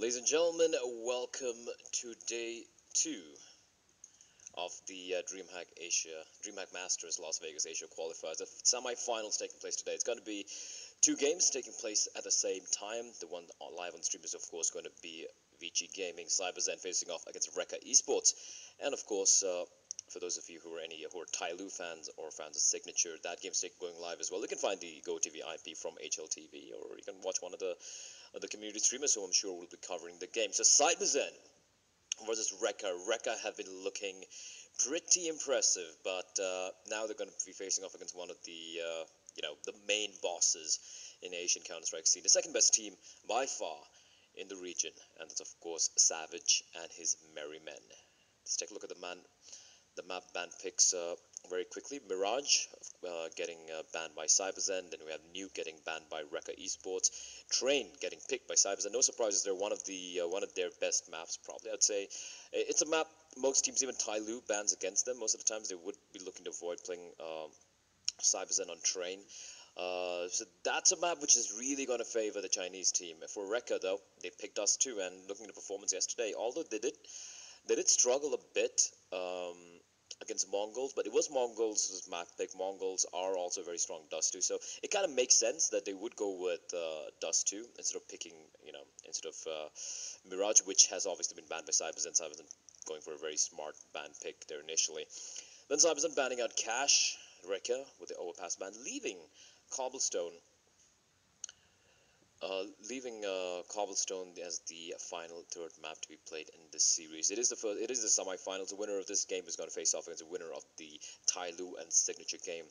Ladies and gentlemen, welcome to day 2 of the DreamHack Masters Las Vegas Asia Qualifiers. The semi-finals taking place today. It's going to be 2 games taking place at the same time. The one live on stream is, of course, going to be VG Gaming CyberZen facing off against Rekka Esports. And, of course, for those of you who are Tyloo fans or fans of Signature, that game's going live as well. You can find the GoTV IP from HLTV, or you can watch one of the community streamers who I'm sure will be covering the game. So CyberZen versus Rekka. Rekka have been looking pretty impressive, but now they're going to be facing off against one of the the main bosses in the Asian Counter-Strike scene, the second best team by far in the region, and that's of course Savage and his Merry Men. Let's take a look at the map ban picks very quickly. Mirage getting banned by CyberZen. Then we have Nuke getting banned by Rekka Esports. Train getting picked by CyberZen. No surprises. They're one of their best maps probably. I'd say it's a map most teams, even Tyloo, bans against them. Most of the times they would be looking to avoid playing CyberZen on Train. So that's a map which is really going to favor the Chinese team. For Rekka though, they picked us too. And looking at the performance yesterday, although they did struggle a bit against Mongols, but it was Mongols' map pick. Mongols are also very strong Dust 2, so it kind of makes sense that they would go with Dust 2 instead of picking, Mirage, which has obviously been banned by CyberZen. CyberZen going for a very smart ban pick there initially. Then CyberZen banning out Cash, Rekka with the overpass ban, leaving Cobblestone as the final 3rd map to be played in this series. It is the semi-finals. The winner of this game is going to face off against the winner of the Tyloo and Signature game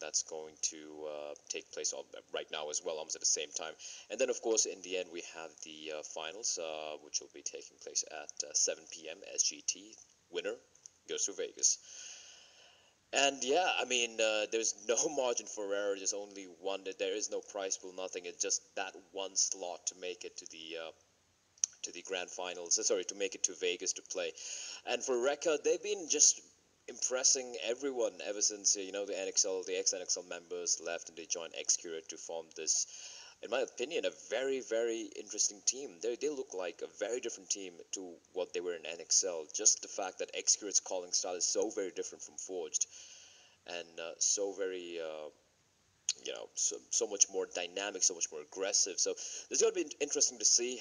that's going to take place right now as well, almost at the same time. And then, of course, in the end, we have the finals, which will be taking place at 7 p.m. SGT. Winner goes to Vegas. And yeah, I mean, there's no margin for error. There's only one. There is no prize pool, nothing. It's just that one slot to make it to the grand finals. Sorry, to make it to Vegas to play. And for Rekka, they've been just impressing everyone ever since the ex-NXL members left and they joined Xcurate to form this, in my opinion, a very, very interesting team. They look like a very different team to what they were in NXL. Just the fact that Xcurate's calling style is so very different from Forged, and so much more dynamic, so much more aggressive. So this is going to be interesting to see.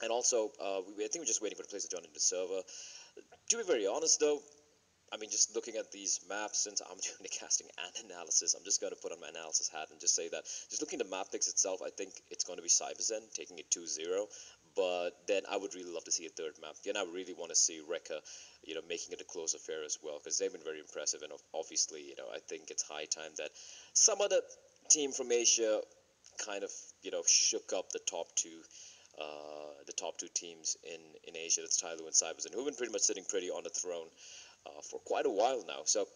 And also, I think we're just waiting for the players to join into the server. To be very honest, though, I mean, just looking at these maps, since I'm doing the casting and analysis, I'm just going to put on my analysis hat and just say that, just looking at the map picks itself, I think it's going to be CyberZen taking it 2-0, but then I would really love to see a 3rd map, and I really want to see Rekka, making it a close affair as well, because they've been very impressive, and obviously, I think it's high time that some other team from Asia kind of, shook up the top 2. The top 2 teams in Asia, that's Tyloo and CyberZen, who've been pretty much sitting pretty on the throne for quite a while now. So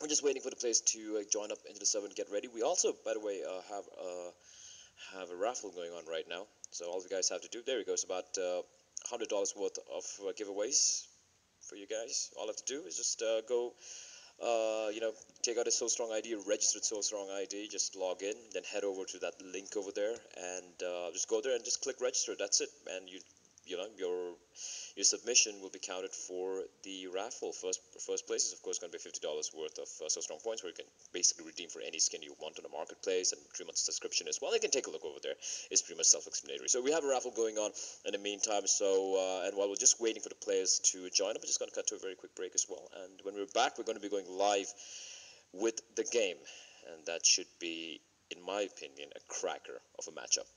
we're just waiting for the players to join up into the server and get ready. We also, by the way, have a raffle going on right now. So all you guys have to do, there we go, it's about $100 worth of giveaways for you guys. All you have to do is just go, take out a So Strong ID, registered So Strong ID, just log in, then head over to that link over there, and just go there and just click register. That's it, and your submission will be counted for the raffle. First place is of course going to be $50 worth of So Strong points, where you can basically redeem for any skin you want on the marketplace, and 3 months subscription as well. You can take a look over there. It's pretty much self-explanatory. So we have a raffle going on in the meantime. So and while we're just waiting for the players to join up, we're just going to cut to a very quick break as well. And when we're back, we're going to be going live with the game, and that should be, in my opinion, a cracker of a matchup.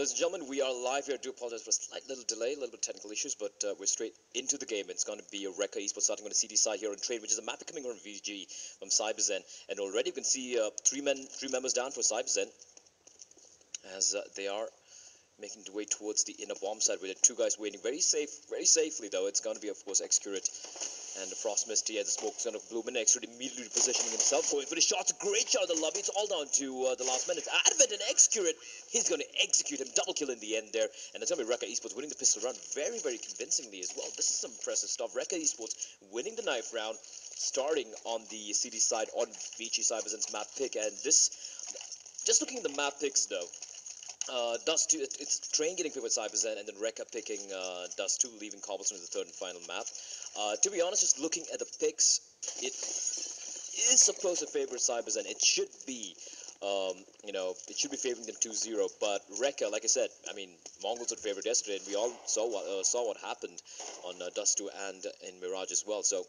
ladies and gentlemen, we are live here. I do apologize for a slight little delay, a little bit of technical issues, but we're straight into the game. It's going to be a Rekka Esports starting on the CD side here on Trade, which is a map coming from VG, from CyberZen. And already you can see three members down for CyberZen as they are making their way towards the inner bomb side with two guys waiting very safely though. It's going to be, of course, Xcurate and Frost Misty as the smoke's going to bloom in. Xcurate immediately repositioning himself, going for the shots. Great shot of the lobby. It's all down to the last minute. Advent and Xcurate, he's going to execute him. Double kill in the end there. And it's going to be Rekka Esports winning the pistol round very convincingly as well. This is some impressive stuff. Rekka Esports winning the knife round, starting on the CD side on VG CyberZen's map pick. And this, just looking at the map picks though, Dust 2, it's Train getting picked with CyberZen, and then Rekka picking Dust 2, leaving Cobblestone as the third and final map. To be honest, just looking at the picks, it is supposed to favor CyberZen. It should be, you know, it should be favoring them 2-0, but Rekka, like I said, I mean, Mongols were favored yesterday, and we all saw what happened on Dust 2 and in Mirage as well, so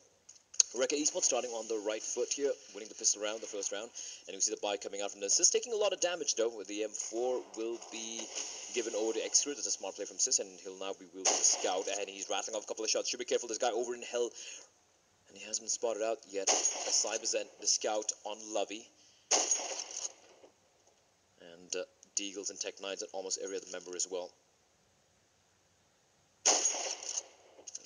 Rekka Esports starting on the right foot here, winning the pistol round, the first round, and you see the buy coming out from the assist, taking a lot of damage though. The M4 will be given over to Xcurate. That's a smart play from Sis, and he'll now be wielding the scout, and he's rattling off a couple of shots. Should be careful, this guy over in hell, and he hasn't been spotted out yet. CyberZen, the scout on Lovey, and Deagles and Tech Nines at almost every other member as well.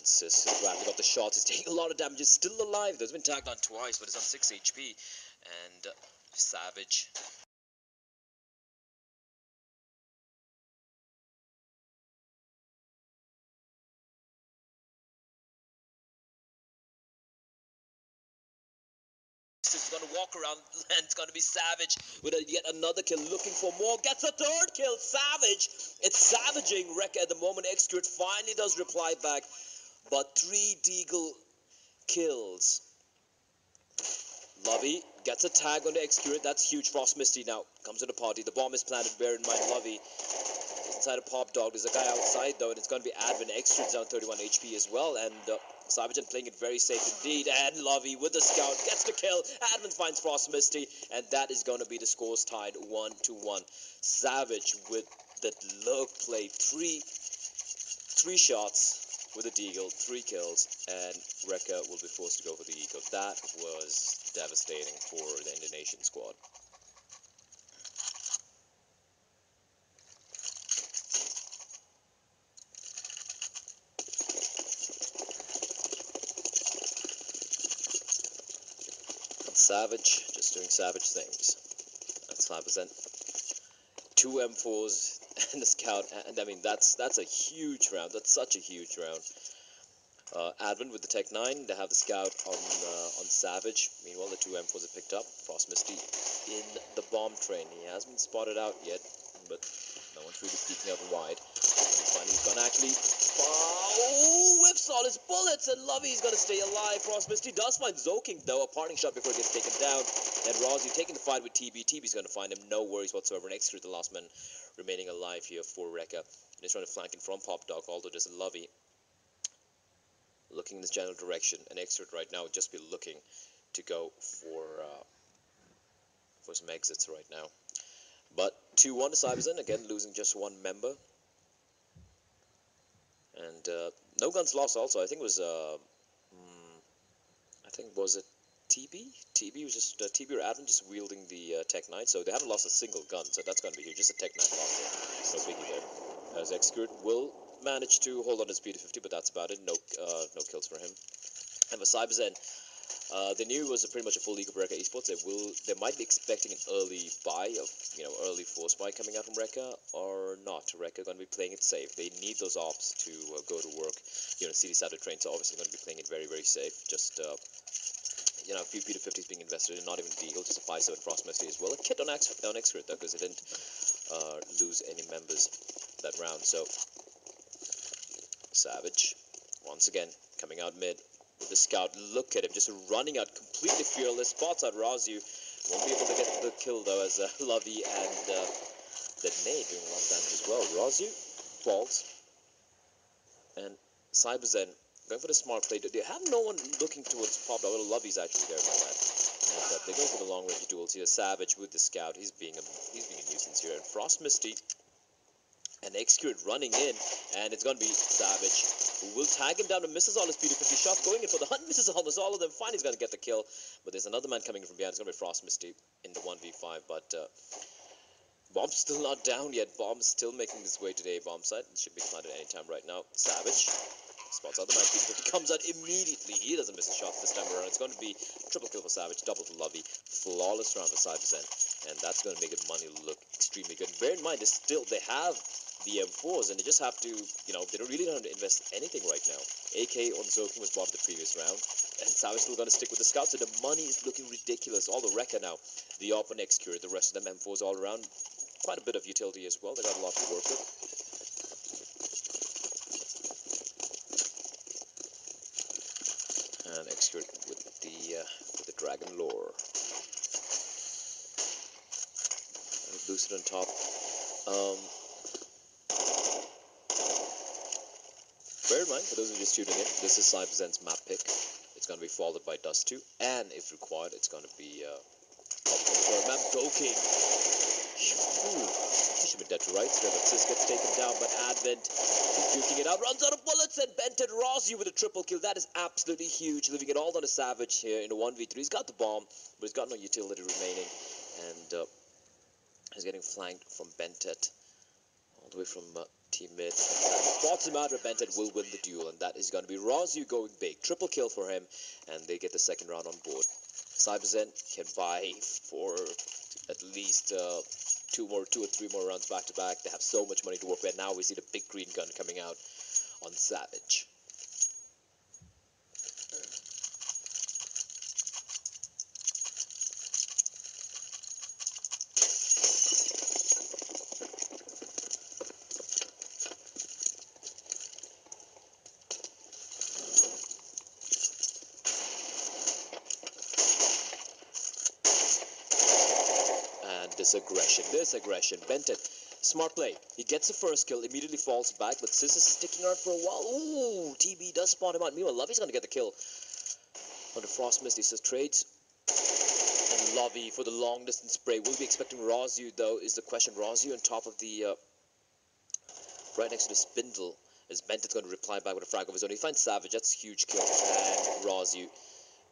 Sis is rattling off the shots, it's taking a lot of damage, it's still alive, though. It's been tagged on twice, but it's on 6 HP, and Savage. Is going to walk around, and it's going to be Savage with yet another kill, looking for more, gets a third kill, Savage. It's savaging Rekka at the moment. Xcurate finally does reply back, but 3 Deagle kills. Lovey gets a tag on Xcurate, that's huge. Frost Misty now comes in the party, the bomb is planted, bear in mind Lovey is inside a pop dog, there's a guy outside though, and it's going to be Advent. Xcurate's down 31 HP as well, and CyberZen playing it very safe indeed, and Lovey with the scout gets the kill. Advent finds Frost Misty, and that is going to be the scores tied 1-1. Savage with the low play, three shots with a deagle, 3 kills, and Rekka will be forced to go for the eco. That was devastating for the Indonesian squad. Savage, just doing savage things. That's 5%. 2 M4s and a scout, and I mean that's a huge round. That's such a huge round. Advent with the Tech 9, they have the scout on Savage. Meanwhile, the 2 M4s are picked up. Frost Misty in the bomb train. He hasn't been spotted out yet, but no one's really peeking out wide. And he's gonna actually. Oh, whips all his bullets, and Lovey's gonna stay alive. Frost Misty does find Zoking though, a parting shot before he gets taken down. And Rozzy taking the fight with TB. TB's gonna find him, no worries whatsoever. And Xcurate, the last man remaining alive here for Rekka. And he's trying to flank in from Pop Dog, although there's a Lovey looking in this general direction. And Xcurate right now would just be looking to go for some exits right now. But 2-1 to CyberZen, again losing just 1 member. And no guns lost also. I think it was was it TB? TB was just TB or Advent just wielding the Tech 9, so they haven't lost a single gun, so that's gonna be huge. Just a Tech 9 loss there. No biggie there. As Xcurate will manage to hold on to his P250, but that's about it. No kills for him. And for CyberZen, they knew it was pretty much a full league of Rekka Esports. They might be expecting an early buy of, you know, early force buy coming out from Rekka or not. Rekka going to be playing it safe. They need those ops to go to work. You know, CD side of Train, so obviously going to be playing it very safe. Just you know, a few P250s being invested in, not even Deagle, just a 5-7 Frost Misty as well. A kit on Xcurate though, because they didn't lose any members that round. So Savage once again coming out mid. The scout, look at him, just running out, completely fearless. Spots out Razu, won't be able to get the kill though, as Lovey and the nade doing a lot of damage as well. Razu falls, and CyberZen going for the smart play. They have no one looking towards Pop Dog. Well, Lovey's actually there, my bad. And they're going for the long range duels here. Savage with the scout, he's being a nuisance here, and Frost Misty and the execute running in, and it's going to be Savage, who will tag him down to misses all his PD50 shots, going in for the hunt, misses almost all of them, finally he's going to get the kill, but there's another man coming from behind. It's going to be Frost Misty in the 1v5, but Bomb's still not down yet. Bomb's still making his way to the A-bomb site. It should be planted any time right now. Savage spots out the man. He comes out immediately. He doesn't miss a shot this time around. It's going to be triple kill for Savage, double for Lovey. Flawless round for Savage's end. And that's going to make it money look extremely good. Bear in mind, they have the M4s, and they just have to, they don't really have to invest anything right now. AK on Zoking was bobbed the previous round, and Savage still going to stick with the scouts, and the money is looking ridiculous. All the Wrecker now. The AWP and X-Cure, the rest of them M4s all around. Quite a bit of utility as well. They got a lot to work with. And execute with the Dragon Lore. And boosted on top. Bear in mind, for those who are just tuning in, this is CyberZen's map pick. It's going to be followed by Dust 2, and if required, it's going to be for map Zoking. Ooh, he should be dead to rights. Sis gets taken down, but Advent is duking it out. Runs out of bullets, and Benton Ross you with a triple kill. That is absolutely huge, leaving it all on a Savage here in a 1v3. He's got the bomb, but he's got no utility remaining. And he's getting flanked from Bentet all the way from teammate. Spots him out, but Bentet will win the duel, and that is going to be Rosu going big. Triple kill for him, and they get the second round on board. CyberZen can buy for at least two or three more rounds back to back. They have so much money to work with. Now we see the big green gun coming out on Savage. This aggression. Benton, smart play. He gets the first kill, immediately falls back, but Sis is sticking around for a while. Ooh, TB does spawn him out. Meanwhile, Lovey's going to get the kill. On the Frost Mist, he says trades. And Lovey for the long-distance spray. We'll be expecting Rosu, though, is the question. Rosu on top of the... right next to the spindle. As Benton's going to reply back with a frag of his own. He finds Savage. That's a huge kill. And Rosu,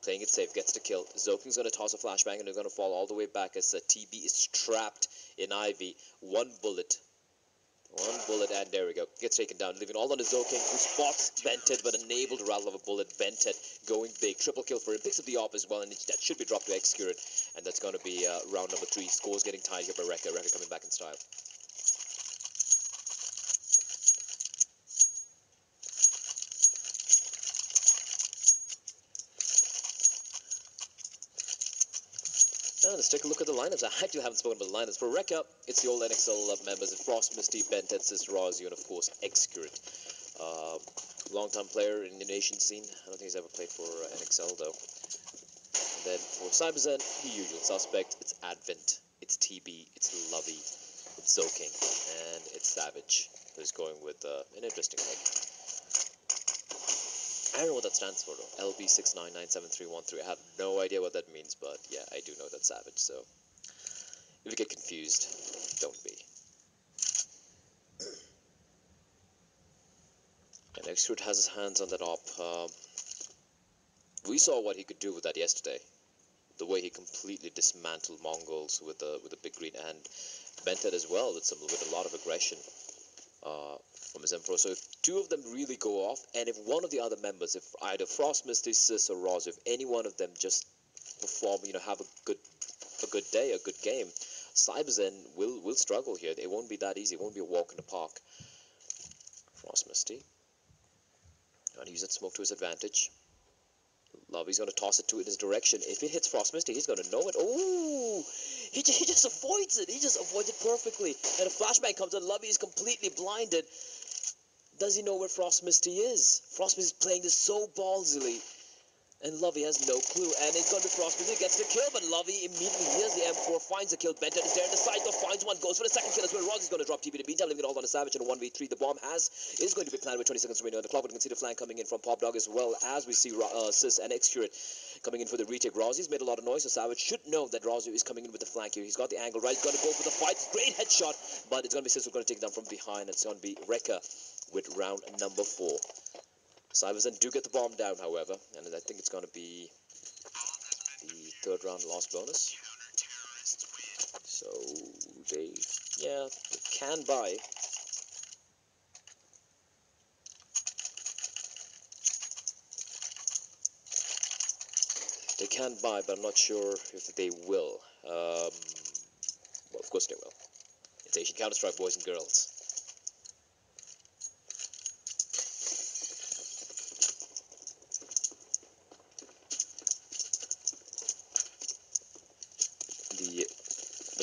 playing it safe, gets the kill. Zoking's going to toss a flashbang, and they're going to fall all the way back as TB is trapped in Ivy. One bullet, and there we go. Gets taken down, leaving all on to Zoking, who spots Bented, but enabled to rattle off a bullet. Bented going big. Triple kill for him. Picks up the AWP as well, and that should be dropped to execute. And that's going to be round number 3. Scores getting tied here by Rekka. Rekka coming back in style. Let's take a look at the lineups. I actually haven't spoken about the lineups. For Rekka, it's the old NXL members, Frost Misty, Bentet, Sis, Rosu, and of course, Xcurit. Long-time player in the nation scene. I don't think he's ever played for NXL, though. And then for CyberZen, the usual suspect. It's Advent, it's TB, it's Lovey, it's Zoking, and it's Savage, who's going with an interesting pick. I don't know what that stands for though. LB69973313. I have no idea what that means, but yeah, I do know that's Savage, so if you get confused, don't be. And Xcrude has his hands on that op. We saw what he could do with that yesterday. The way he completely dismantled Mongols with a big green, and Bented as well with a lot of aggression. From his M4. So if two of them really go off, and if one of the other members, if either Frost, Misty, Sis, or Rosu, if any one of them just perform, have a good day, a good game, CyberZen will struggle here. It won't be that easy. It won't be a walk in the park. Frost Misty, and use that smoke to his advantage. Lovey's going to toss it to in his direction. If it hits Frost Misty, he's going to know it. Ooh! He just avoids it. He just avoids it perfectly. And a flashbang comes out. Lovey is completely blinded. Does he know where Frost Misty is? Frost Misty is playing this so ballsily. And Lovey has no clue, and it's going to cross because he gets the kill, but Lovey immediately hears the M4, finds the kill. Benton is there in the side, though, finds one, goes for the second kill as well. Roz is going to drop TB to beat down, leaving it all on a Savage and a 1v3. The bomb is going to be planned with 20 seconds remaining on the clock, but we can see the flank coming in from Pop Dog as well as we see Sis and Xcurate coming in for the retake. Rozzie's made a lot of noise, so Savage should know that Rozzy is coming in with the flank here. He's got the angle right, going to go for the fight. Great headshot, but it's going to be Sis who's going to take it down from behind. It's going to be Rekka with round number 4. Cybers then do get the bomb down, however, and I think it's going to be the third round loss bonus. So they can buy. They can buy, but I'm not sure if they will. Well, of course they will. It's Asian Counter-Strike, boys and girls.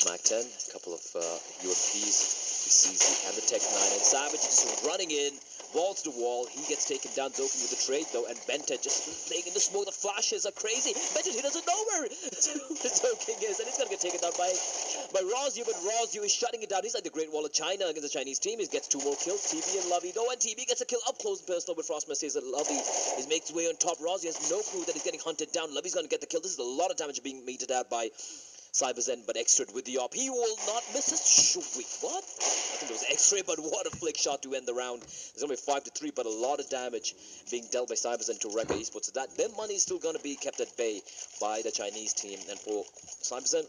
Mac-10, a couple of UMPs, he sees the Tech-9, and Savage is just running in, wall to the wall. He gets taken down. Zokin with the trade, though, and Benton just playing in the smoke. The flashes are crazy. Benton, he doesn't know where Zokin is, and he's going to get taken down by Rozyu, but Rozyu is shutting it down. He's like the Great Wall of China against the Chinese team. He gets 2 more kills, TB and Lovey, though, and TB gets a kill up close and personal with Frost Mercedes, and Lovey is makes his way on top. Rozyu has no clue that he's getting hunted down. Lovey's going to get the kill. This is a lot of damage being meted out by Cyberzen, but Xrate with the AWP. He will not miss it. What? I think it was Xrate, but what a flick shot to end the round. There's only 5-3, but a lot of damage being dealt by Cyberzen to Rekka Esports. So that their money is still going to be kept at bay by the Chinese team. And for Cyberzen,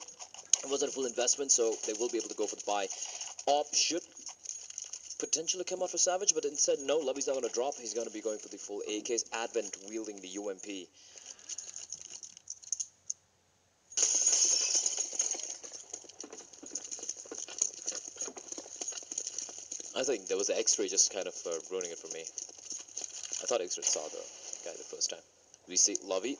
it wasn't a full investment, so they will be able to go for the buy. AWP should potentially come out for Savage, but instead, no. Lovey's not going to drop. He's going to be going for the full AKs. Advent wielding the UMP. I think there was an X-ray just kind of ruining it for me. I thought X-ray saw the guy the first time. We see Lovey.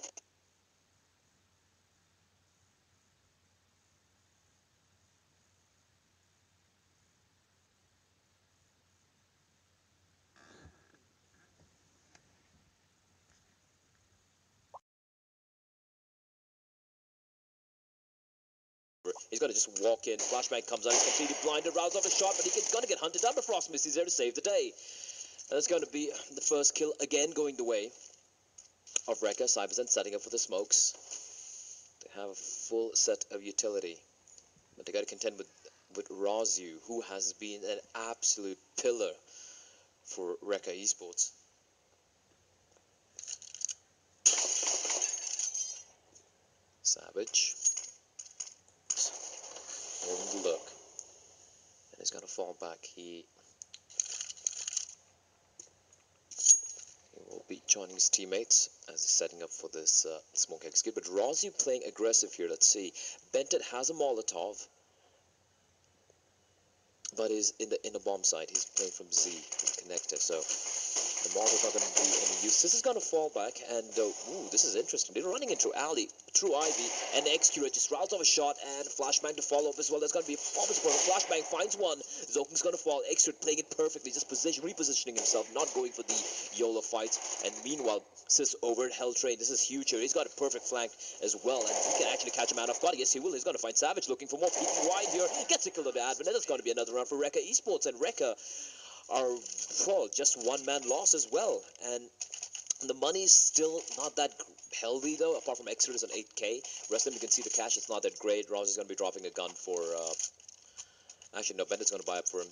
He's going to just walk in. Flashbang comes out. He's completely blinded. Rouse off a shot, but he's going to get hunted down. But Frostmiss is there to save the day. And that's going to be the first kill again going the way of Rekka. Cyberzen setting up for the smokes. They have a full set of utility. But they got to contend with Rozyu, who has been an absolute pillar for Rekka Esports. Savage. Look, and he's going to fall back. He will be joining his teammates as he's setting up for this smoke execute. But Rozzy playing aggressive here. Let's see. Benton has a Molotov, but is in the inner bomb side. He's playing from Z, from connector. So the Molotovs are going to be in use. This is going to fall back, and ooh, this is interesting. They're running into Alley, True Ivy, and Xcurate just rounds off a shot, and Flashbang to follow up as well. There's going to be a performance for Flashbang finds one. Zokin's going to fall. Xrate playing it perfectly, just repositioning himself, not going for the YOLO fight. And meanwhile, Sis over at Hell Train. This is huge here. He's got a perfect flank as well, and he can actually catch a man off guard. Yes, he will. He's going to find Savage looking for more. Peeking wide here. Gets a kill of the Advent, and that's going to be another round for Rekka Esports, and Rekka are just one-man loss as well, and the money's still not that healthy though. Apart from Xrate is on 8K, rest of them you can see the cash. It's not that great. Roz is going to be dropping a gun for. Actually, no, Benton's going to buy up for him.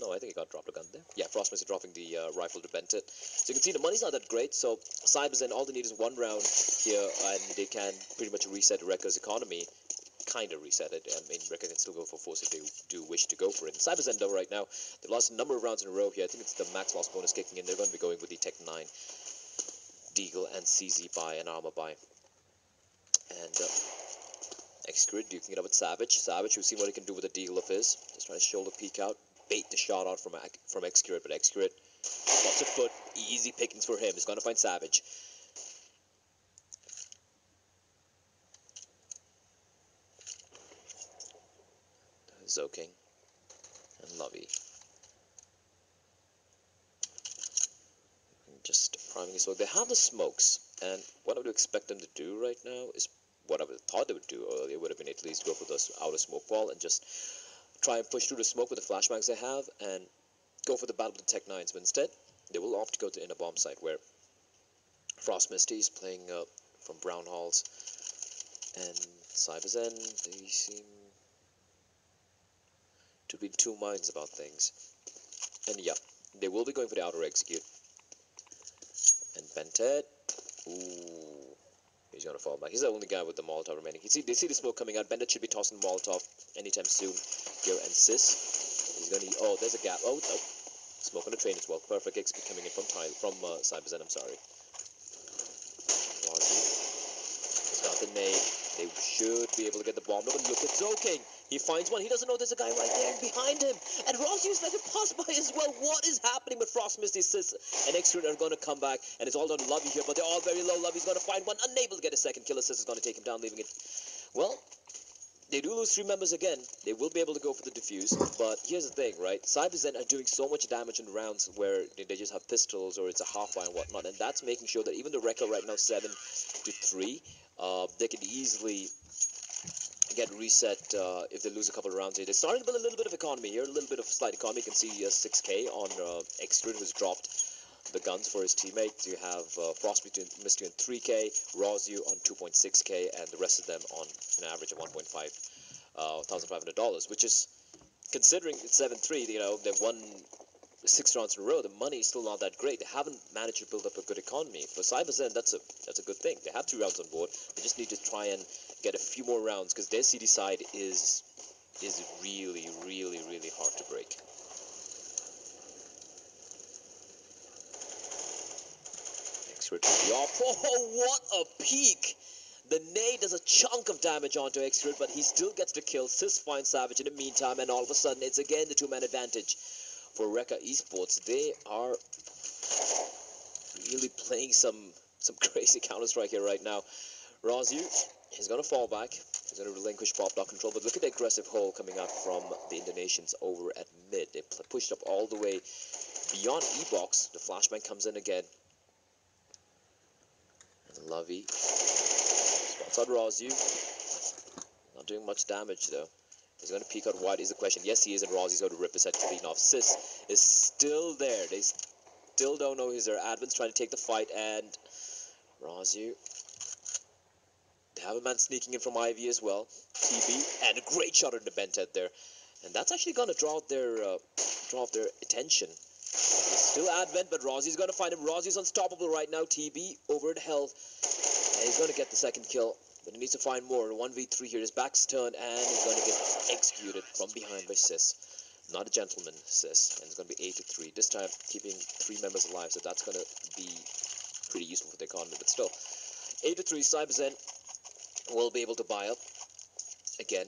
No, I think he got dropped a gun there. Yeah, Frostmas is dropping the rifle to Benton. So you can see the money's not that great. So Cyberzen, all they need is one round here, and they can pretty much reset Rekka's economy. Kind of reset it. I mean, Rekka can still go for force if they do wish to go for it. And Cyberzen, though, right now, they've lost a number of rounds in a row here. I think it's the max loss bonus kicking in. They're going to be going with the Tech-9, Deagle, and CZ buy, and Armor buy. And Xcurate duking it up with Savage. Savage, we've seen what he can do with a Deagle of his. Just trying to shoulder peek out, bait the shot out from Xcurate, but Xcurate spots a foot. Easy pickings for him. He's going to find Savage. Zoking and Lovey. Just priming his work. They have the smokes. And what I would expect them to do right now is what I would have thought they would do earlier would have been at least go for the outer smoke wall and just try and push through the smoke with the flashbangs they have and go for the battle with the Tech-9s. But instead, they will opt to go to inner bomb site where Frost Misty is playing from Brown Halls and Cyber's End. They seem to be two minds about things. And yeah, they will be going for the outer execute. And Bented, ooh, he's gonna fall back. He's the only guy with the Molotov remaining. They see the smoke coming out. Bented should be tossing Molotov anytime soon. Here and Sis, he's gonna. Oh, there's a gap. Oh, no. Smoke on the train as well. Perfect XP coming in from Cyberzen. I'm sorry. He's got the nade. They should be able to get the bomb. Look at Zoking. He finds one. He doesn't know there's a guy right there behind him. And Ross used like a pass by as well. What is happening with Frost Misty? Sis and X-Ray are going to come back. And it's all down to Lovey here, but they're all very low. Lovey's going to find one. Unable to get a second kill. Sis is going to take him down, leaving it. Well, they do lose three members again. They will be able to go for the defuse. But here's the thing, right? Cyber's Zen are doing so much damage in rounds where they just have pistols or it's a half-fire and whatnot. And that's making sure that even the Wrecker right now, 7-3, they can easily get reset if they lose a couple of rounds here. They're starting to build a little bit of economy here, a little bit of slight economy. You can see 6K on X-Grid, who's dropped the guns for his teammates. You have Frost Misty on 3K, Rosu on 2.6K, and the rest of them on an average of $1,500, which is, considering it's 7-3, you know, they've won 6 rounds in a row, the money is still not that great. They haven't managed to build up a good economy. For Cyber's End, that's a good thing. They have 2 rounds on board. They just need to try and get a few more rounds because their CD side is really, really, really hard to break. X-Rid to the off. Oh, what a peek! The nade does a chunk of damage onto X-Rid, but he still gets the kill. Sis finds Savage in the meantime, and all of a sudden, it's again the 2-man advantage. For Rekka Esports, they are really playing some crazy Counter-Strike here right now. Razu is going to fall back. He's going to relinquish Pop-Dog control. But look at the aggressive hole coming out from the Indonesians over at mid. They pushed up all the way beyond E-Box. The flashbang comes in again. And Lovey spots out Razu. Not doing much damage, though. He's going to peek out wide is the question. Yes, he is, and Rosy's going to rip his head clean off. Sis is still there. They still don't know who's there. Admin's trying to take the fight, and Rosu. They have a man sneaking in from Ivy as well. TB, and a great shot into Bented there. And that's actually going to draw off their attention. It's still Advent, but Rosy's going to find him. Rosy's unstoppable right now. TB over at health. And he's going to get the second kill. But he needs to find more. 1v3 here. His back's turned, and he's going to get executed from behind by Sis. Not a gentleman, Sis. And it's going to be 8-3. This time, keeping 3 members alive, so that's going to be pretty useful for the economy. But still, 8-3. CyberZen will be able to buy up again.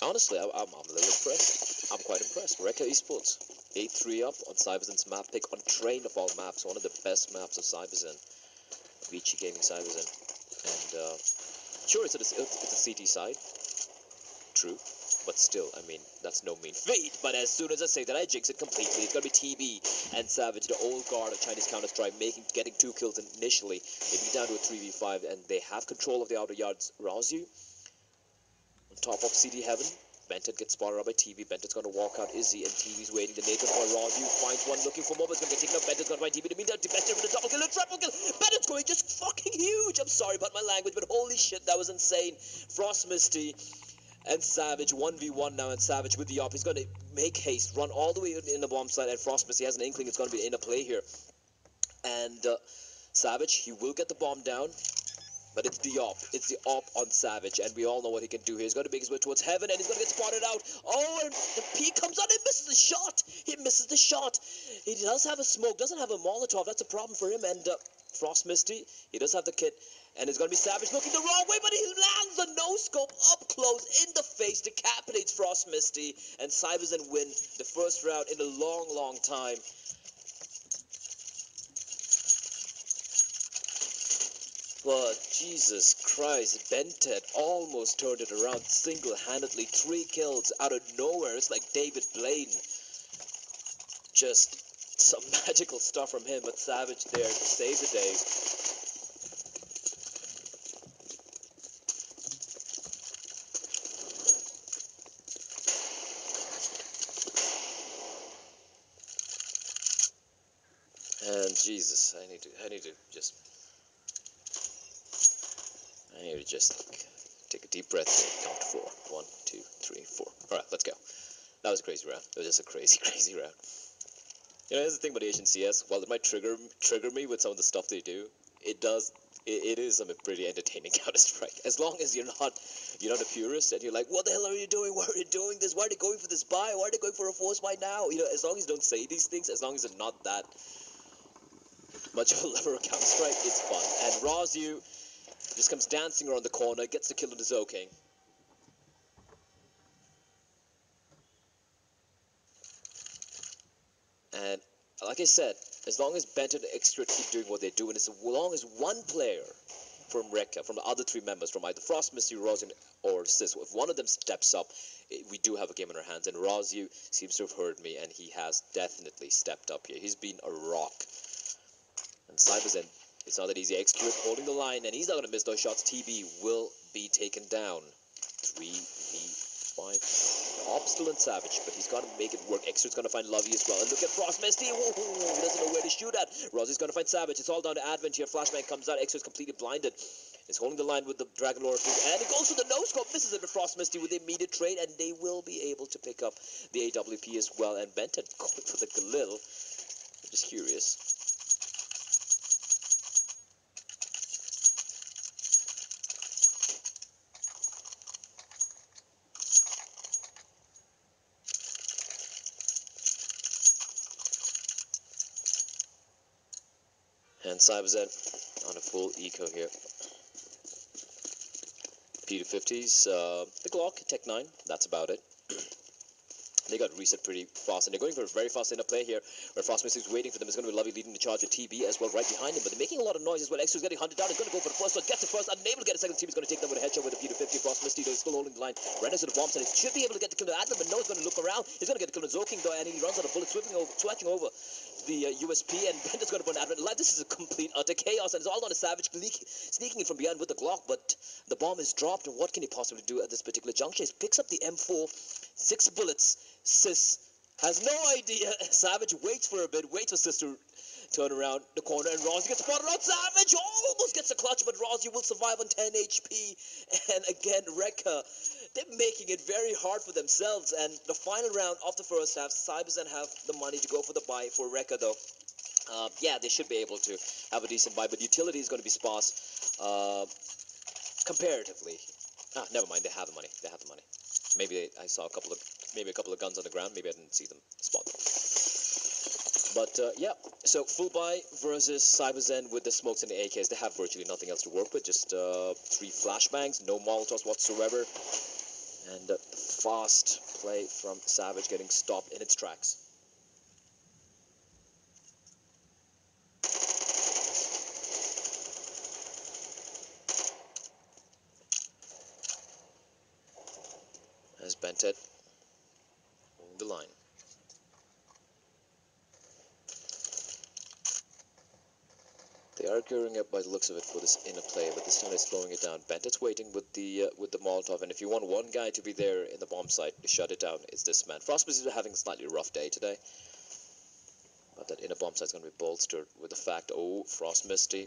Honestly, I'm a little impressed. I'm quite impressed. Rekka Esports, 8-3 up on CyberZen's map pick on train of all maps, one of the best maps of CyberZen, Vici Gaming CyberZen, and sure it's a CT side, true, but still, I mean, that's no mean feat. But as soon as I say that, I jinx it completely. It's gonna be TB and Savage, the old guard of Chinese Counter-Strike, getting 2 kills initially. They beat down to a 3v5, and they have control of the outer yards. Rosu on top of CD Heaven. Bented gets spotted out by TB. Bented's going to walk out Izzy, and TB's waiting. The Nathan for Rosu finds one looking for more, but it's going to get taken up. Bentet's going to find TB. The meantime, Bented with a double kill, a triple kill. Bentet's going just fucking huge. I'm sorry about my language, but holy shit, that was insane. Frost Misty and Savage 1v1 now, and Savage with the op. He's going to make haste, run all the way in the bomb side, and Frost Misty has an inkling it's going to be in a play here. And Savage, he will get the bomb down. But it's the op. It's the op on Savage, and we all know what he can do here. He's going to make his way towards heaven, and he's going to get spotted out. Oh, and the peak comes out. He misses the shot. He misses the shot. He does have a smoke. Doesn't have a Molotov. That's a problem for him. And Frost Misty, he does have the kit. And it's going to be Savage looking the wrong way, but he lands the no-scope up close in the face. Decapitates Frost Misty, and CyberZen win the first round in a long, long time. But Jesus Christ, Bentet almost turned it around single-handedly. 3 kills out of nowhere. It's like David Blaine. Just some magical stuff from him, but Savage there to save the day. And Jesus, I need to just take a deep breath and count 4. 1, 2, 3, 4. Alright, let's go. That was a crazy round. It was just a crazy, crazy round. You know, here's the thing about Asian CS. While it might trigger me with some of the stuff they do, it is a pretty entertaining Counter-Strike. As long as you're not a purist and you're like, what the hell are you doing? Why are you doing this? Why are they going for this buy? Why are they going for a force buy now? You know, as long as you don't say these things, as long as it's not that much of a level of Counter-Strike, it's fun. And Razu just comes dancing around the corner, gets the kill on the Zoking. And like I said, as long as Benton and Xtra keep doing what they do, and as long as one player from Rekka, from the other 3 members, from either Frost, Misty, Razu, or Sis, if one of them steps up, we do have a game in our hands. And Razu seems to have heard me, and he has definitely stepped up here. He's been a rock. And Cyber's in. It's not that easy. Xtra holding the line, and he's not going to miss those shots. TB will be taken down. 3v5. Obstacle and Savage, but he's got to make it work. Xtra's going to find Lovey as well. And look at Frost Misty. He doesn't know where to shoot at. Razu's going to find Savage. It's all down to Advent here. Flashbang comes out. Xtra's completely blinded. He's holding the line with the Dragon Lord. And it goes to the no-scope. Misses it with Frost Misty with the immediate trade. And they will be able to pick up the AWP as well. And Benton going for the Galil. I'm just curious. And Cyberzen on a full eco here. P250s, the Glock, Tech 9, that's about it. They got reset pretty fast, and they're going for a very fast end of play here, where Frost Mystic's waiting for them. It's going to be Lovey leading the charge with TB as well, right behind him, but they're making a lot of noise as well. Xtra's getting hunted down. He's going to go for the first one, gets the first, unable to get a second. Team is going to take them with a headshot with a P250. Frost Misty, though, is still holding the line. Right next to the bomb set, he should be able to get the kill to Adler, but no, he's going to look around. He's going to get the kill to Zoking, though, and he runs out of bullets, swatching over the USP, and Bender's going to burn Advent. This is a complete utter chaos, and it's all on a Savage sneaking in from behind with the Glock, but the bomb is dropped, and what can he possibly do at this particular juncture? He picks up the M4, 6 bullets. Sis has no idea. Savage waits for a bit, waits for Sis to turn around the corner, and Razu gets spotted out. Savage almost gets a clutch, but Razu will survive on 10 HP, and again, Rekka, they're making it very hard for themselves. And the final round of the first half, Cyberzen have the money to go for the buy. For Rekka, though, yeah, they should be able to have a decent buy, but utility is going to be sparse comparatively. Ah, never mind, they have the money. Maybe I saw a couple of guns on the ground. Maybe I didn't see them spot them. But yeah, so full buy versus Cyberzen with the smokes and the AKs. They have virtually nothing else to work with. Just 3 flashbangs, no Molotovs whatsoever, and the fast play from Savage getting stopped in its tracks. As Bentet holding the line. They are gearing up by the looks of it for this inner play, but this time they're slowing it down. Bentet's waiting with the Molotov, and if you want one guy to be there in the bomb site to shut it down, it's this man. Frostbiz is having a slightly rough day today, but that inner bomb site's going to be bolstered with the fact, oh, Frost Misty.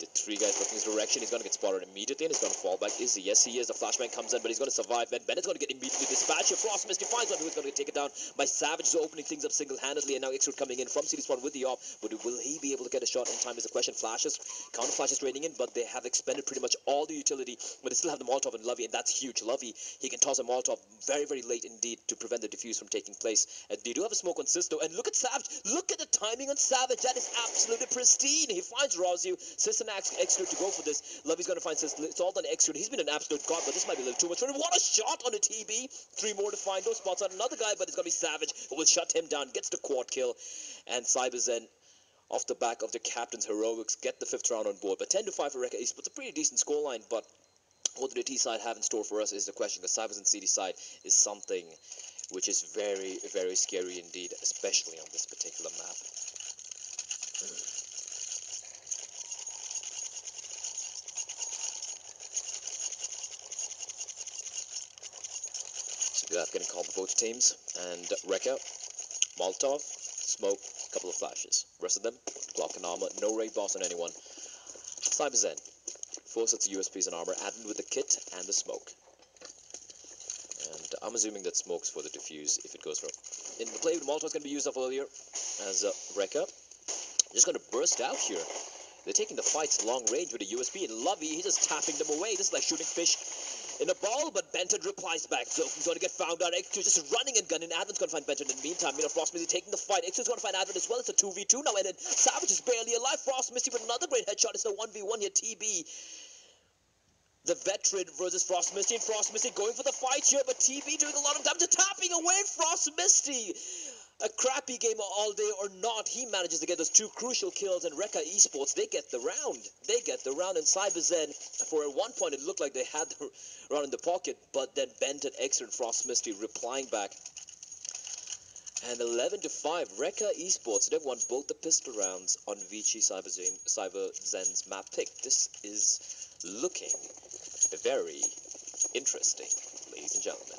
The 3 guys looking his direction. He's going to get spotted immediately, and he's going to fall back. Is he? Yes, he is. The flashbang comes in, but he's going to survive. Then Bennett's going to get immediately dispatched. Frost Misty finds out who's going to get taken down by Savage, who's opening things up single-handedly, and now Xtra coming in from CD-Spawn with the AWP. But will he be able to get a shot in time is the question. Flashes, counter-flashes raining in, but they have expended pretty much all the utility, but they still have the Molotov and Lovey, and that's huge. Lovey, he can toss a Molotov very, very late indeed to prevent the defuse from taking place. And they do have a smoke on Sisto, and look at Savage. Look at the timing on Savage. That is absolutely pristine. He finds Razu. Sisto and Xtra to go for this. Lovey's going to find Sis. It's all done Xtra. He's been an absolute god, but this might be a little too much for him. What a shot on a TB. 3 more to find. No spots on another guy, but it's going to be Savage who will shut him down. Gets the quad kill. And Cyberzen off the back of the captain's heroics, get the fifth round on board. But 10-5 for Rijeka East puts a pretty decent scoreline, but what do the T side have in store for us is the question. The Cyprus and City side is something which is very, very scary indeed, especially on this particular map. So that's getting called by both teams, and Rijeka, Molotov, smoke, a couple of flashes. Rest of them, Glock and armor, no ray boss on anyone. Cyprus end. Four sets of USPs and armor, added with the kit and the smoke. And I'm assuming that smoke's for the diffuse if it goes wrong. In the play with Molotov's going to be used up earlier as Rijeka. Just going to burst out here. They're taking the fights long range with the USP, and Lovey, he's just tapping them away. This is like shooting fish in a ball, but Benton replies back. Zokin's going to get found out. X2 just running and gunning. Advent's going to find Benton in the meantime. Frostmisty taking the fight. X2's going to find Advent as well. It's a 2v2 now, and then Savage is barely alive. Frostmisty with another great headshot. It's a 1v1 here. TB, the veteran, versus Frostmisty, and Frostmisty going for the fight here, but TB doing a lot of damage and tapping away Frostmisty. A crappy game all day or not, he manages to get those two crucial kills, and Rijeka Esports, they get the round. They get the round, and CyberZen, for at one point it looked like they had the round in the pocket, but then Bent and X and Frostmisty replying back. And 11-5, Rijeka Esports, they've won both the pistol rounds on Vici CyberZen's map pick. This is looking very interesting, ladies and gentlemen.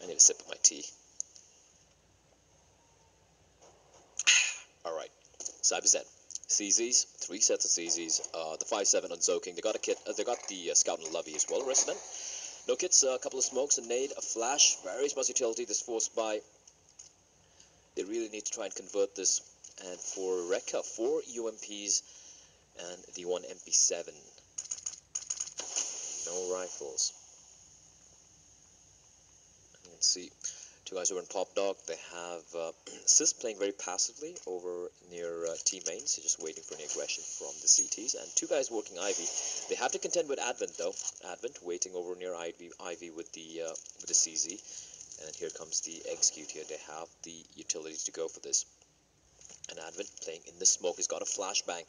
I need a sip of my tea. Alright, CyberZen. CZs, three sets of CZs. The 5-7 on Zoking. They got a kit, they got the Scout and Lovey as well, rest of them. No kits, a couple of smokes, a nade, a flash, various much utility. This forced by. They really need to try and convert this. And for Rijeka, 4 UMPs and the 1 MP7. No rifles. You can see two guys over in Top Dog. They have Sis playing very passively over near T mains. They're just waiting for any aggression from the CTs. And two guys working Ivy. They have to contend with Advent though. Advent waiting over near Ivy with the CZ. And here comes the execute here. They have the utility to go for this. And Advent playing in the smoke. He's got a flashbang.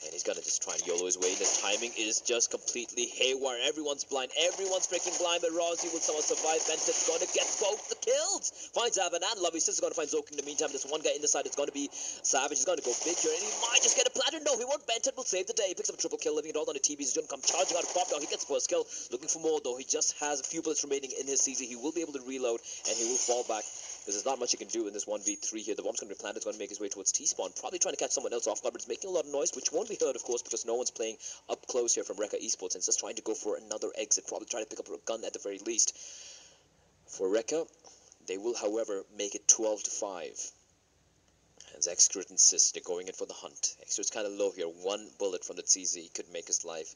And he's going to just try and YOLO his way. His timing is just completely haywire. Everyone's blind. Everyone's freaking blind. But Rozzy will somehow survive. Benton's going to get both the kills. Finds Advent and Lovey. Sis is going to find Zokin in the meantime. There's one guy in the side. It's going to be Savage. He's going to go big here. And he might just get a platter. No, he won't. Benton will save the day. He picks up a triple kill. Living it all on the TB. He's going to come charging out of Pop Dog. He gets first kill. Looking for more, though. He just has a few bullets remaining in his CZ. He will be able to reload. And he will fall back. Because there's not much you can do in this 1v3 here. The bomb's going to be planted. It's going to make his way towards T-spawn. Probably trying to catch someone else off guard. But it's making a lot of noise, which won't be heard, of course, because no one's playing up close here from Rijeka Esports, and it's just trying to go for another exit, probably trying to pick up a gun at the very least. For Rijeka, they will, however, make it 12-5. And Xcrit and Sis, they're going in for the hunt. Xcrit's kind of low here. One bullet from the TZ could make his life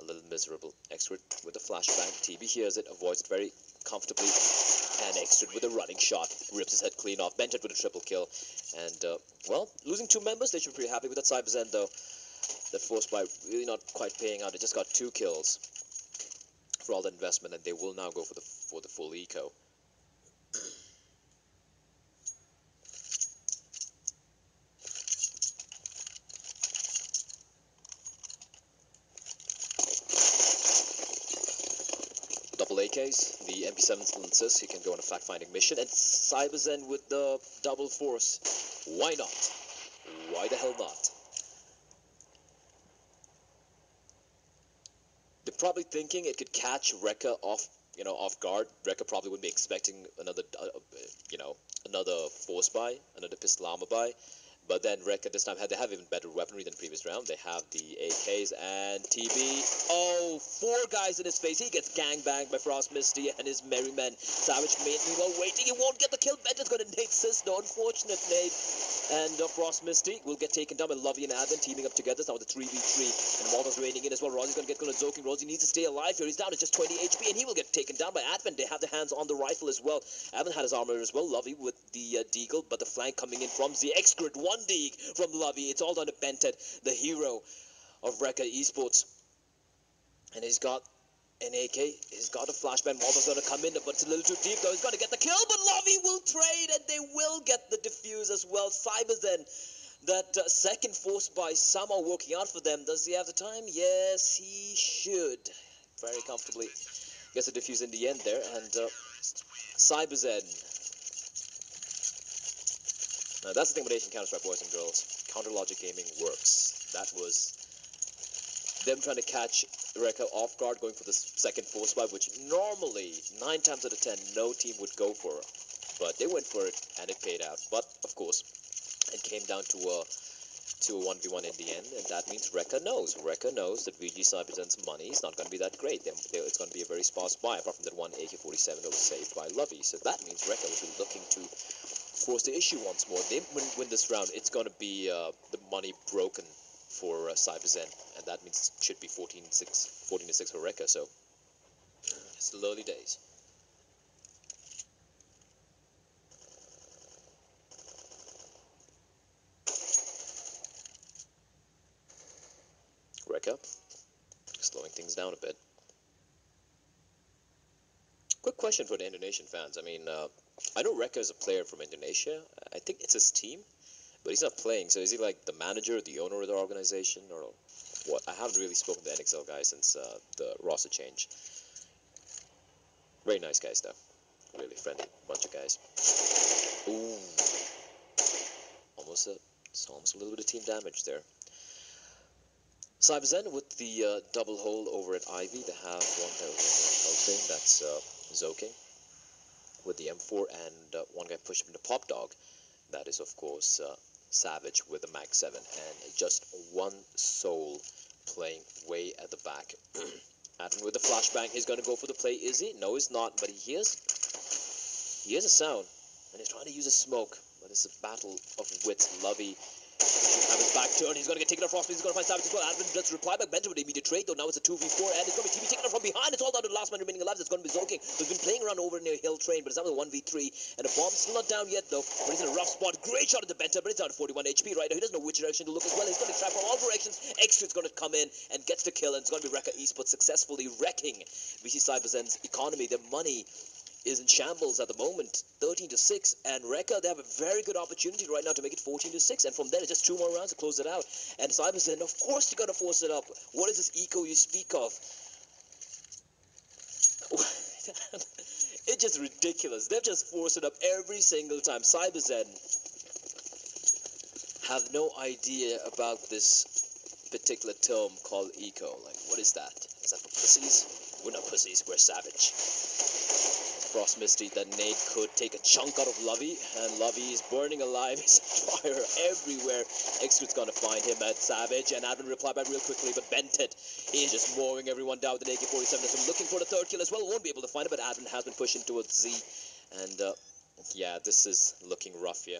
a little miserable. Xcrit with a flashbang. TB hears it, avoids it very comfortably. And Xcrit with a running shot, rips his head clean off. Benton with a triple kill. And, well, losing two members, they should be pretty happy with that. CyberZen, though, that forced by really not quite paying out. They just got 2 kills for all the investment, and they will now go for the full eco. AKs, the MP7 lenses, he can go on a fact-finding mission, and CyberZen with the double force. Why not? Why the hell not? They're probably thinking it could catch Rijeka off, off guard. Rijeka probably would be expecting another, another force buy, another pistol armor buy. But then Rijeka this time, they have even better weaponry than previous round. They have the AKs and TB. Oh, 4 guys in his face. He gets gangbanged by Frostmisty and his merry men. Savage meanwhile waiting. He won't get the kill. Benton's going to nade Sis. No, unfortunate nade. And Frostmisty will get taken down. And Lovey and Advent teaming up together. It's now the 3v3. And Molotov's reining in as well. Rosy's going to get killed. Zoking. Rozzy needs to stay alive here. He's down to just 20 HP. And he will get taken down by Advent. They have their hands on the rifle as well. Advent had his armor as well. Lovey with the Deagle. But the flank coming in from the Xcrit. One dig from Lovey. It's all down to Bented, the hero of Rijeka Esports. And he's got An AK, he's got a flashbang. Waldo's gonna come in, but it's a little too deep though. He's gonna get the kill, but Lovie will trade and they will get the defuse as well. Cyber then, that second force by somehow working out for them. Does he have the time? Yes, he should. Very comfortably gets a defuse in the end there, and Cyber Zen. Now that's the thing with Asian Counter-Strike, boys and girls. Counter Logic Gaming works. That was them trying to catch Rekka off guard, going for the second force buy, which normally 9 times out of 10 no team would go for, but they went for it and it paid out. But of course, it came down to a 1v1 in the end, and that means Rekka knows. Rekka knows that VG Cyberzen's money is not going to be that great. It's going to be a very sparse buy, apart from that one AK-47 that was saved by Lovie. So that means Rekka will be looking to force the issue once more. They win this round, it's going to be the money broken for Cyberzen, and that means it should be 14 to 6 for Rekka. So it's the early days. Rekka, slowing things down a bit. Quick question for the Indonesian fans. I mean, I know Rekka is a player from Indonesia. I think it's his team, but he's not playing. So is he like the manager, the owner of the organization, or what? I haven't really spoken to the NXL guys since the roster change. Very nice guys though. Really friendly bunch of guys. Ooh, almost a little bit of team damage there. Cyberzen with the double hole over at Ivy. They have one guy over helping, that's Zoking with the M4, and one guy pushed him to Pop Dog. That is, of course, Savage with the Mag 7, and just one soul playing way at the back. Adam with the flashbang, he's going to go for the play, is he? No, he's not, but he hears a sound, and he's trying to use a smoke, but it's a battle of wits. Lovie should have his back turn. He's going to get taken off Frostman. He's going to find Savage as well. Admin does reply back. Benton with the immediate trade, though. Now it's a 2v4, and it's going to be TV taken off from behind. It's all down to the last man remaining alive. It's going to be Zoking, who's been playing around over near Hill Train, but it's now with a 1v3, and the bomb's still not down yet, though. But he's in a rough spot. Great shot at the Benton, but it's down to 41 HP right now. He doesn't know which direction to look as well. He's going to trap from all directions. Extra's going to come in and gets the kill, and it's going to be Rekka Esports successfully wrecking VC Cyberzen's economy. Their money is in shambles at the moment, 13 to 6, and Rekka, they have a very good opportunity right now to make it 14 to 6, and from there, it's just 2 more rounds to close it out. And Cyberzen, of course, you're going to force it up. What is this eco you speak of? It's just ridiculous. They've just forced it up every single time. Cyberzen have no idea about this particular term called eco. Like, what is that? Is that for pussies? We're not pussies, we're savage. Frost Misty, that nade could take a chunk out of Lovie, and Lovie is burning alive. It's fire everywhere. Extra's gonna find him at Savage, and Admin reply back real quickly, but Bentet, he is just mowing everyone down with an AK-47. So looking for the third kill as well, won't be able to find it, but Admin has been pushing towards Z, and yeah, this is looking rough here.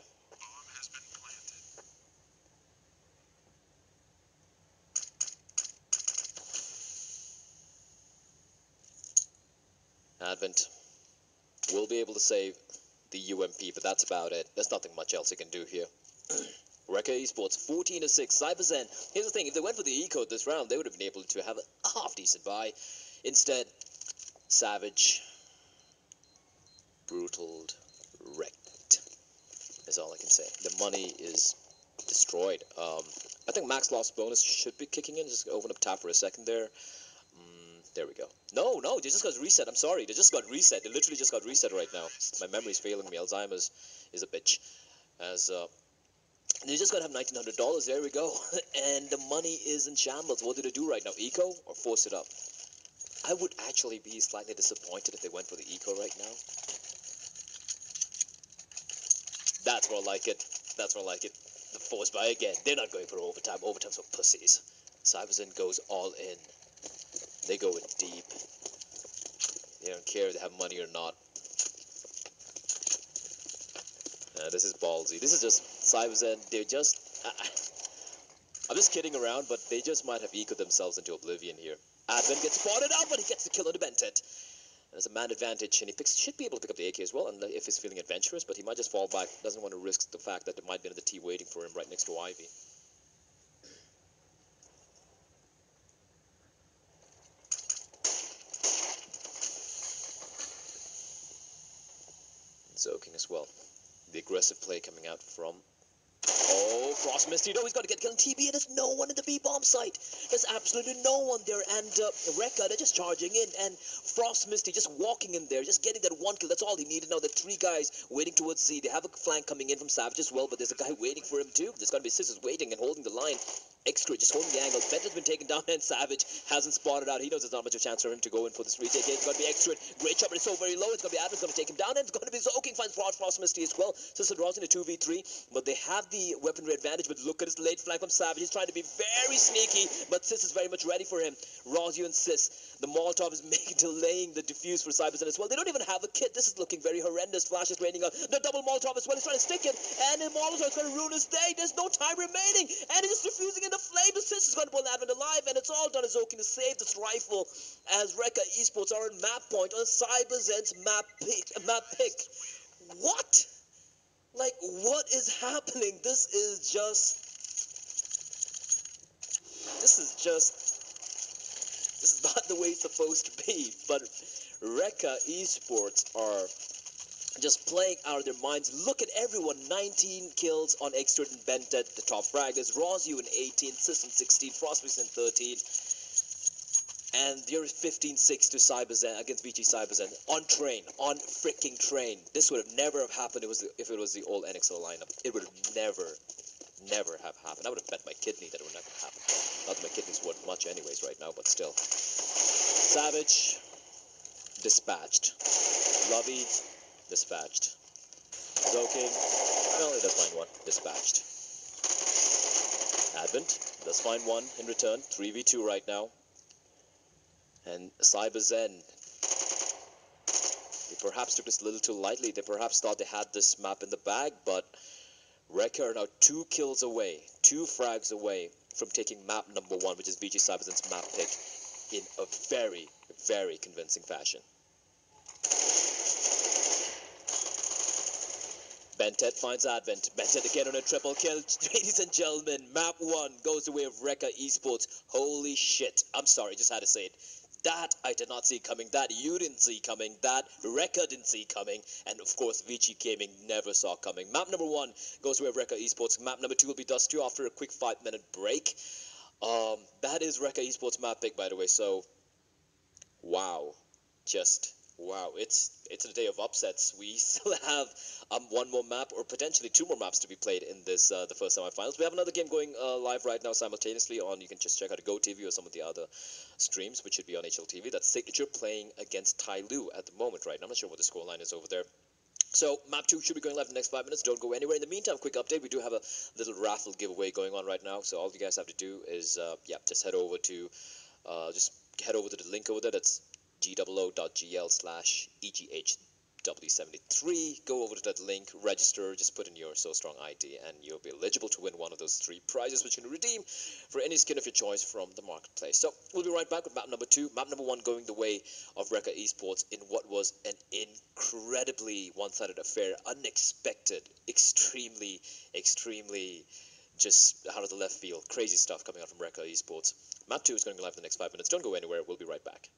Advent will be able to save the UMP, but that's about it. There's nothing much else you can do here. Rekka Esports, 14 to 6. Cyberzen, here's the thing. If they went for the E-code this round, they would have been able to have a half-decent buy. Instead, Savage, brutal, wrecked, is all I can say. The money is destroyed. I think Max Lost Bonus should be kicking in. Just open up tab for a second there. There we go. No, they just got reset. I'm sorry, they just got reset. They literally just got reset right now. My memory's failing me. Alzheimer's is a bitch. As they just got to have $1,900. There we go. And the money is in shambles. What do they do right now? Eco or force it up? I would actually be slightly disappointed if they went for the eco right now. That's more like it. That's more like it. The force buy again. They're not going for overtime. Overtime's for pussies. Cyberzen goes all in. They go in deep. They don't care if they have money or not. This is ballsy. This is just Cyberzen. They're just... I'm just kidding around, but they just might have ecoed themselves into oblivion here. Advent gets spotted out, but he gets the kill on the Bentet. There's a man advantage, and he should be able to pick up the AK as well, and if he's feeling adventurous, but he might just fall back. Doesn't want to risk the fact that there might be another T waiting for him right next to Ivy. soaking as well. The aggressive play coming out from... Oh, Frost Mistito, he's got to get killed. TB, and there's no one in the B-bomb site. There's absolutely no one there. And Rekka, they're just charging in. And Frost Misty just walking in there, just getting that one kill. That's all he needed. Now the three guys waiting towards Z. They have a flank coming in from Savage as well, but there's a guy waiting for him too. There's going to be Scissors waiting and holding the line. Xcree just holding the angle. Bentley's been taken down, and Savage hasn't spotted out. He knows there's not much of a chance for him to go in for this retake. It's going to be Xcree. Great shot, but it's so very low. It's going to be Adam's going to take him down, and it's going to be Zoking finds Frost Misty as well. So Sidros in a 2v3, but they have the weaponry advantage. But look at his late flank from Savage. He's trying to be very sneaky, but Sis is very much ready for him. Rozio and Sis. The Molotov is delaying the defuse for Cyberzone as well. They don't even have a kit. This is looking very horrendous. Flash is raining out. The double Molotov as well. He's trying to stick it, and the Molotov is going to ruin his day. There's no time remaining, and he's just defusing it. The flame assist is going to pull Advent alive, and it's all done as Zoking to save this rifle as Rekka Esports are on map point on CyberZen's map pick. What? Like, what is happening? This is not the way it's supposed to be, but Rekka Esports are just playing out of their minds. Look at everyone. 19 kills on Xtred and Bentet, the top fraggers. Rozio in 18, Sis in 16, Frostbeast in 13. And they're 15-6 to CyberZen against VG CyberZen. On freaking train. This would have never have happened if it was the old NXL lineup. It would have never have happened. I would have bet my kidney that it would never happen. Not that my kidney's worth much anyways right now, but still. Savage dispatched. Lovey dispatched. Zoking, well, he does find one. Dispatched. Advent does find one in return. 3v2 right now. And CyberZen, they perhaps took this a little too lightly. They perhaps thought they had this map in the bag, but Rekka are now 2 kills away, 2 frags away from taking map number 1, which is VG CyberZen's map pick, in a very, very convincing fashion. Bentet finds Advent. Bentet again on a triple kill. Ladies and gentlemen, map 1 goes the way of Rekka Esports. Holy shit. I'm sorry, just had to say it. That I did not see coming. That you didn't see coming. That Rekka didn't see coming. And of course, VG Gaming never saw coming. Map number 1 goes the way of Rekka Esports. Map number 2 will be Dust 2 after a quick 5-minute break. That is Rekka Esports map pick, by the way. So, wow. Just... wow, it's a day of upsets. We still have one more map, or potentially 2 more maps to be played in this the first semifinals. We have another game going live right now simultaneously on. You can just check out GoTV or some of the other streams, which should be on HLTV. That's Signature playing against Tai Lu at the moment right now. I'm not sure what the scoreline is over there. So, map 2 should be going live in the next 5 minutes. Don't go anywhere. In the meantime, quick update. We do have a little raffle giveaway going on right now. So all you guys have to do is, yeah, just head over to the link over there. That's goo.gl/EGHW73. Go over to that link, register, just put in your So Strong ID, and you'll be eligible to win one of those 3 prizes, which you can redeem for any skin of your choice from the marketplace. So we'll be right back with map number 2. Map number 1 going the way of Rekka Esports in what was an incredibly one-sided affair, unexpected, extremely just out of the left field, crazy stuff coming out from Rekka Esports. Map 2 is going to go live in the next 5 minutes. Don't go anywhere. We'll be right back.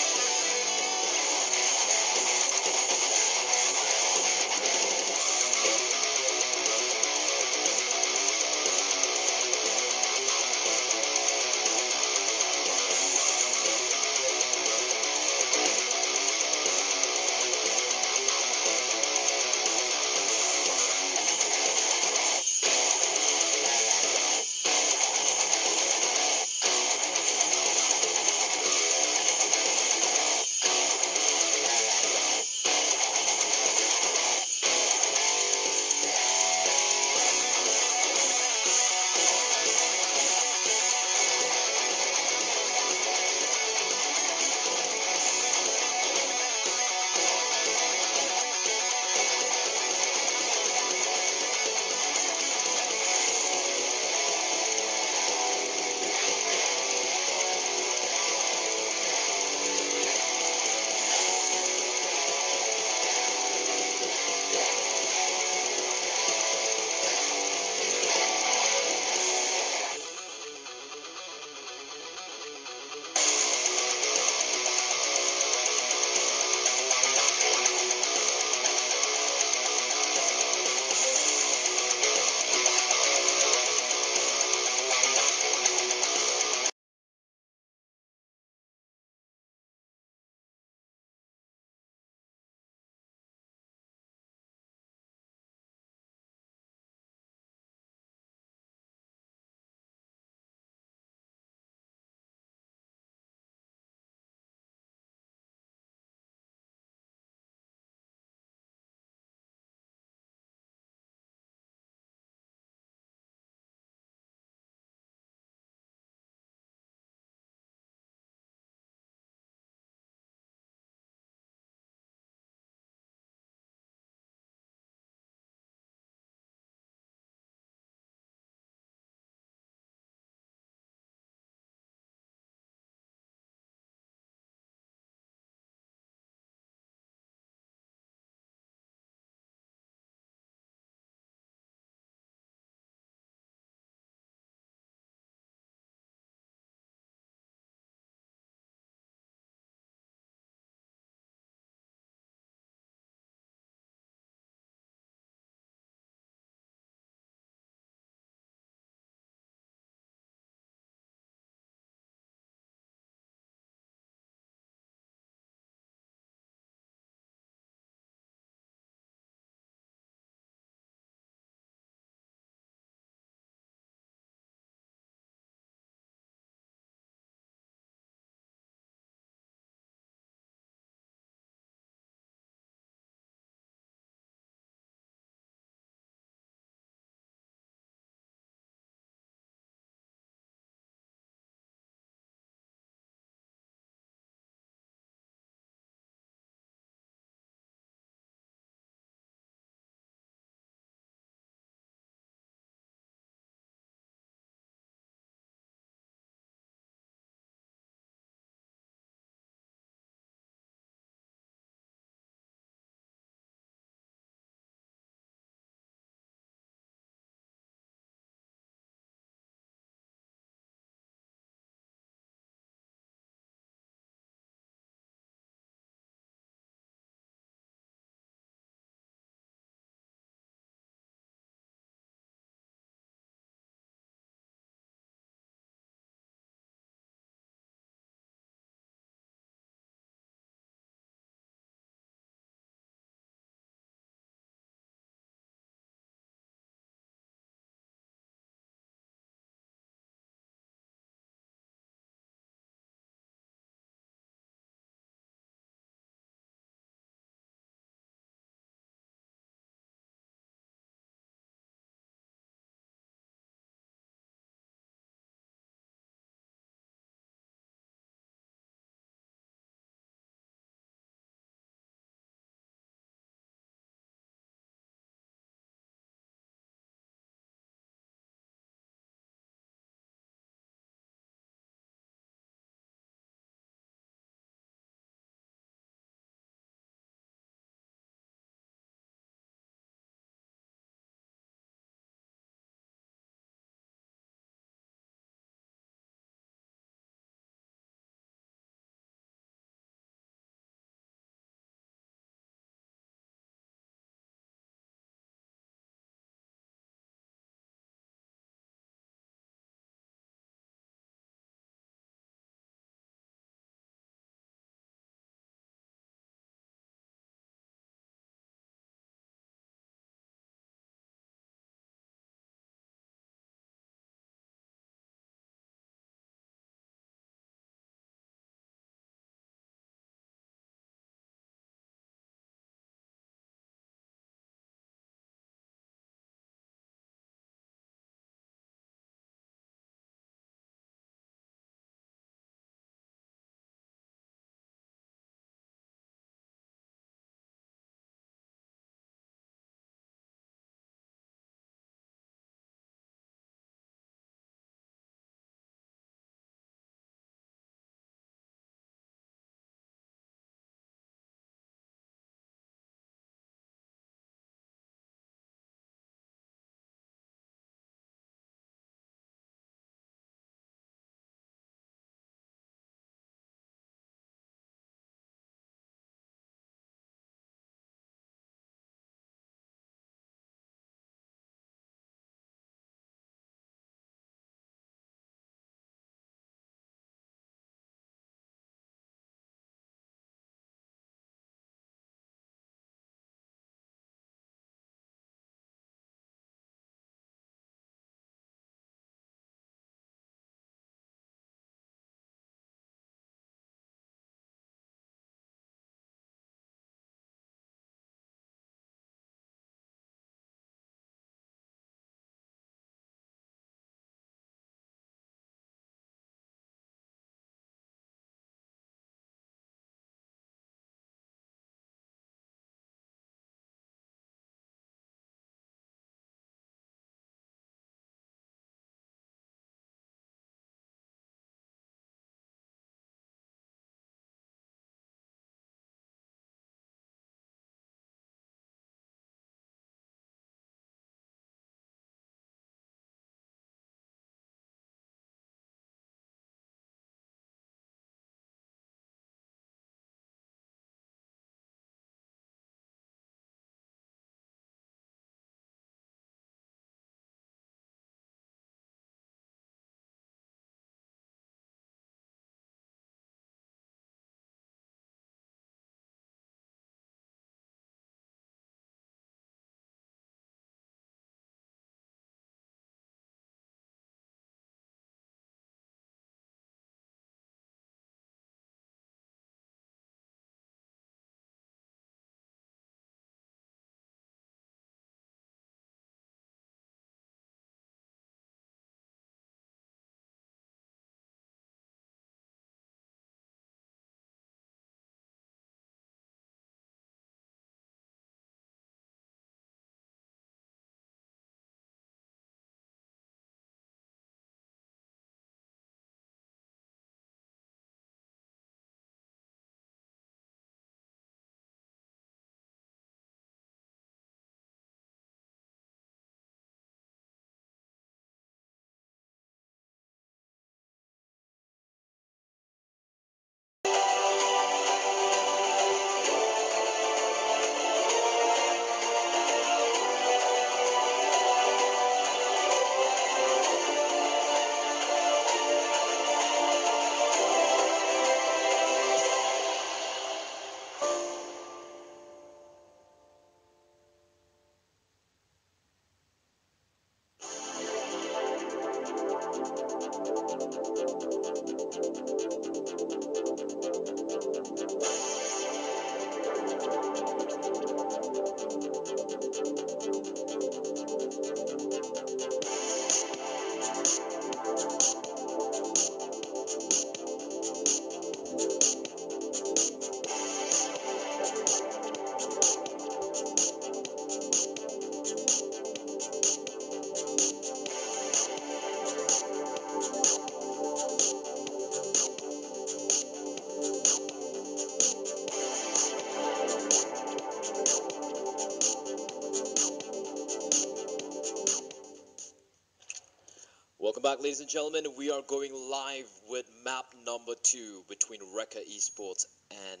Welcome back, ladies and gentlemen. We are going live with map number 2 between Rekka Esports and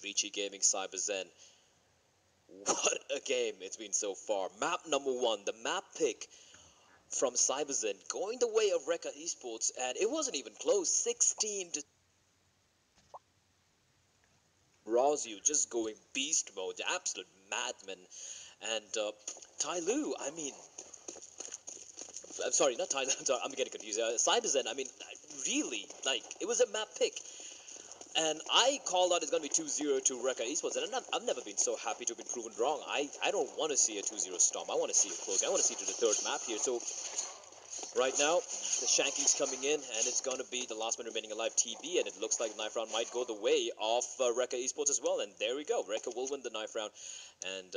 Vici Gaming CyberZen. What a game it's been so far. Map number 1, the map pick from CyberZen going the way of Rekka Esports, and it wasn't even close. 16 to Razu just going beast mode, the absolute madman, and Ty Lu, I mean, I'm sorry, not Thailand. I'm getting confused. CyberZen, I mean, really, like, it was a map pick. And I called out it's going to be 2-0 to Rekka Esports. And I've never been so happy to have been proven wrong. I don't want to see a 2-0 stomp. I want to see it close. I want to see it to the third map here. So, right now, the shanking's coming in. And it's going to be the last man remaining alive, TB. And it looks like knife round might go the way of Rekka Esports as well. And there we go. Rekka will win the knife round. And,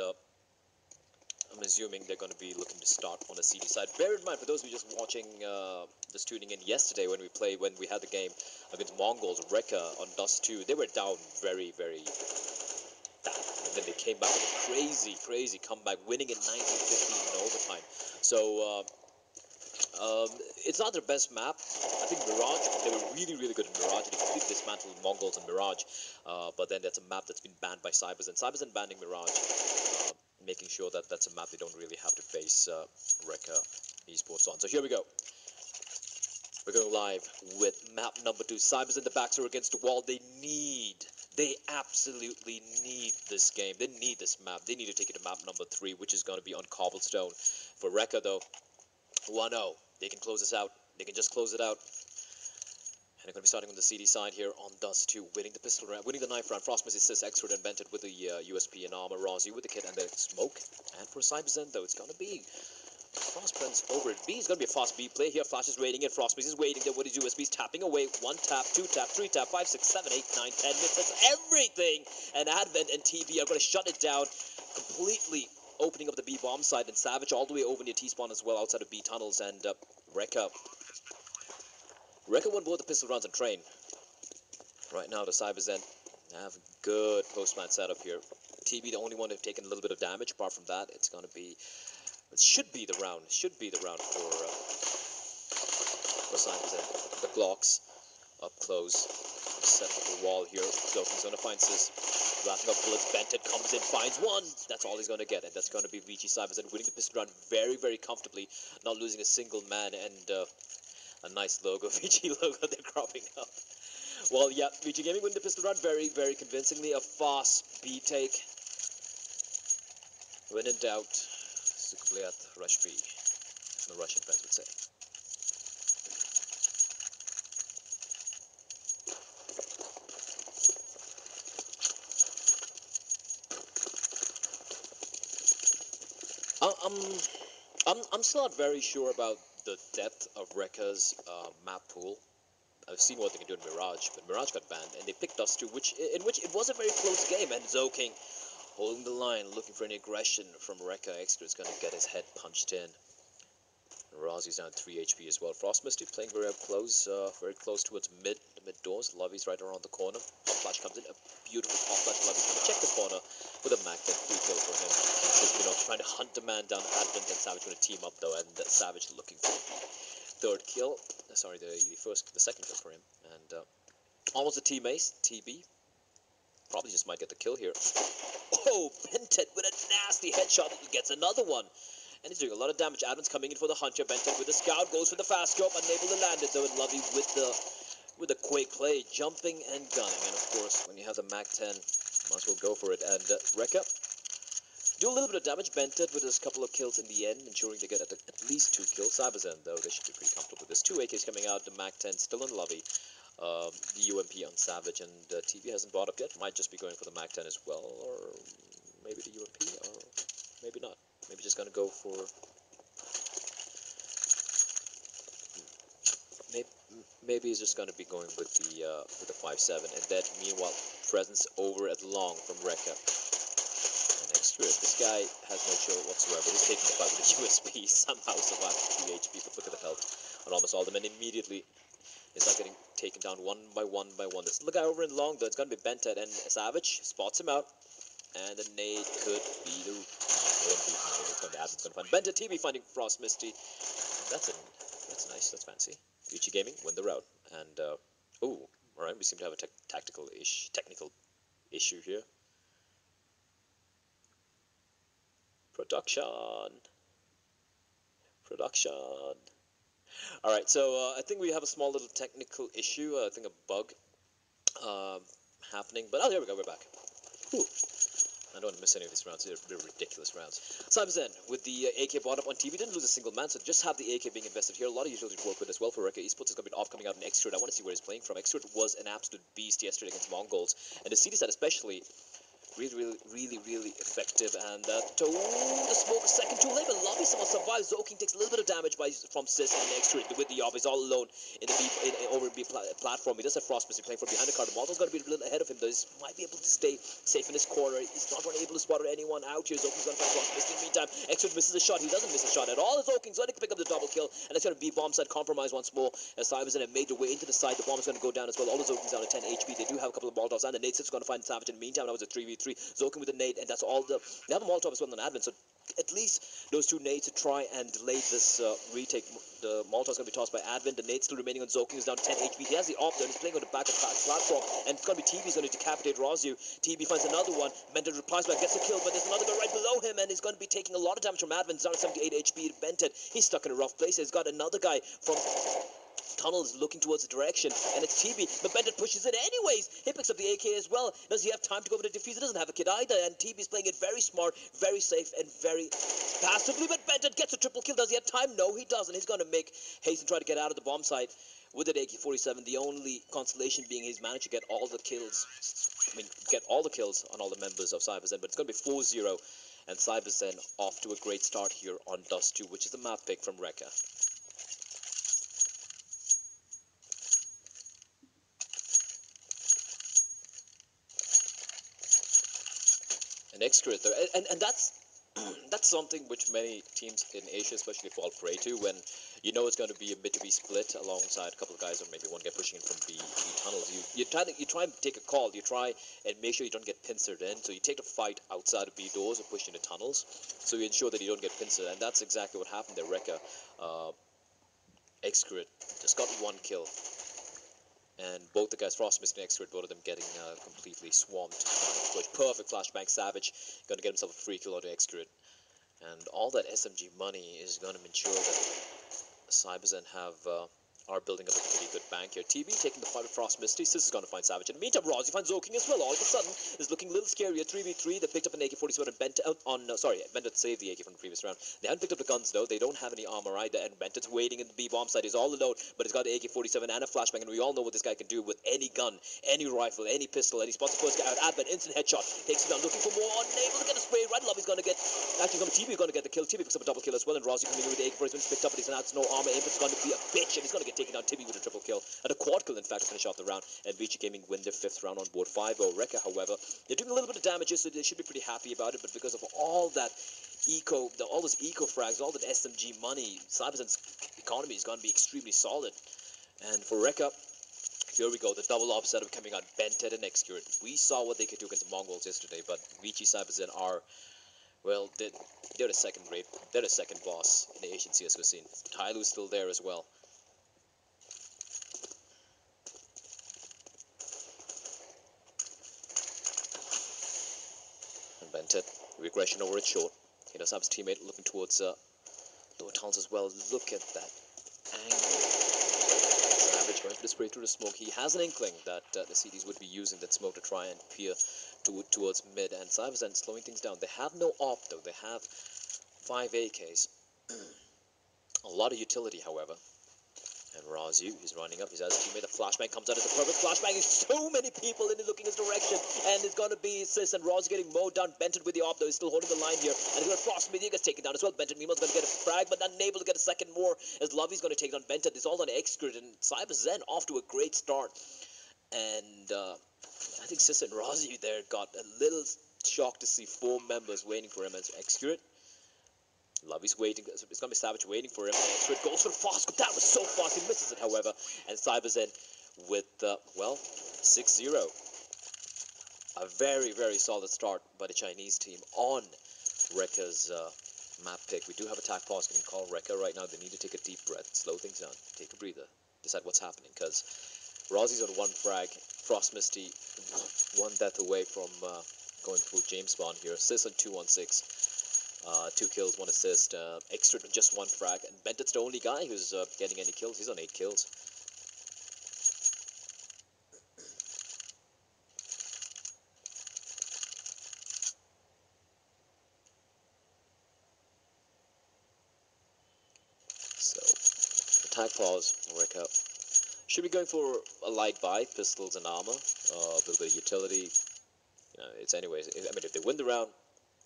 I'm assuming they're going to be looking to start on a CD side. Bear in mind, for those of you just watching, just tuning in yesterday when we had the game against Mongols, Rekka on Dust 2, they were down very, very bad. And then they came back with a crazy, crazy comeback, winning in 19-15 in overtime. So, it's not their best map. I think Mirage, they were really, really good in Mirage. They completely dismantled Mongols and Mirage. But then that's a map that's been banned by CyberZen. CyberZen banning Mirage, making sure that that's a map they don't really have to face Rekka Esports on. So here we go. We're going live with map number 2. CyberZen, the backs are against the wall. They absolutely need this game. They need this map. They need to take it to map number 3, which is going to be on Cobblestone. For Rekka, though, 1-0. They can close this out. They can just close it out. And they're going to be starting on the CD side here on Dust 2, winning the pistol round, winning the knife round. Frostmas is this expert invented with the USP and armor. Razi with the kit and the smoke. And for CyberZen, though, it's going to be Frostman's over at B. It's going to be a fast B play here. Flash is waiting, and Frostmas is waiting there with his USPs, tapping away. 1 tap, 2 tap, 3 tap, 5, 6, 7, 8, 9, 10 minutes. That's everything. And Advent and TB are going to shut it down completely, opening up the B bomb side. And Savage all the way over near T spawn as well, outside of B tunnels. And Rekka. Rekka won both the pistol rounds and train. Right now, the CyberZen have a good postman setup here. TB, the only one who've taken a little bit of damage. Apart from that, it's going to be, it should be the round. It should be the round for CyberZen. The Glocks up close, set up the wall here. Zokin's going to find Sis. Wrapping up bullets. Bented comes in, finds one. That's all he's going to get, and that's going to be Vici. CyberZen winning the pistol round very, very comfortably, not losing a single man, and a nice logo, Vici logo, they're cropping up. Well, yeah, Vici Gaming win the pistol round very, very convincingly. A fast B take. When in doubt, Sukhblayat rush B, as the Russian fans would say. I'm still not very sure about the depth of Rekka's map pool. I've seen what they can do in Mirage, but Mirage got banned, and they picked us two, in which it was a very close game, and Zoking holding the line, looking for any aggression from Rekka. Extra is going to get his head punched in. Razi's down 3 HP as well. Frostmisty playing very up close, very close towards mid, the mid doors. Lovey's right around the corner. Pop Flash comes in, a beautiful Pop Flash. Lovey's going to check the corner with a Mac, then 3 kills for him. Just, you know, trying to hunt the man down. Advent and Savage going to team up, though, and Savage looking for the third kill. Sorry, the second kill for him. And almost a team ace, TB. Probably just might get the kill here. Oh, Bentet with a nasty headshot. He gets another one. And he's doing a lot of damage. Adam's coming in for the Hunter. Benton with the Scout. Goes for the fast scope. Unable to land it, though. And Lovey with the Quake play. Jumping and gunning. And, of course, when you have the MAC-10, might as well go for it. And Rekka do a little bit of damage. Benton with his couple of kills in the end, ensuring they get at least 2 kills. CyberZen, though, they should be pretty comfortable with this. 2 AKs coming out. The MAC-10 still on Lovey. The UMP on Savage. And TB hasn't bought up yet. Might just be going for the MAC-10 as well. Or maybe the UMP. Or maybe not. Maybe just gonna go for. Maybe he's just gonna be going with the 5-7, and then meanwhile presence over at long from Rekka. And extra, this guy has no chill whatsoever. He's taking the fight with a USP. Somehow survives with 3 HP. But look at the health on almost all of them, and immediately it's not getting taken down one by one by one. This guy over in long, though, it's gonna be Bentet, and Savage spots him out, and the nade could be the. Adam's going to find Benton, TB finding Frostmisty. That's That's nice. That's fancy. Gucci Gaming, win the route. And, oh, alright, we seem to have a technical issue here. Production. Alright, so I think we have a small little technical issue. I think a bug happening. But, oh, there we go. We're back. Ooh. I don't want to miss any of these rounds. They're ridiculous rounds. Cyberzen with the AK bought up on TV. Didn't lose a single man, so just have the AK being invested here. A lot of utility to work with as well for Rekka Esports. It's going to be off coming out in X-Trade. I want to see where he's playing from. X-Trade was an absolute beast yesterday against Mongols. And the CD side especially, really effective. And the smoke is second too late, but Lobby somehow survives. Zoking takes a little bit of damage from Sis and X-Trade with the Yob. He's all alone in the platform. He does have Frost Mystery playing from behind the card. Model's got to be a little ahead of him, though. He might be able to stay safe in his corner. He's not really able to spot anyone out here. Zoking's going to find Frost Mystery. In the meantime, X-Trade misses a shot. He doesn't miss a shot at all. Zoking's going to pick up the double kill, and it's going to be bomb side compromise once more. As Cyberzen have made their way into the side, the bomb's going to go down as well. All of Zoking's down at 10 HP. They do have a couple of Molotovs, and the nade is going to find Savage in the meantime. Now it's a 3v3. Zoking with the nade, and that's all they have a Molotov as well on Advent, so at least those two nades to try and delay this retake. The Molotov's going to be tossed by Advent. The nade still remaining on Zoking is down 10 HP. He has the op there, and he's playing on the back of the platform, and it's going to be TB's going to decapitate Razu. TB finds another one. Bented replies back, gets a kill, but there's another guy right below him, and he's going to be taking a lot of damage from Advent. He's down at 78 HP. Bented, he's stuck in a rough place. He's got another guy from Tunnel is looking towards the direction, and it's TB, but Bendit pushes it anyways. He picks up the AK as well. Does he have time to go for the defuse? He doesn't have a kid either, and TB's playing it very smart, very safe, and very passively, but Bendit gets a triple kill. Does he have time? No, he doesn't. He's going to make haste and try to get out of the bomb site with an AK-47. The only consolation being he's managed to get all the kills. I mean, get all the kills on all the members of CyberZen, but it's going to be 4-0, and CyberZen off to a great start here on Dust 2, which is the map pick from Rekka. An X-Trade there, and that's that's something which many teams in Asia especially fall prey to when you know it's going to be a mid to B split alongside a couple of guys or maybe one guy pushing in from B tunnels. You try and take a call, you try and make sure you don't get pincered in, so you take the fight outside of B doors or push into tunnels, so you ensure that you don't get pincered, and that's exactly what happened there. Rekka, X-Trade just got one kill, and both the guys, Frostmist and X-Trade, both of them getting completely swamped. Perfect flashbang. Savage going to get himself a free kill onto X-Trade. And all that SMG money is going to ensure that CyberZen are building up a pretty good bank here. TB taking the fight with Frost Misty. Sis is going to find Savage. In the meantime, Rosie finds Zoking as well. All of a sudden, is looking a little scarier. 3v3. They picked up an AK-47 and Bent out on... sorry, Bent saved the AK from the previous round. They haven't picked up the guns, though. They don't have any armor either. And Bent's waiting in the B-bomb site. He's all alone, but he's got the AK-47 and a flashbang. And we all know what this guy can do with any gun, any rifle, any pistol. And he spots the first guy out. Advent, instant headshot. Takes him down. Looking for more. Unable to get a spray. Right Lobby's going to get... Actually, TB's going to get the kill. TB picks up a double kill as well. And Rosie coming in with the AK-47 picked up. But he's announced no armor. Aim's going to be a bitch. And he's going to get taken out. TB with a triple kill and a quad kill, in fact, to finish off the round, and Gucci Gaming win their fifth round on board 5-0. Rekka, however, they're doing a little bit of damage, so they should be pretty happy about it, but because of all that eco, all those eco frags, all that SMG money, CyberZen's economy is going to be extremely solid. And for Rekka, here we go, the double op setup coming out, Bented and X-Cured. We saw what they could do against the Mongols yesterday, but Vici, CyberZen are... well, they're the second rate. They're the second boss in the Asian CSGO scene. Tyloo's still there as well. Bented, regression over it short. He does have his teammate looking towards lower tunnels as well. Look at that angle. Savage going for the spray through the smoke. He has an inkling that the CDs would be using that smoke to try and peer towards mid. And CyberZen slowing things down. They have no op though. They have 5 AKs. A lot of utility, however. And Razu, he's running up, he's as teammate, a flashbang comes out as a perfect flashbang, there's so many people in looking his direction, and it's gonna be Sis and Razu getting mowed down. Bented with the op though, he's still holding the line here, and he's gonna Frost Media, gets taken down as well. Bented meanwhile is gonna get a frag, but unable to get a second more, as Lovey's gonna take down Bented. It's all on X-Grid, and CyberZen off to a great start, and I think Sis and Razu there got a little shocked to see 4 members waiting for him as X-Grid. Lovey's waiting. It's going to be Savage waiting for him. X-Trade goes for the fast. That was so fast. He misses it, however. And CyberZen with, 6-0. A very, very solid start by the Chinese team on Rekka's Map pick. We do have attack pause. Getting call Rekka right now. They need to take a deep breath. Slow things down. Take a breather. Decide what's happening, because Razi's on one frag. Frost Misty one death away from going full James Bond here. Assist on 216. 2 kills, 1 assist. Extra just 1 frag. And Bendit's the only guy who's getting any kills. He's on 8 kills. Attack pause, Rekka. Should be going for a light buy, pistols and armor, a little bit of utility. You know, it's anyways. I mean, if they win the round,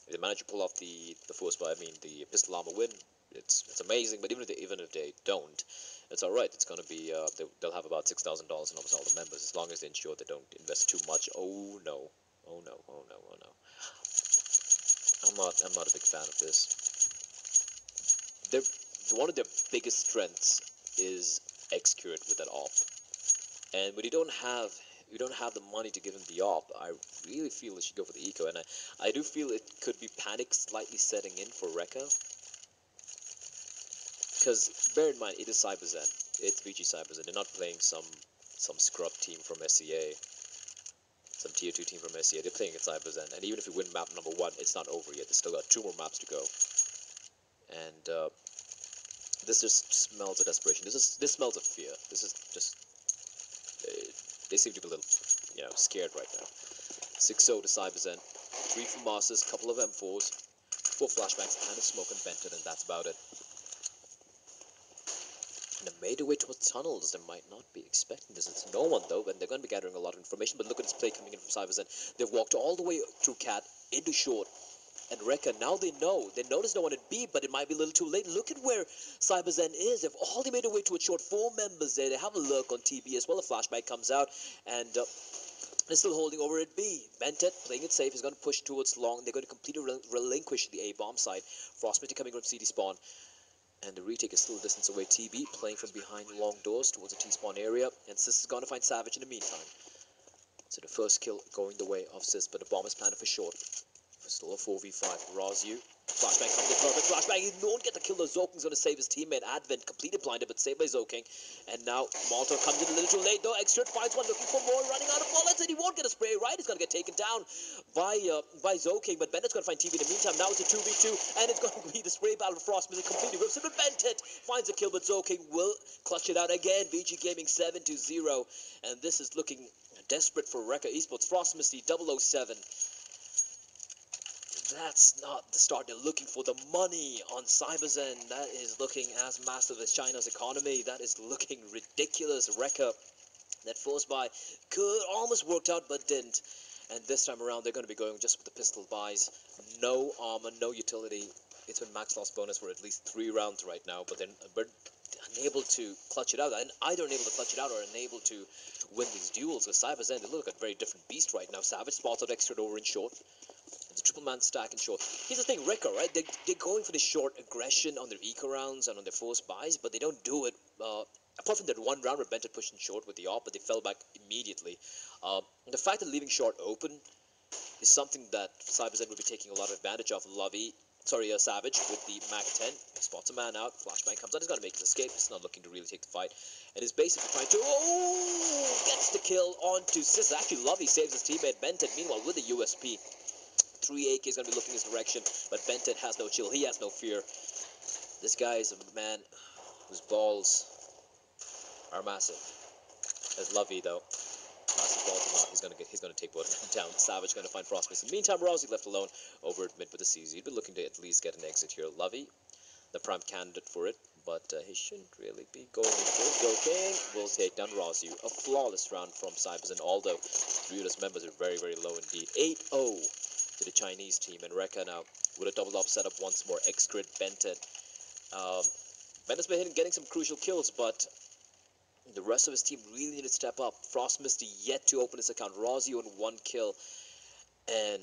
if they manage to pull off the force buy, I mean the pistol armor win, it's amazing. But even if they don't, it's all right. It's gonna be they'll have about $6,000 in almost all the members, as long as they ensure they don't invest too much. Oh no! Oh no! Oh no! Oh no! I'm not a big fan of this. One of their biggest strengths is execute with an AWP, and when you don't have the money to give him the AWP, I really feel they should go for the eco, and I do feel it could be panic slightly setting in for Rekka, because bear in mind it is Cyberzen, it's VG Cyberzen. They're not playing some scrub team from SEA, some tier 2 team from SEA. They're playing at Cyberzen, and even if you win map number 1, it's not over yet. There's still got 2 more maps to go, and this just smells of desperation. This smells of fear. This is just... They seem to be a little, you know, scared right now. 6-0 to Cyberzen. 3 from Masters, couple of M4s, 4 flashbacks, and a smoke and Benton, and that's about it. And they made their way towards tunnels. They might not be expecting this. It's no one, though, and they're going to be gathering a lot of information. But look at this play coming in from Cyberzen. They've walked all the way through Cat, into short. And Rekka, now they know. They notice no one at B, but it might be a little too late. Look at where Cyberzen is. They've already made their way to a short. 4 members there. They have a lurk on TB as well. A flashback comes out, and they're still holding over at B. Bentet, playing it safe, is going to push towards long. They're going to completely relinquish the A bomb side. Frostmitty coming from CD spawn, and the retake is still a distance away. TB playing from behind long doors towards the T spawn area, and Sis is going to find Savage in the meantime. So the first kill going the way of Sis, but the bomb is planted for short. Still a 4v5, Razu, flashbang comes in, perfect flashbang, he won't get the kill, Zoking's going to save his teammate, Advent, completely blinded, but saved by Zoking, and now Molotov comes in a little too late, though, Extra finds one, looking for more, running out of bullets, and he won't get a spray, right, he's going to get taken down by Zoking, but Bennett's going to find TB in the meantime. Now it's a 2v2, and it's going to be the spray battle, Frost Music completely rips it, but Bennett finds a kill, but Zoking will clutch it out again. VG Gaming 7-0, and this is looking desperate for Rekka Esports. Frost Misty 007. That's not the start they're looking for. The money on Cyberzen, that is looking as massive as China's economy. That is looking ridiculous. Rekka, that force buy could almost worked out, but didn't. And this time around, they're going to be going just with the pistol buys. No armor, no utility. It's been max loss bonus for at least 3 rounds right now, but then we're unable to clutch it out. And either unable to clutch it out or unable to win these duels with Cyberzen. They look like a very different beast right now. Savage spots out Extra over in short. It's a triple man stack and short. Here's the thing, Rekka, right? They're going for the short aggression on their eco rounds and on their force buys, but they don't do it. Apart from that 1 round where Bent had pushed in short with the AWP, but they fell back immediately. The fact that leaving short open is something that Cyberzen will be taking a lot of advantage of. Savage with the MAC-10. Spots a man out. Flashbang comes out. He's going to make his escape. He's not looking to really take the fight. And he's basically trying to... Oh! Gets the kill onto Sis. Actually, Lovey saves his teammate Bent, meanwhile, with the USP. 3 AK is going to be looking his direction, but Benton has no chill. He has no fear. This guy is a man whose balls are massive. As Lovey, though, massive balls are not. He's going to take both of them down. Savage going to find Frostmist. In the meantime, Razi left alone over at mid with the CZ. He'd be looking to at least get an exit here. Lovey, the prime candidate for it, but he shouldn't really be going for Zoking. Will take down Razi. A flawless round from Cyberzen, although Brutus members are very, very low indeed. 8-0. To the Chinese team, and Rekka now with a double up setup once more. X-Grid, Benton. Benton's been getting some crucial kills, but the rest of his team really need to step up. Frost Misty yet to open his account. Razi on 1 kill, and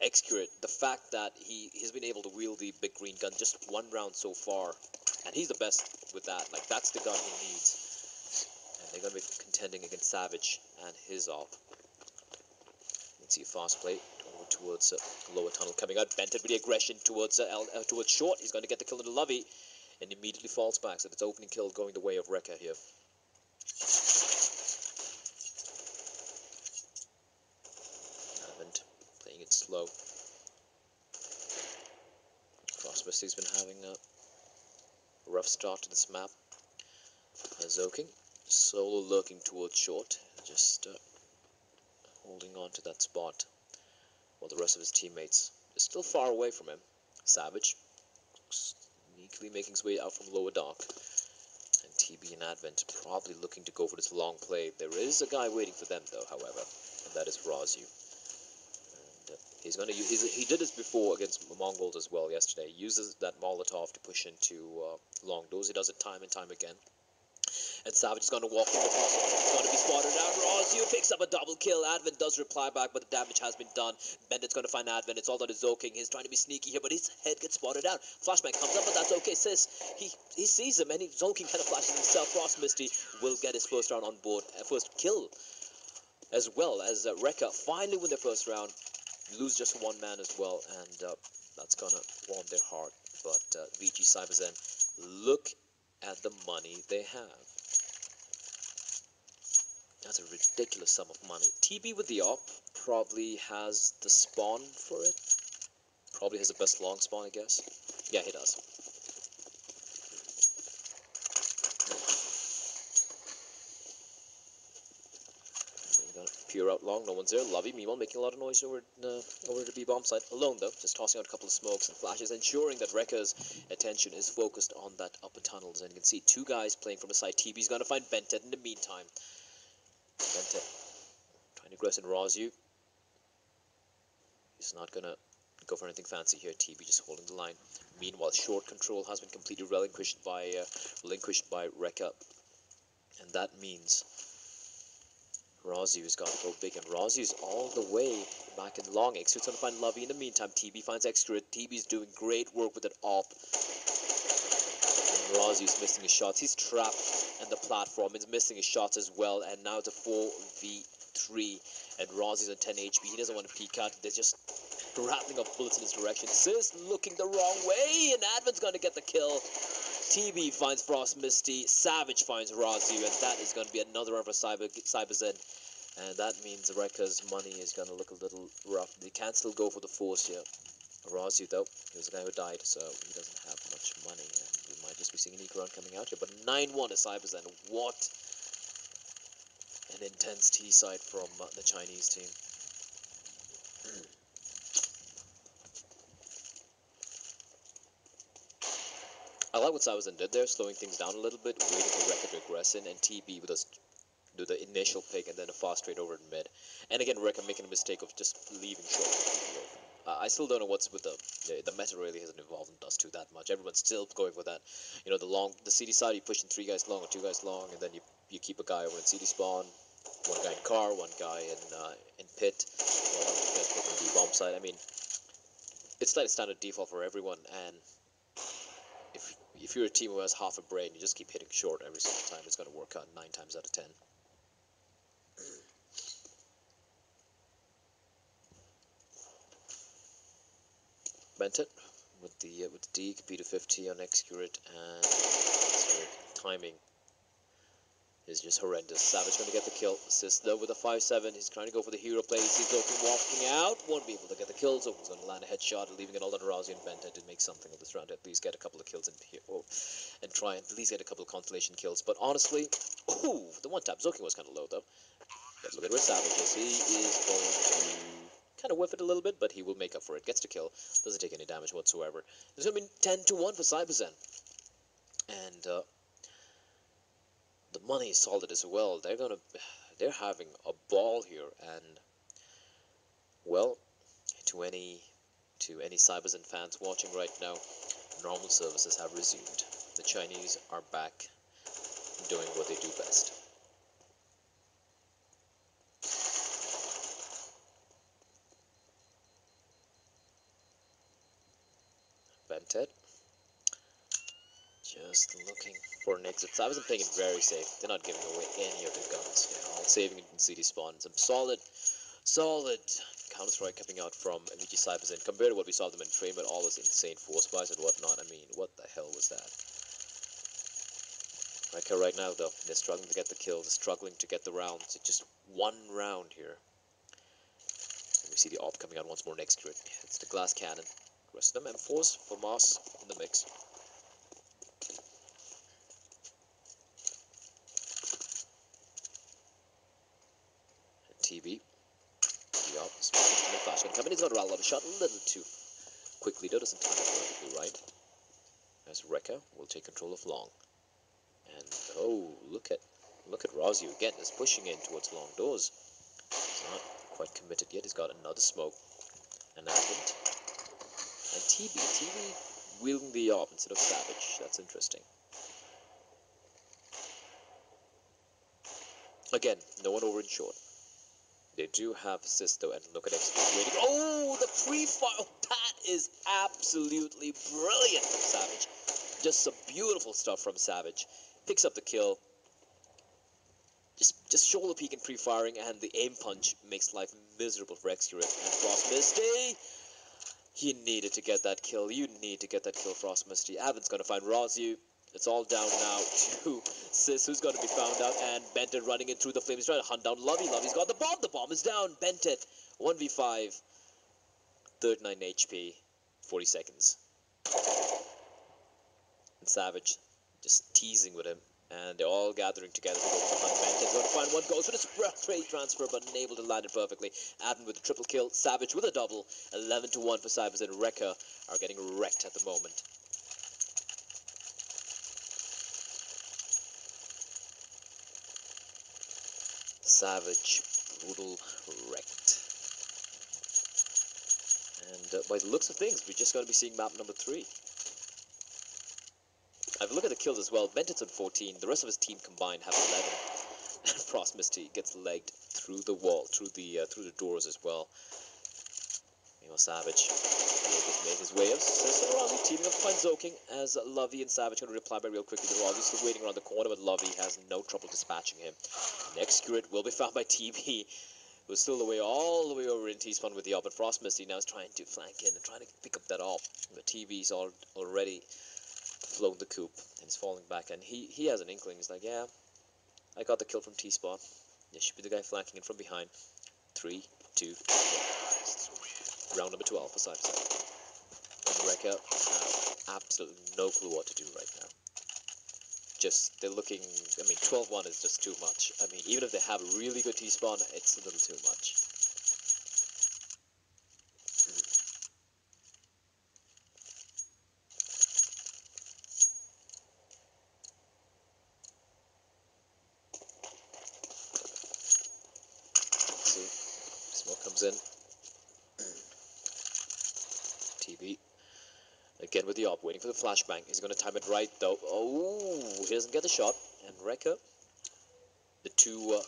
X-Grid, the fact that he's been able to wield the big green gun just 1 round so far, and he's the best with that. Like, that's the gun he needs. And they're going to be contending against Savage and his AWP. You can see a fast play. towards lower tunnel. Coming out, Benton with the aggression towards short. He's going to get the kill into Lovey, and immediately falls back. So it's opening kill going the way of Rekha here. And playing it slow. Phosphorus has been having a rough start to this map. Zoking, solo lurking towards short, just holding on to that spot while the rest of his teammates is still far away from him. Savage sneakily making his way out from lower dock, and TB and Advent probably looking to go for this long play. There is a guy waiting for them though, however, and that is Razu. And he's going to use, he did this before against Mongols as well yesterday. He uses that Molotov to push into long doors. He does it time and time again. And Savage is going to walk in the cross. It's going to be spotted out. Razu picks up a double kill. Advent does reply back, but the damage has been done. Bendit's going to find Advent. It's all that is Zoking. He's trying to be sneaky here, but his head gets spotted out. Flashbang comes up, but that's okay. Sis, he sees him, and Zoking kind of flashes himself. Frost Misty will get his first round on board. First kill, as well as Rekha finally win their first round. Lose just one man as well, and that's going to warm their heart. But VG Cyberzen, look at the money they have. That's a ridiculous sum of money. TB with the AWP probably has the spawn for it. Probably has the best long spawn, I guess. Yeah, he does. Pure out long, no one's there. Lovey, meanwhile, making a lot of noise over to B-bomb side. Alone, though, just tossing out a couple of smokes and flashes, ensuring that Rekha's attention is focused on that upper tunnels. And you can see two guys playing from the side. TB's going to find Bentet in the meantime. Bentet trying to aggress in Razu. He's not going to go for anything fancy here. TB just holding the line. Meanwhile, short control has been completely relinquished by Rekha. And that means Razu has got to go big, and Razu's all the way back in long. Excute's going to find Lovey in the meantime. TB finds Extra. TB's doing great work with that AWP. And Razu's missing his shots. He's trapped, and the platform is missing his shots as well. And now it's a 4v3, and Razu's on 10 HP. He doesn't want to peek out. They're just rattling off bullets in his direction. Sis looking the wrong way, and Advent's going to get the kill. TB finds Frost Misty, Savage finds Razu, and that is going to be another round for CyberZen. And that means Rekha's money is going to look a little rough. They can still go for the force here. Razu, though, he was the guy who died, so he doesn't have much money. And we might just be seeing an Ecoron coming out here. But 9-1 to CyberZen. What an intense T-side from the Chinese team. I like what Cyberzen did there, slowing things down a little bit, waiting for Rekha to aggress in, and TB with us do the initial pick and then a fast trade over in mid. And again, Rekha making a mistake of just leaving short. I still don't know what's with the meta really hasn't evolved and does too that much. Everyone's still going for that, you know, the CD side. You push in three guys long or two guys long, and then you keep a guy over in CD spawn, one guy in car, one guy in pit, one in the bomb side. I mean, it's like a standard default for everyone, and if you're a team who has half a brain, you just keep hitting short every single time. It's going to work out 9 times out of 10. Benton with the Deke, P250 on Excurit, and timing is just horrendous. Savage going to get the kill. Assist though with a 5-7. He's trying to go for the hero play. He sees Zoking walking out. Won't be able to get the kills. Zokin's going to land a headshot, leaving it all on Razu and Benton to make something of this round. At least get a couple of kills in here, and try and at least get a couple of consolation kills. But honestly, ooh, the one tap. Zoking was kind of low though. Let's look at where Savage is. He is going to kind of whiff it a little bit, but he will make up for it. Gets the kill. Doesn't take any damage whatsoever. There's going to be 10-1 for CyberZen. And the money is solid as well. They're having a ball here, and well, to any CyberZen fans watching right now, normal services have resumed. The Chinese are back doing what they do best. Bentet just looking for an exit. CyberZen playing it very safe. They're not giving away any of their guns. They're all saving it in CD spawn. Some solid Counter-Strike coming out from MVG Cyphers, and compared to what we saw them in Frame with all those insane force buys and whatnot, I mean, what the hell was that? Raikou right now, though, they're struggling to get the kills, they're struggling to get the rounds. It's just one round here. And we see the AWP coming out once more next to it. It's the Glass Cannon. The rest of them M4s for Mars in the mix. And TB. Coming, he's gonna rattle up a shot a little too quickly, though, doesn't time perfectly right. As Rekka will take control of Long. And oh, look at Razu again, is pushing in towards Long doors. He's not quite committed yet, he's got another smoke. An Advent. And TB wielding the AWP instead of Savage. That's interesting. Again, no one over in short. They do have assist though, and look at X3 waiting. Oh, the pre-fire! That is absolutely brilliant from Savage. Just some beautiful stuff from Savage. Picks up the kill. Just shoulder peek and pre-firing, and the aim punch makes life miserable for X3. And Frost Misty, he needed to get that kill. You need to get that kill, Frost Misty. Avan's gonna find Razu. It's all down now to Sis, who's going to be found out, and Bented running in through the flames, trying to hunt down Lovey. Lovey's got the bomb. The bomb is down. Bented, 1v5, 39 HP, 40 seconds. And Savage just teasing with him, and they're all gathering together to go for the hunt. Bented's going to find one, goes with a trade transfer, but unable to land it perfectly. Adam with a triple kill, Savage with a double, 11-1 for Cyphers, and Rekka are getting wrecked at the moment. Savage, brutal, wrecked. And by the looks of things, we're just going to be seeing map number 3. Have a look at the kills as well. Bentett's on 14, the rest of his team combined have 11. And Frost Misty gets legged through the wall, through the doors as well. Meanwhile, Savage made his way up. So Razu teaming up to find Zoking, as Lovey and Savage are going to reply by real quickly. The Razu's still waiting around the corner, but Lovey has no trouble dispatching him. Next grid will be found by TB, who's still all the way over in T-Spawn with the AWP. And Frost Misty now is trying to flank in and trying to pick up that AWP. But TB's already flown the coop and is falling back. And he has an inkling. He's like, yeah, I got the kill from T-Spawn. There should be the guy flanking in from behind. 3, 2, 1. Round number 12 for Cyphers. And Rekka have absolutely no clue what to do right now. Just, they're looking, I mean, 12-1 is just too much. I mean, even if they have a really good T-spawn, it's a little too much. See, smoke comes in. TB, again with the AWP, waiting for the flashbang. He's going to time it right, though. Oh, he doesn't get the shot. And Rekka, the two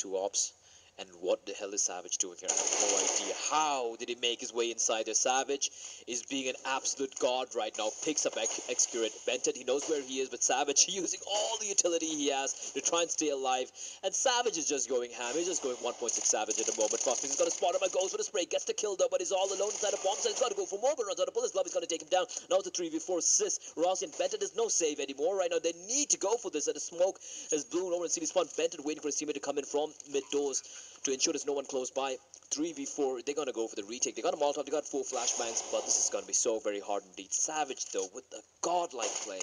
AWPs. And what the hell is Savage doing here? I have no idea. How did he make his way inside there? Savage is being an absolute god right now. Picks up Excurate. Bented, he knows where he is, but Savage using all the utility he has to try and stay alive. And Savage is just going ham. He's just going 1.6 Savage at the moment. Frostbeast has got a spot him and goes with a spray. Gets the kill though, but he's all alone inside a bomb. So he's got to go for more, but runs out of bullets. Love is going to take him down. Now it's a 3v4 Sis. Rossi and Bented is no save anymore right now. They need to go for this. And the smoke is blown over in CD spawn. Bented waiting for his teammate to come in from mid-doors to ensure there's no one close by. 3v4, they're going to go for the retake. They got a Molotov, they got 4 flashbangs, but this is going to be so very hard indeed. Savage, though, with a godlike play.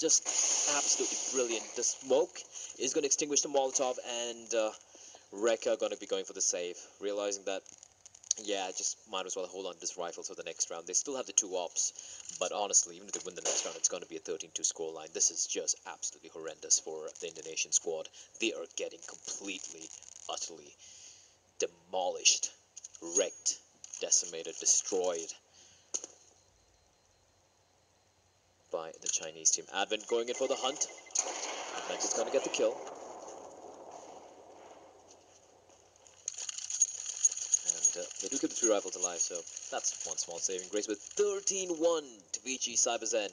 Just absolutely brilliant. The smoke is going to extinguish the Molotov, and Rekka going to be going for the save. Realizing that, yeah, just might as well hold on to this rifle for the next round. They still have the 2 AWPs, but honestly, even if they win the next round, it's going to be a 13-2 scoreline. This is just absolutely horrendous for the Indonesian squad. They are getting completely, utterly demolished, wrecked, decimated, destroyed by the Chinese team. Advent going in for the hunt. Advent is going to get the kill. And they do keep the 3 rifles alive, so that's one small saving grace with 13-1 to VG Cyphers N.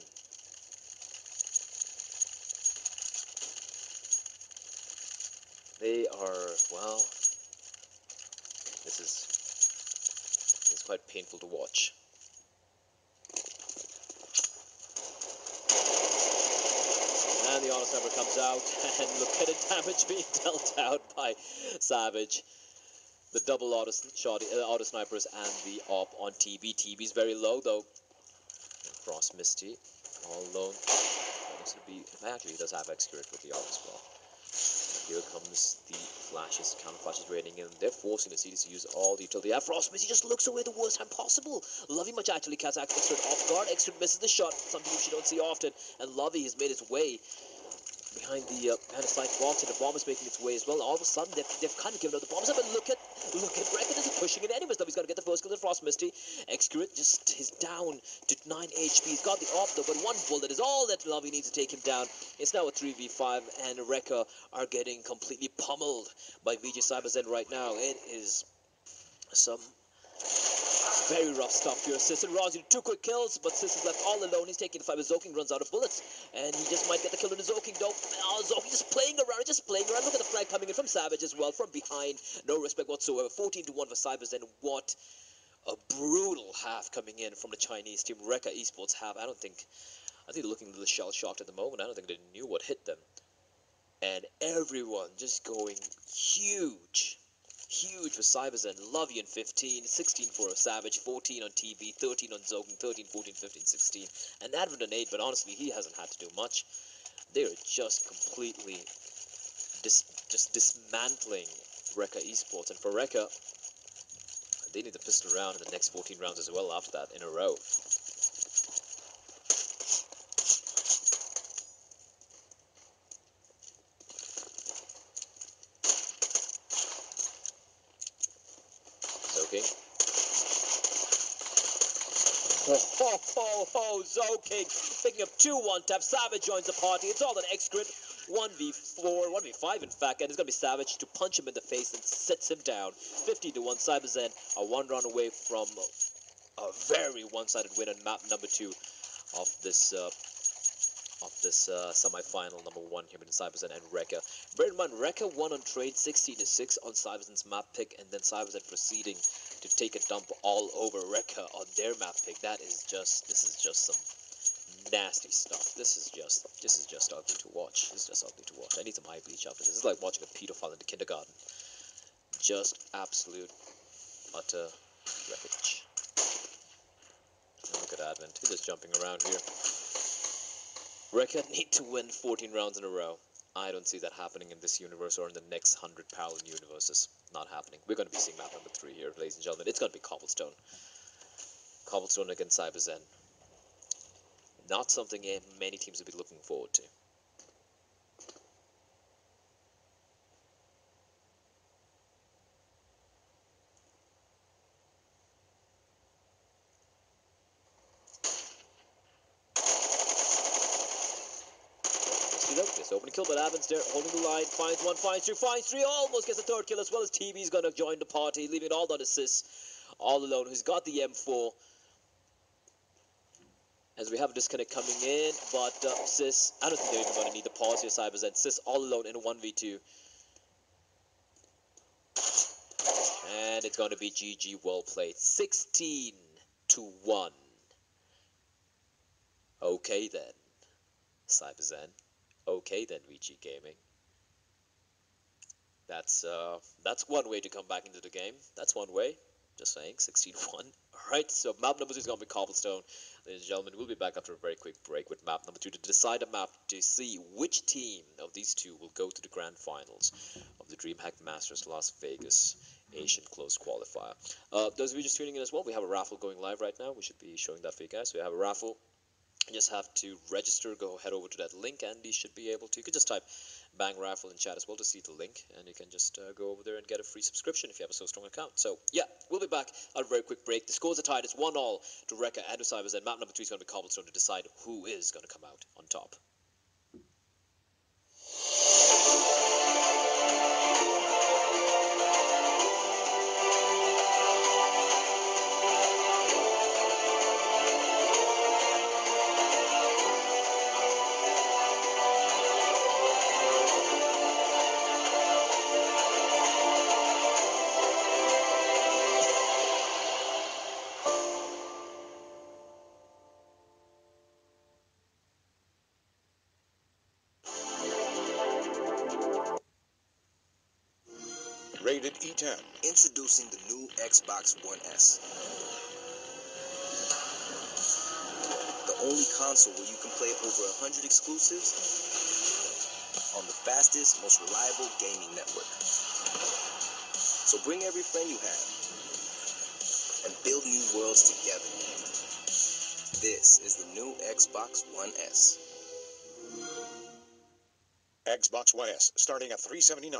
They are, well, this is quite painful to watch. And the honest number comes out, and look at the damage being dealt out by Savage. The double auto snipers and the AWP on TB. TB's very low though. Frost Misty, all alone. Actually, he does have X-Curate with the AWP as well. Here comes the flashes, counter-flashes raining in. They're forcing the CDC to use all the utility. Yeah, Frost Misty just looks away the worst time possible. Lovey much actually catches X-Curate off guard. X-Curate misses the shot, something which you don't see often. And Lovey has made his way behind the slide box, and the bomb is making its way as well. All of a sudden, they've kind of given up the bombs up, and look at Rekord as he's pushing it anyways. Though he's got to get the first kill in Frost Misty. X-Curate just is down to 9 HP. He's got the AWP though, but one bullet is all that Lovey needs to take him down. It's now a 3v5, and Rekord are getting completely pummeled by VG Cyberzen right now. It is some very rough stuff here. Sisson Ross, you two quick kills, but Sisson's left all alone. He's taking the fight, but Zoking runs out of bullets, and he just might get the kill on the Zoking. Though, oh, Zoking just playing around. Look at the flag coming in from Savage as well, from behind. No respect whatsoever. 14-1 for Cyberzen. What a brutal half coming in from the Chinese team. Rekord Esports half. I think they're looking a little shell-shocked at the moment. I don't think they knew what hit them. And everyone just going huge. Huge for Cyberzen, Lovey in 15, 16 for Savage, 14 on TB, 13 on Zogan, 13, 14, 15, 16, and Advent on 8, but honestly, he hasn't had to do much. They are just completely dismantling Rekord Esports, and for Rekord, they need the pistol round in the next 14 rounds as well after that in a row. Ho, Zoking picking up 2-1 taps. Savage joins the party. It's all an X-Curate 1v4, 1v5 in fact, and it's going to be Savage to punch him in the face and sits him down. 50-1, Cyberzen are one round away from a very one-sided win on map number 2 of this semi-final number 1 here between Cyberzen and Rekord. Bear in mind, Rekord won on trade 16-6 on Cyberzen's map pick, and then Cyberzen proceeding to take a dump all over Rekord on their map pick. That is just, this is just some nasty stuff. This is just ugly to watch. I need some eye bleach after this. This is like watching a pedophile in the kindergarten. Just absolute, utter wreckage. Look at Advent. He's just jumping around here. Rekord need to win 14 rounds in a row. I don't see that happening in this universe or in the next 100 parallel universes. Not happening. We're going to be seeing map number 3 here, ladies and gentlemen. It's going to be Cobblestone. Cobblestone against Cyberzen. Not something many teams will be looking forward to. Open kill, but Advent's there, holding the line, finds one, finds three, almost gets a third kill as well as TB's gonna join the party, leaving all that assist, all alone. Who's got the M4, as we have a disconnect coming in, but Sis, I don't think they're even gonna need the pause here, Cyberzen. Sis all alone in a 1v2. And it's gonna be GG, well played. 16-1. Okay then, Cyberzen. Okay then, VG Gaming. That's one way to come back into the game. That's one way. Just saying, 16-1. Alright, so map number 2 is going to be Cobblestone. Ladies and gentlemen, we'll be back after a very quick break with map number 2 to decide a map to see which team of these two will go to the grand finals of the DreamHack Masters Las Vegas Asian Close Qualifier. Those of you just tuning in as well, we have a raffle going live right now. We should be showing that for you guys. We have a raffle. You just have to register, go head over to that link, and you should be able to. You can just type Bang Raffle in chat as well to see the link, and you can just go over there and get a free subscription if you have a So Strong account. So, yeah, we'll be back at a very quick break. The scores are tied. It's 1-1 to Rekord and to Cyberzen. Map number 2 is going to be Cobblestone to decide who is going to come out on top. Rated E10. Introducing the new Xbox One S. The only console where you can play over 100 exclusives on the fastest, most reliable gaming network. So bring every friend you have and build new worlds together. This is the new Xbox One S. Xbox One S starting at $379.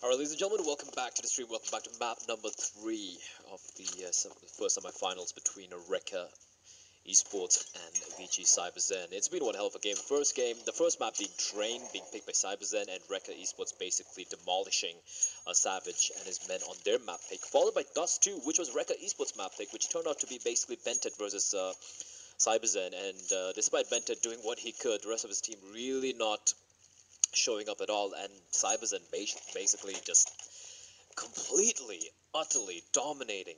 Alright, ladies and gentlemen, welcome back to the stream. Welcome back to map number 3 of the first semi-finals between Rekka Esports and VG CyberZen. It's been one hell of a game. First game, the first map being Train, being picked by CyberZen, and Rekka Esports basically demolishing Savage and his men on their map pick, followed by Dust 2, which was Rekka Esports map pick, which turned out to be basically Bented versus CyberZen, and despite Bented doing what he could, the rest of his team really not showing up at all, and CyberZen basically just completely, utterly dominating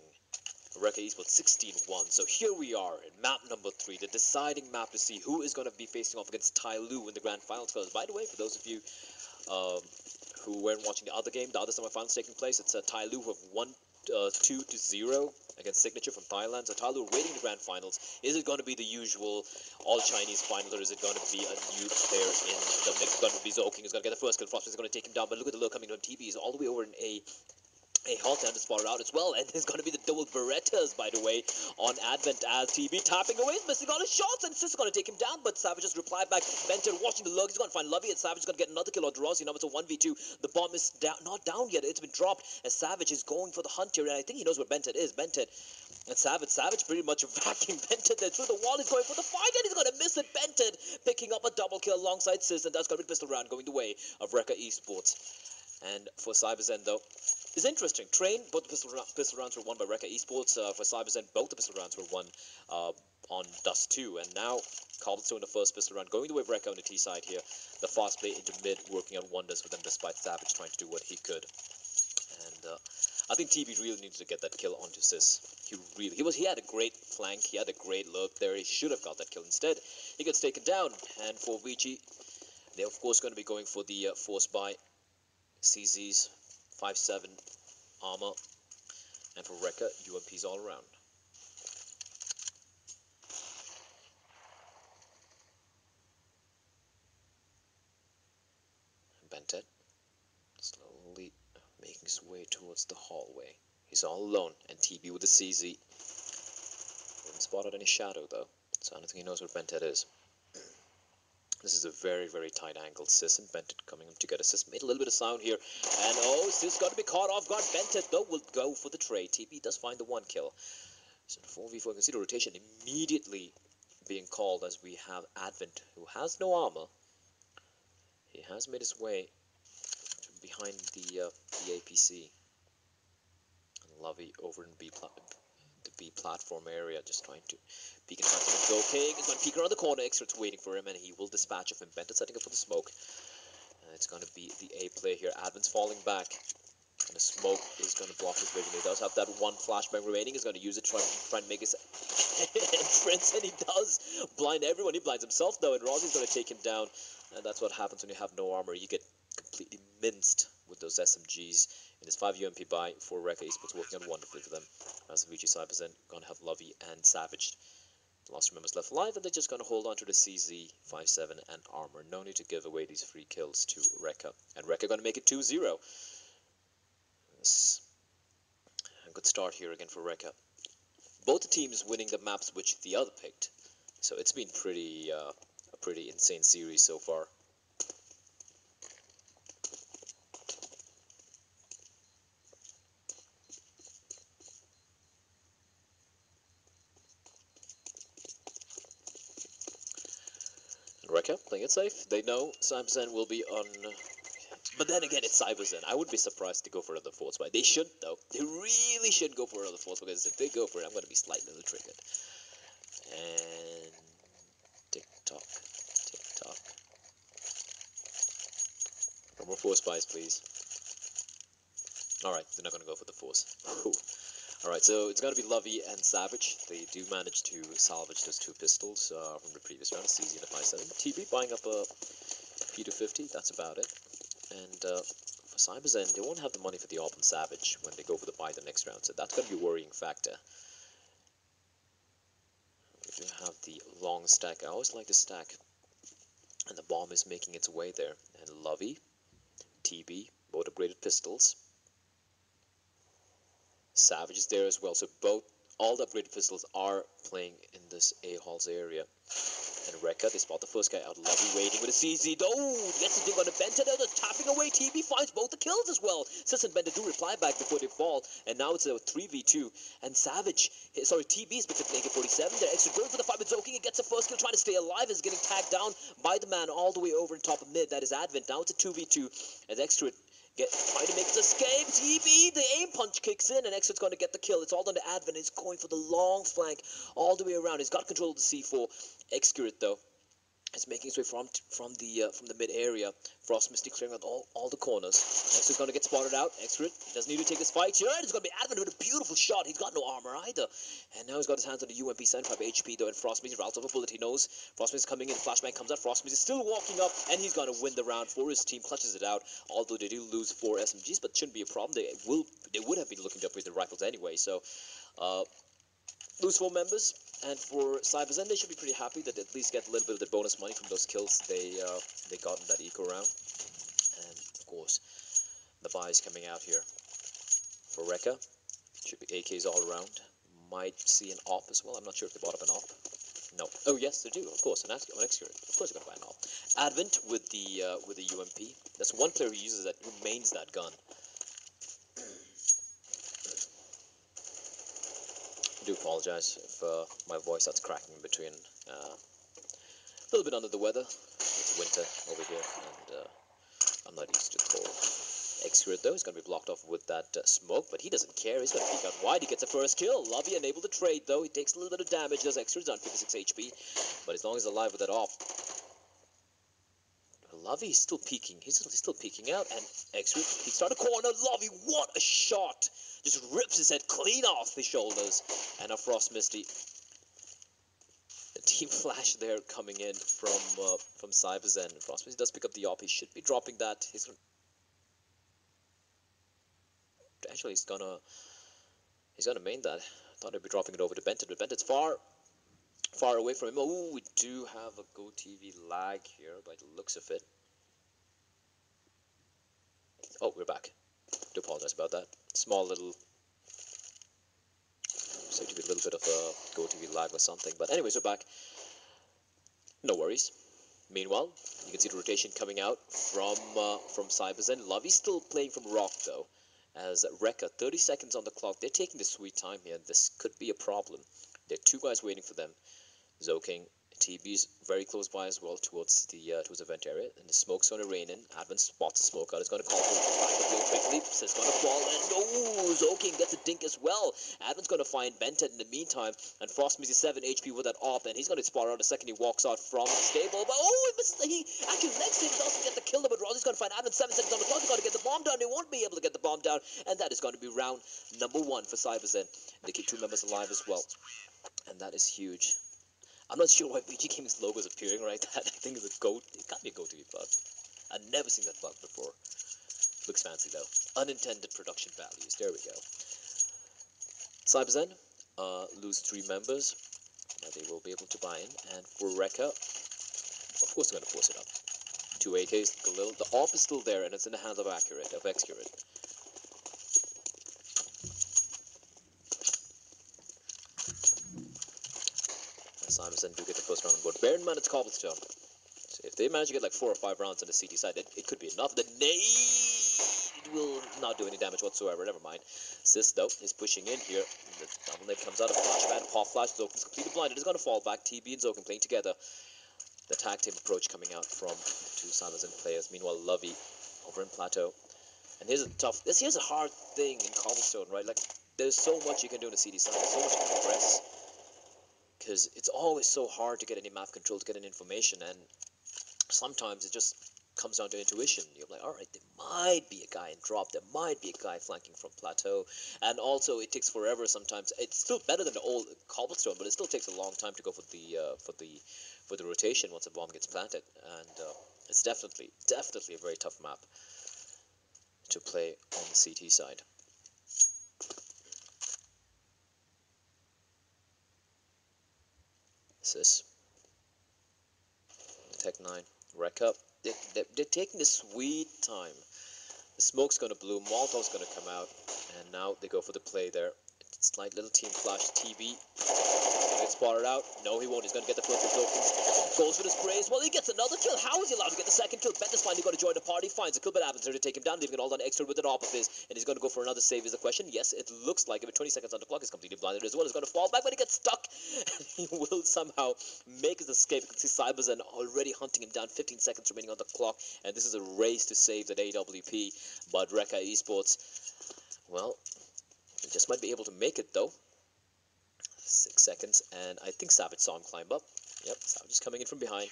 Rekka Esports 16-1. So here we are in map number 3, the deciding map to see who is going to be facing off against Ty Lu in the grand finals. Because, by the way, for those of you who weren't watching the other game, the other semi-finals taking place, it's Ty Lu who have won 2-0 against Signature from Thailand. So Ty Lu waiting the grand finals. Is it going to be the usual all-Chinese finals, or is it going to be a new player in the mix? It's going to be Zoking, who's going to get the first kill. Frost is going to take him down, but look at the lure coming from TB. He's all the way over in A Halt and spotted out as well, and there's going to be the double Berettas, by the way, on Advent as TB tapping away, missing all his shots, and Sis is going to take him down, but Savage just replied back. Benton watching the lurk, he's going to find Lovey, and Savage is going to get another kill on Durossi. Now it's a 1v2, the bomb is down, not down yet, it's been dropped, as Savage is going for the hunt here, and I think he knows where Benton is. Benton and Savage pretty much vacuum Benton there through the wall, he's going for the fight, and he's going to miss it. Benton picking up a double kill alongside Sis, and that's going to be pistol round going the way of Rekka Esports. And for CyberZen, though, it's interesting. Train, both the pistol rounds were won by Rekka Esports. For CyberZen, both the pistol rounds were won on Dust 2. And now, Cobblestone in the first pistol round, going the way of Rekka on the T side here. The fast play into mid, working out wonders for them, despite Savage trying to do what he could. And I think TB really needed to get that kill onto Sis. He had a great flank, he had a great lurk there. He should have got that kill instead. He gets taken down. And for VG, they're of course going to be going for the force buy. CZs, 5.7, armor, and for Rekka, UMPs all around. Bented, slowly making his way towards the hallway. He's all alone, and TB with the CZ. He didn't spot out any shadow though, so I don't think he knows where Bented is. This is a very, very tight angle. Sis and Bented coming together. Sis made a little bit of sound here. And oh, Sis got to be caught off guard. Bented, though, will go for the trade. TB does find the one kill. So 4v4, you can see the rotation immediately being called as we have Advent, who has no armor. He has made his way to behind the APC. And Lovey over in B platform area, just trying to peek inside some Go King. He's going to peek around the corner, Xrt's waiting for him, and he will dispatch of him. Benton setting up for the smoke. It's going to be the A play here. Advent's falling back, and the smoke is going to block his vision. He does have that one flashbang remaining. He's going to use it, try and make his entrance, and he does blind everyone. He blinds himself, though, and Rossi's going to take him down, and that's what happens when you have no armor. You get completely minced with those SMGs. And this 5 UMP buy for Rekka Esports working out wonderfully for them. As VG CyberZen going to have Lovey and Savage, the last members left alive, and they're just going to hold on to the CZ, 5.7 and armor. No need to give away these free kills to Rekka. And Rekka going to make it 2-0. A good start here again for Rekka. Both the teams winning the maps which the other picked. So it's been pretty a pretty insane series so far. Rekka playing it safe. They know CyberZen will be on, but then again, it's CyberZen. I would be surprised to go for another force buy. They should though. They really should go for another force, because if they go for it, I'm going to be slightly triggered. And tick tock. No more force buys, please. All right, they're not going to go for the force. Ooh. Alright, so it's going to be Lovey and Savage. They do manage to salvage those two pistols from the previous round, a CZ and a 5.7. TB buying up a P250, that's about it. And for Cyberzen, they won't have the money for the AWP and Savage when they go for the buy the next round, so that's going to be a worrying factor. We do have the long stack. I always like to stack. And the bomb is making its way there. And Lovey, TB, both upgraded pistols. Savage is there as well. So all the upgraded pistols are playing in this A-Halls area. And Rekka, they spot the first guy out. Lovey waiting with a CZ. Oh, gets a dig on the Benta. They're tapping away. TB finds both the kills as well. Sis and Benta do reply back before they fall. And now it's a 3v2. And Savage, sorry, TB's picked up an AK-47. There, extra goal for the 5 minutes. Zoking, it gets the first kill, trying to stay alive. Is getting tagged down by the man all the way over in top of mid. That is Advent. Now it's a 2v2. And extra. Try to make his escape. TB, the aim punch kicks in, and Exit's going to get the kill. It's all done to Advent. He's going for the long flank all the way around. He's got control of the C4. Execute, though, is making his way from the mid area. Frost Mystic clearing out all the corners. Exit's going to get spotted out. Execute doesn't need to take this fight here. It's going to be Advent with a beautiful shot. He's got no armor either, and now he's got his hands on the UMP 75 HP though. And Frost Mystic routes off a bullet. He knows Frost Mystic is coming in. Flashbang comes out. Frost Mystic is still walking up, and he's going to win the round for his team. Clutches it out. Although they do lose 4 SMGs, but shouldn't be a problem. They would have been looking to upgrade the rifles anyway. So, lose 4 members. And for Cyberzen, they should be pretty happy that they at least get a little bit of the bonus money from those kills they got in that eco round. And of course, the buy is coming out here for Rekka. Should be AKs all around. Might see an op as well. I'm not sure if they bought up an op. No. Oh yes, they do. Of course, an execute. Of course, they're gonna buy an op. Advent with the UMP. That's one player who uses that, who mains that gun. I do apologize if my voice starts cracking in between. A little bit under the weather. It's winter over here, and I'm not used to cold. Execute though is going to be blocked off with that smoke, but he doesn't care. He's going to peek out wide. He gets a first kill. Lovey unable to trade though. He takes a little bit of damage. Does Execute's on 56 HP, but as long as he's alive with that off. Lovey is still peeking. He's still peeking out, and Execute peeks out a corner. Lovey, what a shot! Just rips his head clean off his shoulders. And a Frost Misty. The team flash there coming in from Cyberzen. Frost Misty does pick up the AWP. He should be dropping that. He's gonna main that. I thought he'd be dropping it over to Benton, but Benton's far away from him. Oh, we do have a GoTV lag here by the looks of it. Oh, we're back. Do apologize about that. Small little, seems to be a little bit of a GoTV lag or something. But anyways, we're back. No worries. Meanwhile, you can see the rotation coming out from Cyberzen. Lovey's still playing from Rock though, as Rekka. 30 seconds on the clock. They're taking the sweet time here. This could be a problem. There are 2 guys waiting for them. Zoking. TB's very close by as well towards the vent area, and the smoke's going to rain in. Advent spots the smoke out. It's going to call for it quickly. So it's going to fall, and no, Zoking gets a dink as well. Advent's going to find Benton in the meantime, and Frost Misty 7 HP with that AWP, and he's going to spot out the second he walks out from the stable. But oh, he actually legs him, doesn't get the kill, but Rossi's going to find Advent. 7 seconds on the clock. He's going to get the bomb down. He won't be able to get the bomb down, and that is going to be round number 1 for Cyberzen. They keep 2 members alive as well, and that is huge. I'm not sure why BG Gaming's logo is appearing right there. I think it's a goat. It can't be a GoTV bug. I've never seen that bug before. Looks fancy though. Unintended production values. There we go. Cyberzen lose 3 members. Now they will be able to buy in. And for Rekka, of course they're going to force it up. 2 AKs, Galil. The AWP is still there, and it's in the hands of Execute. Cyberzen do get the first round on board. Bear in mind it's Cobblestone. So if they manage to get like 4 or 5 rounds on the CT side, it could be enough. The nade will not do any damage whatsoever. Never mind. Sis though is pushing in here. The double nade comes out of flashbang. Pop flash. Zokin's completely blinded. It's going to fall back. TB and Zokin playing together. The tag team approach coming out from 2 Cyberzen players. Meanwhile, Lovey over in Plateau. And here's a hard thing in Cobblestone, right? Like there's so much you can do in the CT side. There's so much you can press. Because it's always so hard to get any map control, to get any information, and sometimes it just comes down to intuition. You're like, alright, there might be a guy in drop, there might be a guy flanking from Plateau, and also it takes forever sometimes. It's still better than the old Cobblestone, but it still takes a long time to go for the rotation once a bomb gets planted, and it's definitely a very tough map. to play on the CT side. Assist. Tech 9. Rack up. They're taking the sweet time. The smoke's going to bloom. Molotov's going to come out. And now they go for the play there. It's like little team flash. TB. Get spotted out. No, he won't. He's going to get the first of tokens. Goes for the sprays. Well, he gets another kill. How is he allowed to get the second kill? Bendis finally got to join the party. Finds a kill, but happens to take him down, leaving it all on extra with an AWP of his. And he's going to go for another save is the question. Yes, it looks like it. With 20 seconds on the clock, he's completely blinded as well. He's going to fall back, but he gets stuck. And he will somehow make his escape. You can see Cyberzone already hunting him down. 15 seconds remaining on the clock. And this is a race to save that AWP. But Rekka Esports, well, he just might be able to make it though. 6 seconds, and I think Savage saw him climb up. Yep, Savage is coming in from behind.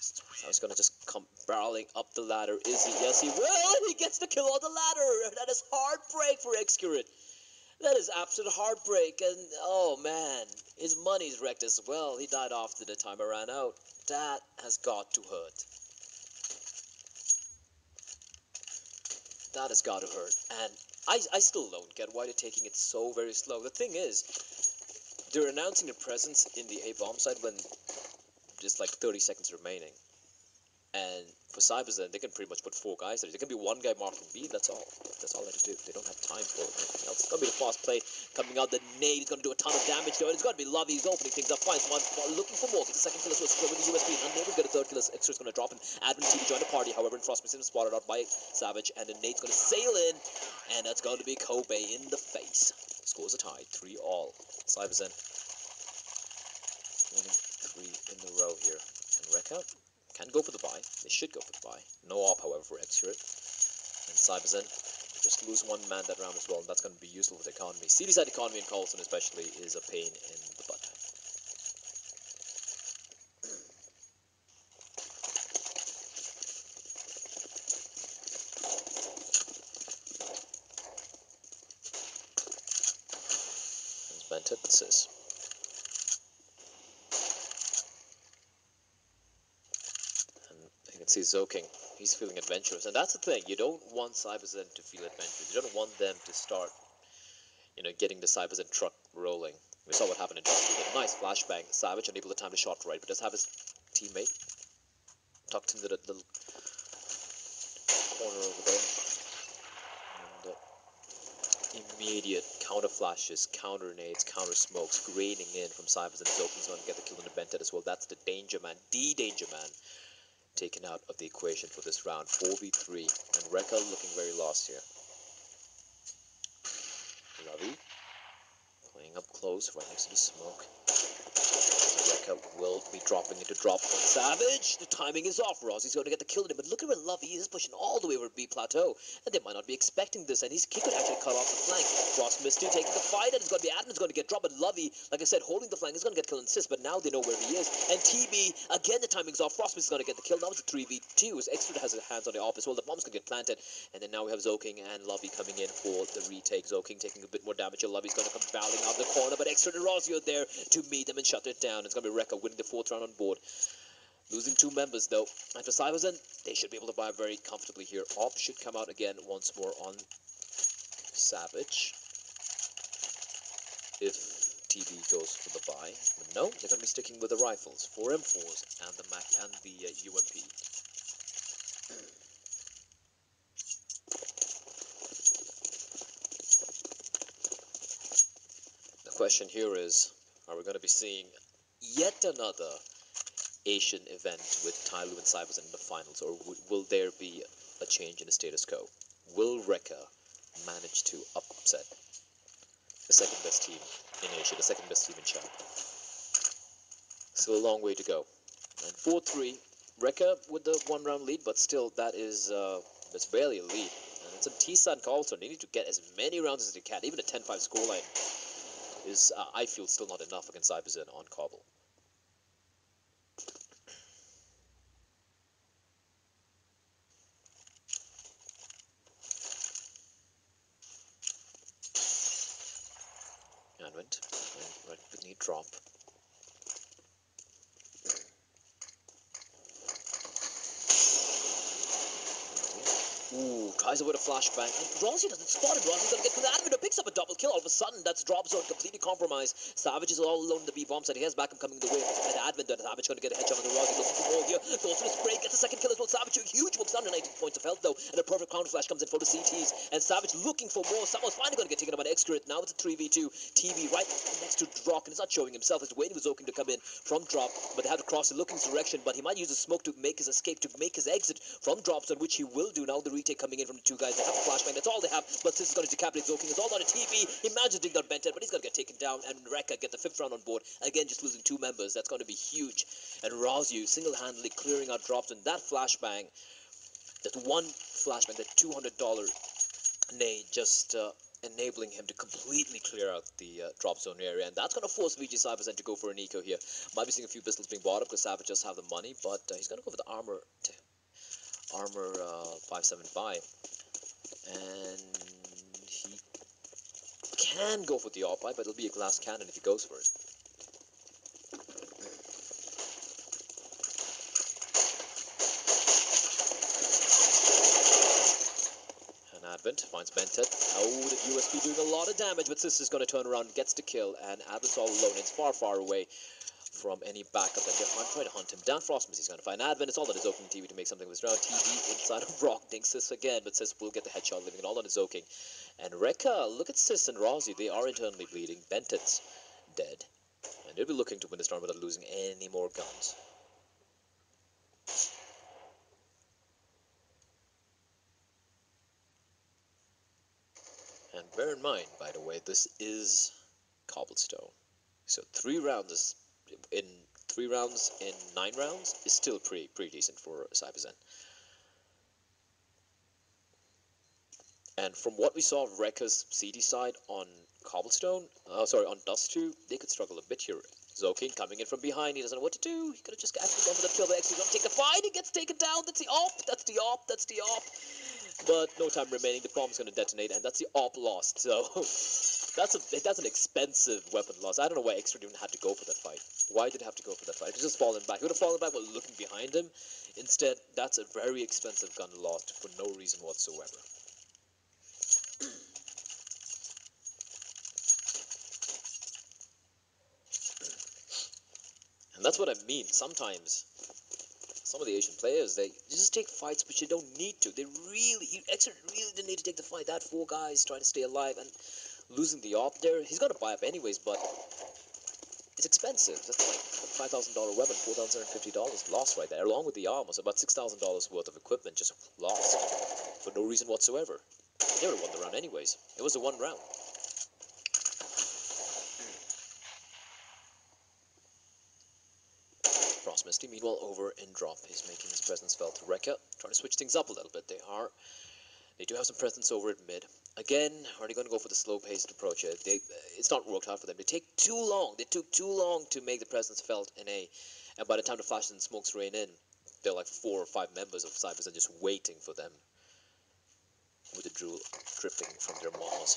Savage's gonna just come barreling up the ladder. Is he? Yes, he will! He gets the kill on the ladder! That is heartbreak for Xcurate. That is absolute heartbreak, and oh man, his money's wrecked as well. He died after the timer ran out. That has got to hurt. That has got to hurt, and I still don't get why they're taking it so very slow. The thing is, they're announcing their presence in the A-bomb site when just like 30 seconds remaining. And for Cyberzone, they can pretty much put 4 guys there. There can be 1 guy marking B, that's all. That's all they have to do. They don't have time for anything else. It's going to be the fast play coming out. The nade is going to do a ton of damage, though. It's going to be Lovey. He's opening things up. Finds one. Looking for more. Gets a second kill as well. Square with the USB. Unable to get a third kill. Xcurate's going to drop in. Admin TV joined the party. However, Frostman's is spotted out by Savage. And the nade's going to sail in. And that's going to be Kobe in the face. Scores a tie. 3-all. Cyberzone. Winning 3 in a row here. And Rekka can go for the buy. They should go for the buy. No AWP, however, for Xcurate. And Cyberzone just lose 1 man that round as well, and that's going to be useful with the economy. CD side economy in Carlson especially is a pain in the butt. That's Bentet. This is Zoking. He's feeling adventurous, and that's the thing. You don't want Cyberzone to feel adventurous. You don't want them to start, you know, getting the Cyberzone truck rolling. We saw what happened in Dusty. Nice flashbang. Savage unable to time the shot right, but does have his teammate tucked into the little corner over there. And the immediate counter flashes, counter nades, counter smokes, grading in from Cyberzone. Zoking's going to get the kill on the Bentet as well. That's the danger man, the danger man, taken out of the equation for this round. 4v3, and Rekka looking very lost here. Lovey playing up close right next to the smoke. Rekka will be dropping into drop on Savage. The timing is off. Rossi's going to get the kill in him, but look at where Lovey is pushing all the way over B plateau, and they might not be expecting this, and he could actually cut off the flank. Ross missed two, taking the fight, and it's going to be Adam's going to get dropped, but Lovey, like I said, holding the flank is going to get killed and assist, but now they know where he is, and TB, again the timing's off. Ross is going to get the kill. Now it's a 3v2, as Xcurate has his hands on the AWP as well. The bomb's going to get planted, and then now we have Zoking and Lovey coming in for the retake. Zoking taking a bit more damage, and Lovey's going to come bowling out the corner, but Xcurate and Rossi are there to meet them and shut it down. It's going to be Rekka winning the 4th round on board. Losing 2 members though. And for Cyberzone, they should be able to buy very comfortably here. AWP should come out again once more on Savage if TB goes for the buy. But no, they're going to be sticking with the rifles, 4 M4s, and the Mac and the UMP. The question here is, are we going to be seeing yet another Asian event with Tyloo and Cyberzone in the finals, or will there be a change in the status quo? Will Rekka manage to upset the second best team in Asia, the second best team in China? Still a long way to go. And 4-3, Rekka with the 1-round lead, but still that is that's barely a lead. And it's a T-San Carlson. They need to get as many rounds as they can. Even a 10-5 scoreline is, I feel, still not enough against Cyberzone on Kabul. Advent, right, we need drop. Ooh, tries to with a flashbang. And Rossi doesn't spot it. Rossi's gonna get Advento, picks up a double kill. All of a sudden, that's drop zone completely compromised. Savage is all alone in the B bomb side. He has Bakum coming the way. And Advento, Savage gonna get a headshot on the Rossi. Looking for more here. Goes for the spray, gets a second kill as well. Savage, huge books, 119 points of health though. And a perfect counter flash comes in for the CTs. And Savage looking for more. Someone's finally gonna get taken up by Xcrit. Now it's a 3v2. TV right next to Drock. And it's not showing himself. It's waiting for Zoken to come in from drop. But they have to cross the looking direction. But he might use the smoke to make his escape, to make his exit from drop zone, which he will do. Now the retake coming in from the two guys. They have a flashbang, that's all they have, but this is going to decapitate Zoking. It's all on a TP. Imagine digging out Benton, but he's going to get taken down, and Rekka get the fifth round on board. Again, just losing two members. That's going to be huge. And Razu single-handedly clearing out drops, and that flashbang, that one flashbang, that $200 nade, just enabling him to completely clear out the drop zone area, and that's going to force VG Cypherzen to go for an eco here. Might be seeing a few pistols being bought up because Savage just have the money, but he's going to go for the armor 575, and he can go for the op-eye, but it'll be a glass cannon if he goes for it. Advent finds Bentet. Oh, the USP doing a lot of damage, but Sis is going to turn around and gets the kill, and Advent's all alone. It's far, far away from any backup, and they're trying to hunt him down. Frostmas, he's going to find Advent. It's all on his opening TV to make something of this round. TV inside of Rock, dings Sis again, but Sis will get the headshot, leaving it all on his oaking. And Rekka, look at Sis and Razi, they are internally bleeding. Bentet's dead, and they'll be looking to win this round without losing any more guns. And bear in mind, by the way, this is Cobblestone. So three rounds in nine rounds is still pretty decent for Cypherzen. And from what we saw of Rekka's CD side on Cobblestone, on Dust 2, they could struggle a bit here. Zoking coming in from behind, he doesn't know what to do. He could have just actually gone for that kill, but actually going to take the fight. He gets taken down. That's the op. That's the op. That's the op. But no time remaining, the bomb's going to detonate, and that's the op lost, so that's an expensive weapon loss. I don't know why Xcrit even had to go for that fight. Why did it have to go for that fight? He could just fallen back. He would have fallen back while looking behind him. Instead, that's a very expensive gun lost for no reason whatsoever. And that's what I mean. Sometimes some of the Asian players, they just take fights which they don't need to. Xcrit really didn't need to take the fight. That four guys trying to stay alive and losing the op there. He's going to buy up anyways, but it's expensive. That's like a $5,000 weapon, $4,750 lost right there, along with the armor. So about $6,000 worth of equipment just lost for no reason whatsoever. They would have won the round anyways. It was a one round. Frostmisty, meanwhile, over in drop, is making his presence felt to Rekka, trying to switch things up a little bit. They do have some presence over at mid. Again, are they going to go for the slow-paced approach here? It's not worked out for them. They took too long to make the presence felt in A, and by the time the flashes and smokes rain in, they're like 4 or 5 members of Cypherzen just waiting for them, with the drool dripping from their maws.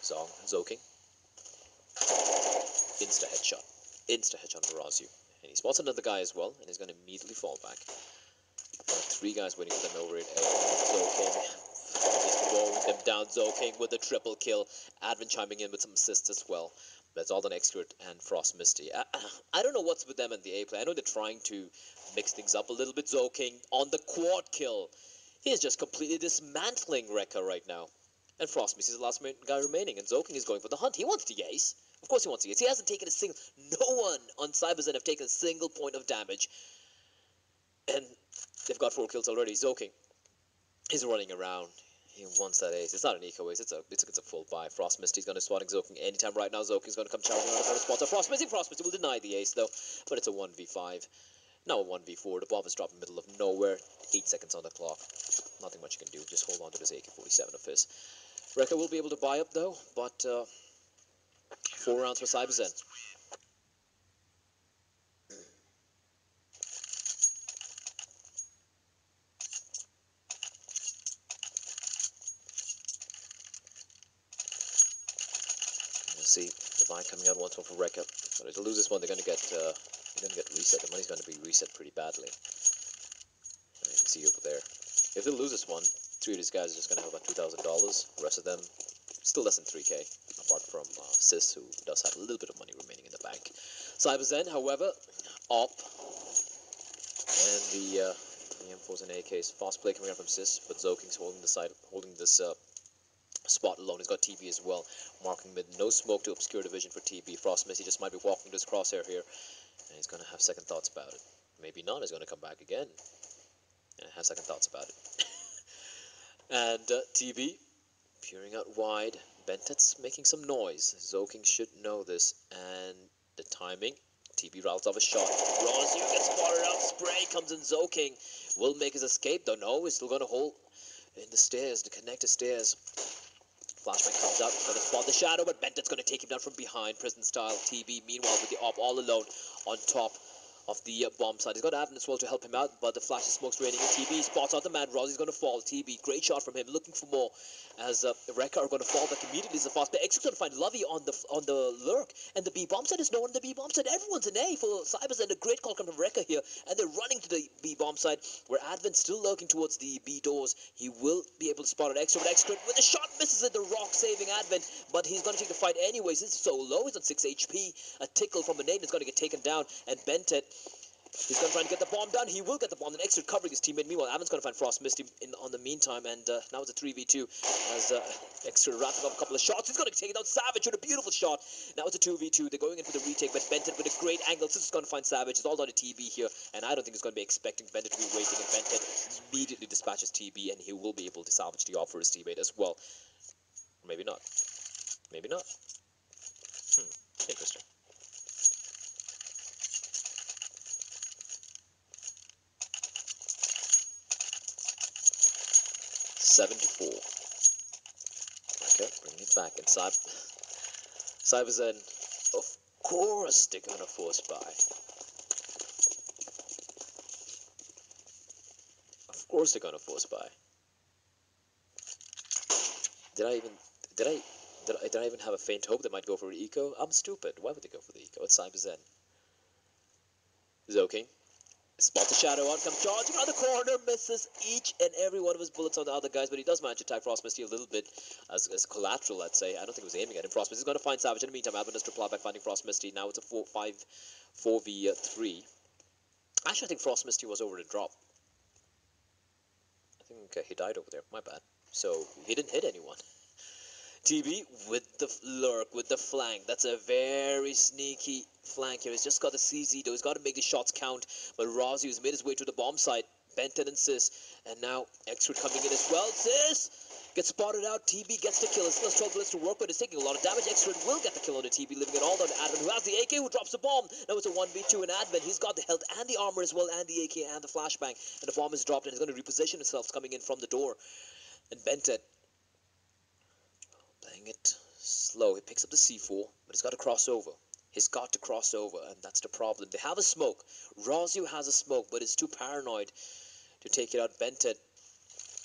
Zong, Zoking. Insta-headshot. Insta-headshot Razu. And he spots another guy as well, and he's going to immediately fall back. There are 3 guys waiting for them over at A. Zoking, blowing them down. Zoking with a triple kill. Advent chiming in with some assists as well. That's all the Xcrit and Frostmisty. I don't know what's with them in the A play. I know they're trying to mix things up a little bit. Zoking on the quad kill. He is just completely dismantling Rekka right now. And Frostmisty is the last guy remaining, and Zoking is going for the hunt. He wants the ace. Of course he wants to. He hasn't taken a single... No one on Cypherzen have taken a single point of damage. And they've got 4 kills already. Zoking is running around. He wants that ace. It's not an eco ace. It's a full buy. Frostmisty's going to swat Zoking anytime right now. Zoking's going to come charging out of the sponsor. Frostmisty will deny the ace, though. But it's a 1v5. Now a 1v4. The bomb is dropped in the middle of nowhere. 8 seconds on the clock. Nothing much you can do. Just hold on to this AK-47 of his. Rekka will be able to buy up, though. But... 4 rounds for Cypherzen. We'll see the buy coming out once more for Rekka. But to lose this one, they're gonna get reset. The money's gonna be reset pretty badly. And you can see over there. If they lose this one, Three of these guys are just going to have about $2,000. The rest of them, still less than 3K, apart from Sis, who does have a little bit of money remaining in the bank. CyberZen, however, AWP, and the M4s and AKs. Fast play coming out from Sis, but Zoking's holding the side, holding this spot alone. He's got TB as well, marking mid. No smoke to obscure division for TB. Frost Misty just might be walking to his crosshair here, and he's going to have second thoughts about it. Maybe not. He's going to come back again and have second thoughts about it. And TB peering out wide. Bentet's making some noise. Zoking should know this. And the timing. TB rattles off a shot. Ronzu gets spotted out. Spray comes in. Zoking will make his escape though. No, he's still going to hold in the stairs, the connected stairs. Flashman comes out, going to spot the shadow, but Bentet's going to take him down from behind, prison style. TB, meanwhile, with the AWP all alone on top of the bomb side. He's got Avon as well to help him out, but the flash of smoke's raining in. TB spots out the man. Rossi's going to fall. TB, great shot from him, looking for more as Rekka are going to fall back immediately as a fast play. Exit's going to find Lovey on the lurk, and the B bomb side is no one in the B bomb side. Everyone's in A for Cybers, and a great call coming from Rekka here, and they're running to the B bomb side, where Advin's still lurking towards the B doors. He will be able to spot an extra, but Exit with a shot misses it. The Rock saving Advin, but he's going to take the fight anyways. This is so low. He's on 6 HP. A tickle from a nade is going to get taken down, and Bentet, he's going to try and get the bomb down. He will get the bomb. Then Exit covering his teammate. Meanwhile, Avan's going to find Frost Misty on the meantime. And now it's a 3v2 as Exit wrapping up a couple of shots. He's going to take it out. Savage with a beautiful shot. Now it's a 2v2. They're going in for the retake, but Bentet with a great angle. This is going to find Savage. It's all down to TB here. And I don't think he's going to be expecting Bentet to be waiting. And Bentet immediately dispatches TB. And he will be able to salvage the AWP for his teammate as well. Maybe not. Maybe not. Interesting. Seven to 4. Okay, bring it back inside. CyberZen, of course, they're gonna force buy. Of course, they're gonna force buy. Did I even have a faint hope they might go for an eco? I'm stupid. Why would they go for the eco? It's CyberZen. Zoking. Spot the shadow, out comes charging around the corner, misses each and every one of his bullets on the other guys, but he does manage to attack Frost Misty a little bit as collateral, I'd say. I don't think he was aiming at him. Frost Misty's going to find Savage. In the meantime, Alvin does reply by finding Frost Misty. Now it's a 4v3. Actually, I think Frost Misty was over to drop. I think he died over there. My bad. So he didn't hit anyone. TB with the lurk, with the flank. That's a very sneaky flank here. He's just got the CZ though. He's got to make the shots count. But Razu has made his way to the bomb site. Benton and Sis. And now Extra coming in as well. Sis gets spotted out. TB gets the kill. It still has 12 bullets to work, but it's taking a lot of damage. Extra will get the kill on the TB, leaving it all down to Advin, who has the AK, who drops the bomb. Now it's a 1v2, and Advin, he's got the health and the armor as well, and the AK and the flashbang. And the bomb is dropped, and he's going to reposition himself coming in from the door. And Benton, playing it slow, he picks up the C4, but he's got to cross over. He's got to cross over, and that's the problem. They have a smoke. Rosu has a smoke, but is too paranoid to take it out. Bentet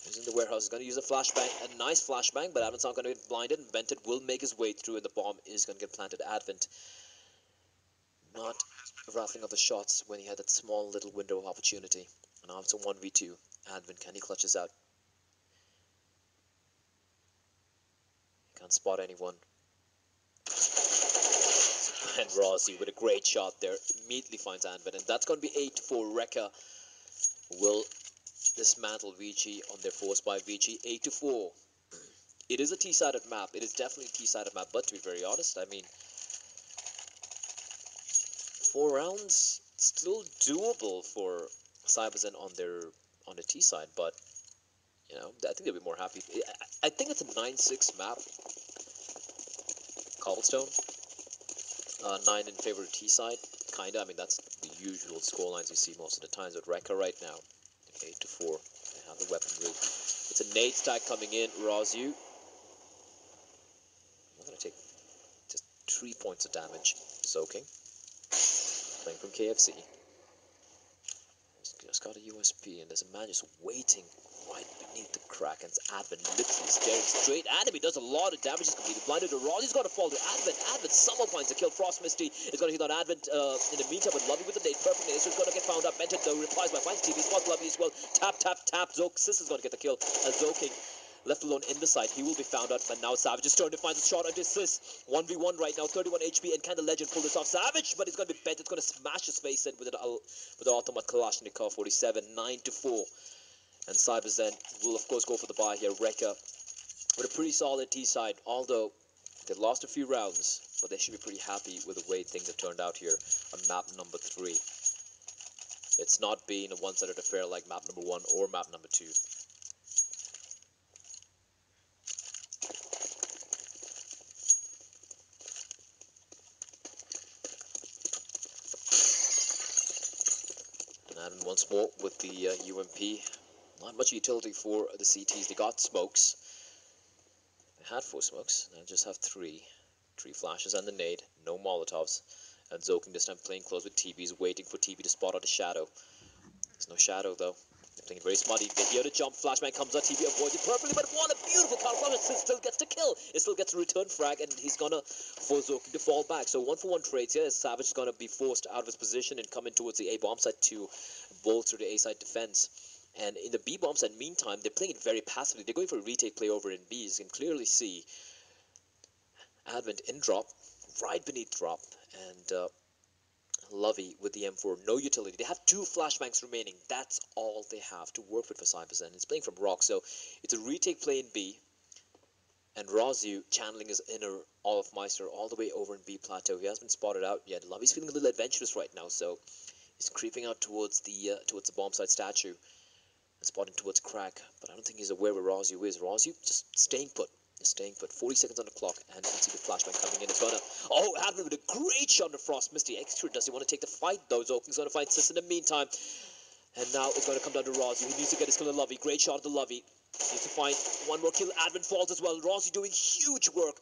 is in the warehouse. He's going to use a flashbang, a nice flashbang, but Advent's not going to get blinded, and Bentet will make his way through, and the bomb is going to get planted. Advent not rattling up the shots when he had that small little window of opportunity. And now it's a 1v2. Advent, can he clutch this out? Can't spot anyone. And Rossi with a great shot there immediately finds Advin, and that's going to be 8-4. Rekka will dismantle Vici on their force by Vici. 8-4. It is a T-sided map. It is definitely a T-sided map, but to be very honest, I mean, 4 rounds still doable for CyberZen on the T-side, but you know, I think they'll be more happy. I think it's a 9-6 map. Cobblestone. 9 in favor of T-side. Kinda. I mean, that's the usual scorelines you see most of the times. But Rekka right now, 8-4. They have the weaponry. It's a nade stack coming in. Rosu. I'm going to take just 3 points of damage. Soaking. Playing from KFC. He's just got a USP, and there's a man just waiting right beneath the crack, and Advent literally staring straight at him. He does a lot of damage. He's completely blinded. The Roz, he's got to fall to Advent. Advent summer finds a kill. Frost Misty is going to hit on Advent in the meantime, but Lovey with the nade. Perfect nade. So he's going to get found up. Benton though replies by finds TV. Spots Lovey as well. Tap, tap, tap. Zoke. Sis is going to get the kill. Zoking left alone in the side, he will be found out, but now Savage's turn to find the shot at Sis. 1v1 right now, 31 HP, and can the legend pull this off? Savage, but it's going to be bent, it's going to smash his face in with an automatic Kalashnikov 47, 9-4. And Cybers then will, of course, go for the buy here. Rekka with a pretty solid T side, although they've lost a few rounds, but they should be pretty happy with the way things have turned out here on map number 3. It's not been a one-sided affair like map number 1 or map number 2. Once more with the UMP, not much utility for the CTs. They got smokes. They had 4 smokes. Now just have 3 flashes and the nade. No Molotovs. And Zoking this time playing close with TB. He's waiting for TB to spot out a shadow. There's no shadow though. They're playing very smartly. They hear the jump. Flashbang comes out. TB avoids it perfectly, but what a beautiful counter! Still gets the kill. It still gets a return frag, and he's gonna force Zoking to fall back. So 1-for-1 trades here. Savage is gonna be forced out of his position and coming towards the A bomb site to bolster the A side defense. And in the B bomb side, meantime, they're playing it very passively. They're going for a retake play over in B. You can clearly see Advent in drop, right beneath drop, and Lovey with the M4, no utility. They have 2 flashbangs remaining. That's all they have to work with for Cybers, and it's playing from Rock, so it's a retake play in B, and Razu channeling his inner Olaf Meister all the way over in B plateau. He hasn't been spotted out yet. Lovey's feeling a little adventurous right now, so he's creeping out towards the bomb site statue and spotting towards crack, but I don't think he's aware where Razu is. Razu just staying put. He's staying put. 40 seconds on the clock, and you can see the flashback coming in. It's gonna... Oh, Advent with a great shot to Frost Misty. Extra does he want to take the fight, though. Zolkin's gonna find Sis in the meantime. And now it's gonna come down to Razu. He needs to get his kill on Lovey. Great shot to Lovey. He needs to find one more kill. Advent falls as well. Razu doing huge work.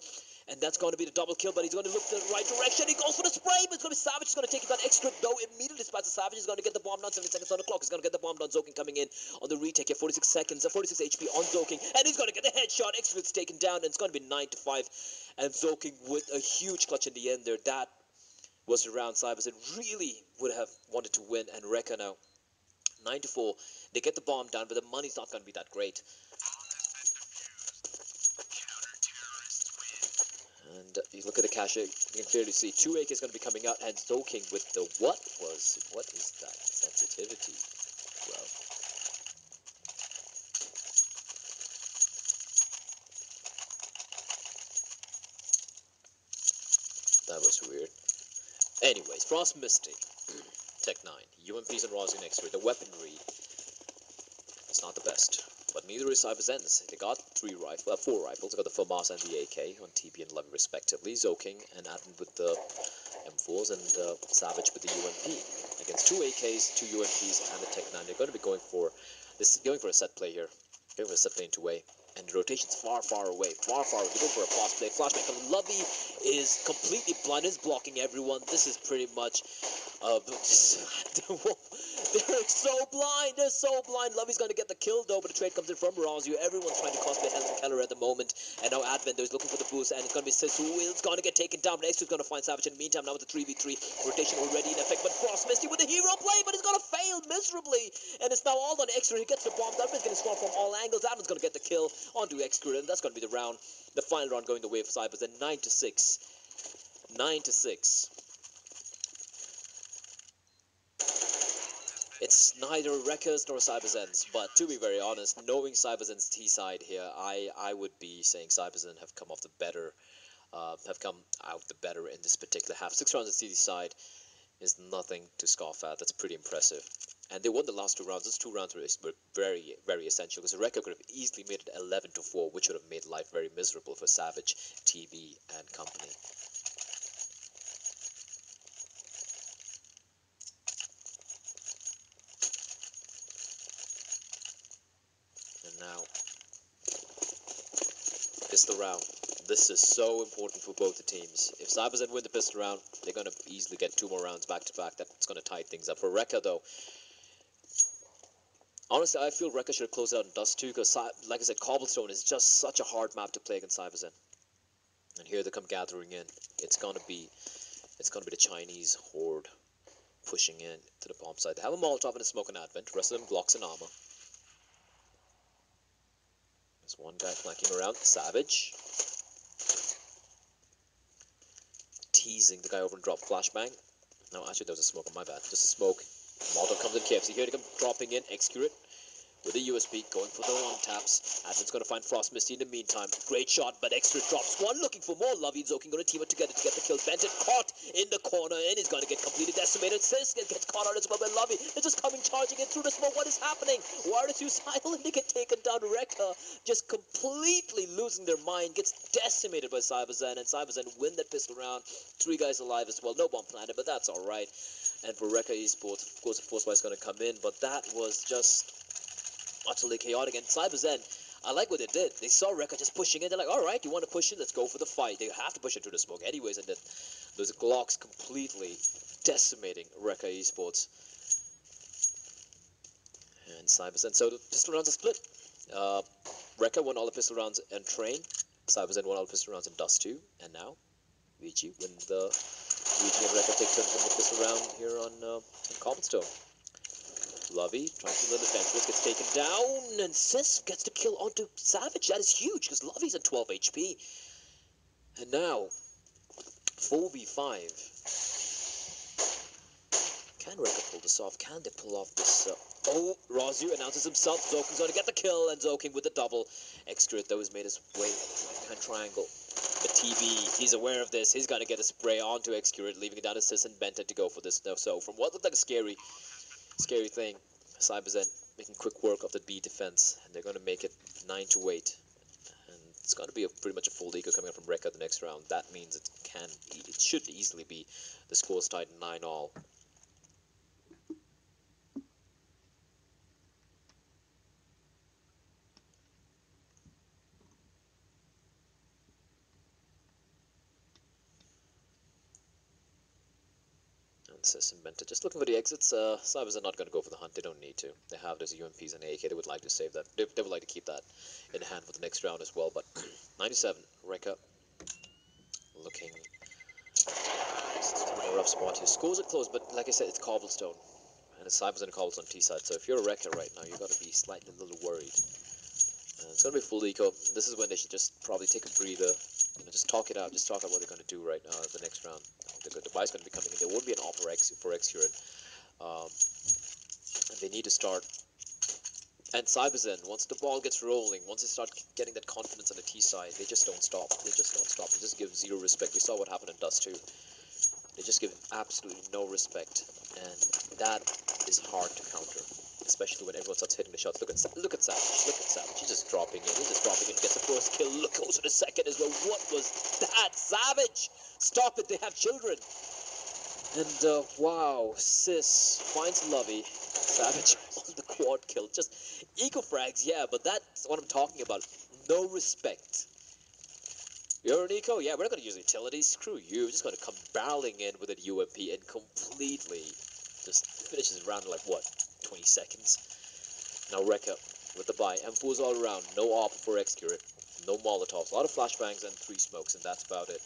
And that's going to be the double kill, but he's going to look in the right direction. He goes for the spray, but it's going to be Savage. He's going to take it down. Extra though. Immediately dispatches Savage. He's going to get the bomb down. 7 seconds on the clock. He's going to get the bomb down. Zoking coming in on the retake here. 46 seconds. 46 HP on Zoking. And he's going to get the headshot. Extra is taken down. And it's going to be 9-5. And Zoking with a huge clutch in the end there. That was the round Cybers and really would have wanted to win. And Rekka now, 9-4. They get the bomb down, but the money's not going to be that great. And you look at the cache, you can clearly see 2 AK is going to be coming out, and Zoking with the what is that sensitivity? Well, that was weird. Anyways, Frost Misty, Tech 9, UMPs and Rosin X-ray. The weaponry is not the best. But neither is Cybers Ends. They got 4 rifles. They got the FAMAS and the AK on TB and Lovey respectively. Zoking and Advent with the M4s and Savage with the UMP. Against 2 AKs, 2 UMPs, and the Tech 9. They're going to be going for a set play here. Going for a set play in 2A. And the rotation's far away. Far away. They go for a fast play. Flashback. Lovey is completely blind. He's blocking everyone. This is pretty much... They're so blind. They're so blind. Lovey's going to get the kill though, but the trade comes in from Razu. Everyone's trying to cosplay Helen Keller at the moment. And now Advent though is looking for the boost, and it's going to be Sis who is going to get taken down. But X2's going to find Savage in the meantime. Now with the 3v3 rotation already in effect. But Frost Misty with a hero play, but it's going to fail miserably. And it's now all on X2. He gets the bomb. Advent's going to score from all angles. Advent's going to get the kill onto X2, and that's going to be the round. The final round going the way of Cybers. And 9-6. 9-6. It's neither Rekka's nor Cybers Ends, but to be very honest, knowing Cybers Ends' T-side here, I would be saying Cybers Ends have come out the better in this particular half. 6 rounds of T-side is nothing to scoff at. That's pretty impressive. And they won the last 2 rounds. Those 2 rounds were very essential, because Rekka could have easily made it 11-4, which would have made life very miserable for Savage, TB, and company. Pistol round. This is so important for both the teams. If Cybers Ends win the pistol round, they're going to easily get 2 more rounds back to back. That's going to tie things up. For Rekka though, Honestly, I feel Rekka should close it out in Dust 2 because, like I said, Cobblestone is just such a hard map to play against Cypherzen. And here they come gathering in. It's gonna be the Chinese horde pushing in to the bomb site. They have a Molotov and a smoke and advent. The rest of them Glocks and armor. There's one guy flanking around. Savage. Teasing the guy over and drop flashbang. No, actually there was a smoke on my bad. Just a smoke. Molotov comes in KFC. Here they come dropping in. Excurate with the USB going for the long taps. Advent's going to find Frost Misty in the meantime. Great shot, but Excurate drops one. Looking for more. Lovey and Zoking going to team up together to get the kill. Benton caught in the corner and is going to get completely decimated. Sisk gets caught out as well by Lovey. They're just coming charging in through the smoke. What is happening? Wire is suicidal and they get taken down. Rekka just completely losing their mind. Gets decimated by Cypherzen, and Cypherzen win that pistol round. 3 guys alive as well. No bomb planted, but that's alright. And for Rekka Esports, of course, Forcefire is going to come in, but that was just utterly chaotic. And Cypherzen, I like what they did. They saw Rekka just pushing in. They're like, all right, you want to push in? Let's go for the fight. They have to push it through the smoke anyways. And then those Glocks completely decimating Rekka Esports. And Cypherzen, so the pistol rounds are split. Rekka won all the pistol rounds and Train. Cypherzen won all the pistol rounds in Dust 2. And now, Vici wins the... Luigi and Rekka take turns in the pistol round here on Cobblestone. Lovey trying to learn adventurous, gets taken down, and Sisk gets the kill onto Savage. That is huge, because Lovey's at 12 HP. And now, 4v5. Can Rekka pull this off? Can they pull off this? Oh, Razu announces himself. Zoking's going to get the kill, and Zoking with the double. Excurate, though, has made his way to the left-hand triangle. The TV, he's aware of this. He's going to get a spray onto Excurate, leaving it down to Sis and Benton to go for this. So, from what looked like a scary thing, Cypherzen making quick work of the B defense, and they're going to make it 9-8. And it's going to be pretty much a full deco coming up from Rekka the next round. That means it should easily be the score's tied 9-all. Sis and Benta just looking for the exits. Cyphers are not going to go for the hunt. They don't need to. They have those UMPs and AK. They would like to save that. They would like to keep that in hand for the next round as well. But 97, Rekka looking in a rough spot here. Scores are close, but like I said, it's Cobblestone. And it's Cyphers and Cobblestone T-side. So if you're a Rekka right now, you've got to be slightly a little worried. It's going to be full eco. This is when they should just probably take a breather. You know, just talk it out. Just talk out what they're going to do right now the next round. The device going to be coming in. There won't be an offer for Excurate. And they need to start. And Cypherzen, once the ball gets rolling, once they start getting that confidence on the T side, they just don't stop. They just don't stop. They just give zero respect. We saw what happened in Dust 2. They just give absolutely no respect, and that is hard to counter, especially when everyone starts hitting the shots. Look at Savage. Look at Savage. He's just dropping in. He's just dropping in. Gets the first kill. Look, goes to the second as well. What was that? Savage! Stop it! They have children. And wow, Sis finds Lovey. Savage on the quad kill. Just eco frags, yeah. But that's what I'm talking about. No respect. You're an eco? Yeah, we're not going to use utilities. Screw you. We're just going to come barreling in with an UMP and completely just finishes around like what? 20 seconds. Now Rekka with the buy. M4s all around. No AWP for Excurate. No Molotovs. A lot of flashbangs and 3 smokes, and that's about it.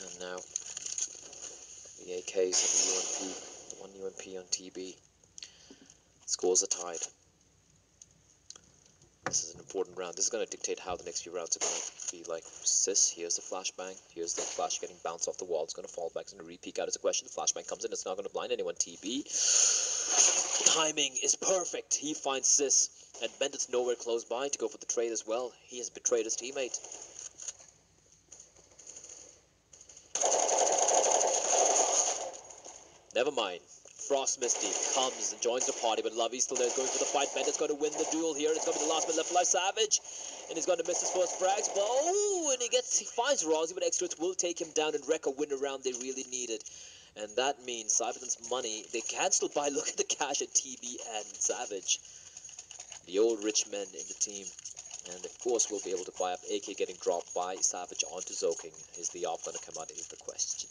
And now the AKs and the UMP. One UMP on TB. Scores are tied. This is an important round. This is going to dictate how the next few rounds are going to be like. Sis, here's the flashbang. Here's the flash getting bounced off the wall. It's going to fall back. It's going to re-peek out. It's a question. The flashbang comes in. It's not going to blind anyone. TB. Timing is perfect. He finds Sis. And Bendit's nowhere close by to go for the trade as well. He has betrayed his teammate. Never mind. Frost Misty comes and joins the party, but Lovey's still there, going for the fight. Bendit's going to win the duel here. It's going to be the last man left alive. Savage, and he's going to miss his first frags. Oh, and he finds Rossi, but Excurate will take him down, and Rekka win a round they really needed. And that means Cypherzen's money, they can still buy. Look at the cash at TB and Savage. The old rich men in the team. And of course we'll be able to buy up AK getting dropped by Savage onto Zoking. Is the AWP going to come out is the question.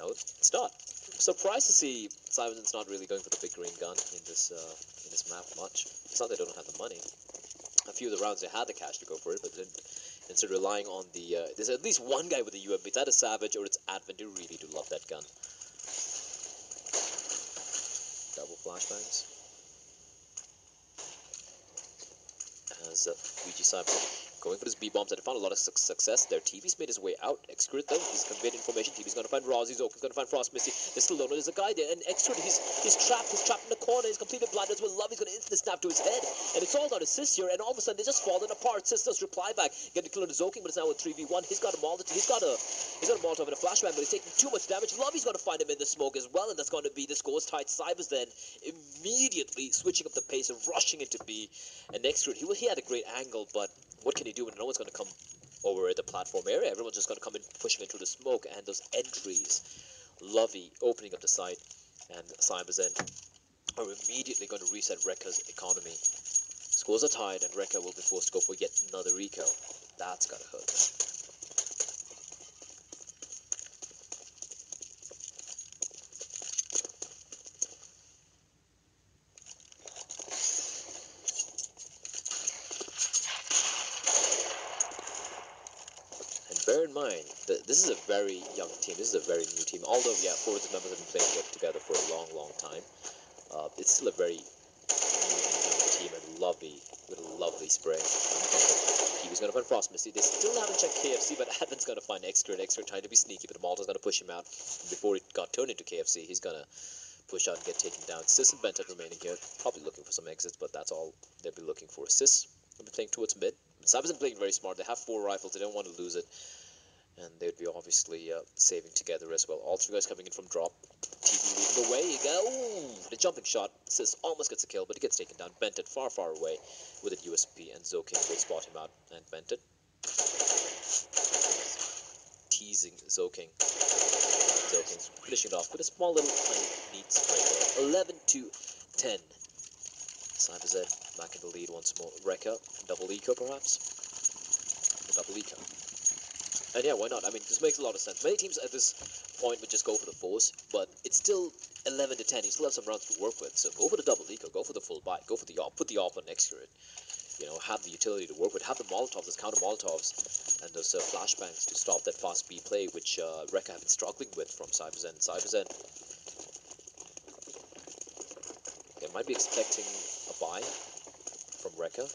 No, it's not. Surprised to see Simon's not really going for the big green gun in this map much. It's not they don't have the money. A few of the rounds they had the cash to go for it, but then instead of relying on the... there's at least one guy with a UMP. It's either Savage or it's Advent. They really do love that gun. Double flashbangs. As Luigi Simon going for his B-bombs, and found a lot of success there. TV's made his way out. Xcrit though, he's conveyed information. TV's gonna find Rozzy, Zokin's gonna find Frostmissy. There's still no one, there's a guy there, and Xcrit, he's trapped in the corner, he's completely blinded as well. Love, he's gonna instantly snap to his head. And it's all down to Sis here, and all of a sudden they're just falling apart. Sis does reply back, getting a kill on Zoking, but it's now a 3v1. He's got a Molotov, he's got a Molotov and a flashbang, but he's taking too much damage. Lovey's gonna find him in the smoke as well, and that's gonna be the score's tight. Cybers then immediately switching up the pace and rushing into B. And Xcrit, he had a great angle, but what can he do when no one's going to come over the platform area? Everyone's just going to come in, pushing into the smoke, and those entries. Lovey opening up the site, and Cyber's End are immediately going to reset Rekka's economy. Scores are tied, and Rekka will be forced to go for yet another eco. That's got to hurt. Bear in mind that this is a very young team, this is a very new team, although, yeah, four of the members have been playing together for a long, long time. It's still a very new team, and Lovey with a lovely spray. He was going to find Frostmissy. They still haven't checked KFC, but Advent's going to find Xcrit trying to be sneaky, but Malta's going to push him out. Before he got turned into KFC, he's going to push out and get taken down. Sis and Bentet remaining here, probably looking for some exits, but that's all they'll be looking for. Sis will be playing towards mid. Cyber's playing very smart. They have four rifles. They don't want to lose it. And they would be obviously saving together as well. All three guys coming in from drop. TV leading the way. You go. Ooh, the jumping shot. Sis almost gets a kill, but he gets taken down. Bentet far, far away with a USP. And Zoking will spot him out. And Bentet teasing Zoking. Zoking's finishing it off with a small little tiny neat spray. 11-10. Cyber's Ed back in the lead once more. Rekka, double eco perhaps? The double eco. And yeah, why not? I mean, this makes a lot of sense. Many teams at this point would just go for the force, but it's still 11-10. You still have some rounds to work with, so go for the double eco, go for the full bite, go for the AWP, put the AWP on next to it. You know, have the utility to work with, have the Molotovs, those counter Molotovs, and those flashbangs to stop that fast B play, which Rekka have been struggling with from Cyber's Ed. Cyber's Ed, they might be expecting a buy from Rekka.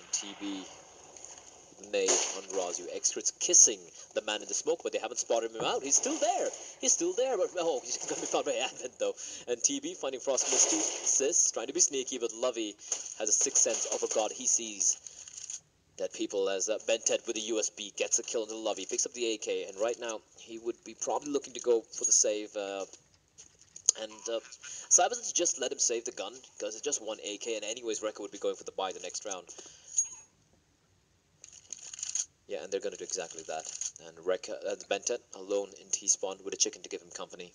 And TB, Nade, on Razu. Xcrit's kissing the man in the smoke, but they haven't spotted him out. He's still there. He's still there. But, oh, he's going to be found by Advent, though. And TB finding Frostmissy. Sis trying to be sneaky, but Lovey has a sixth sense of a god. He sees that people as Bentet with a USB gets a kill into Lovey, picks up the AK, and right now he would be probably looking to go for the save. And Cybersense just let him save the gun, because it's just one AK, and anyways, Rekka would be going for the buy the next round. Yeah, and they're going to do exactly that. And Rekka, Bentet alone in T-spawn with a chicken to give him company.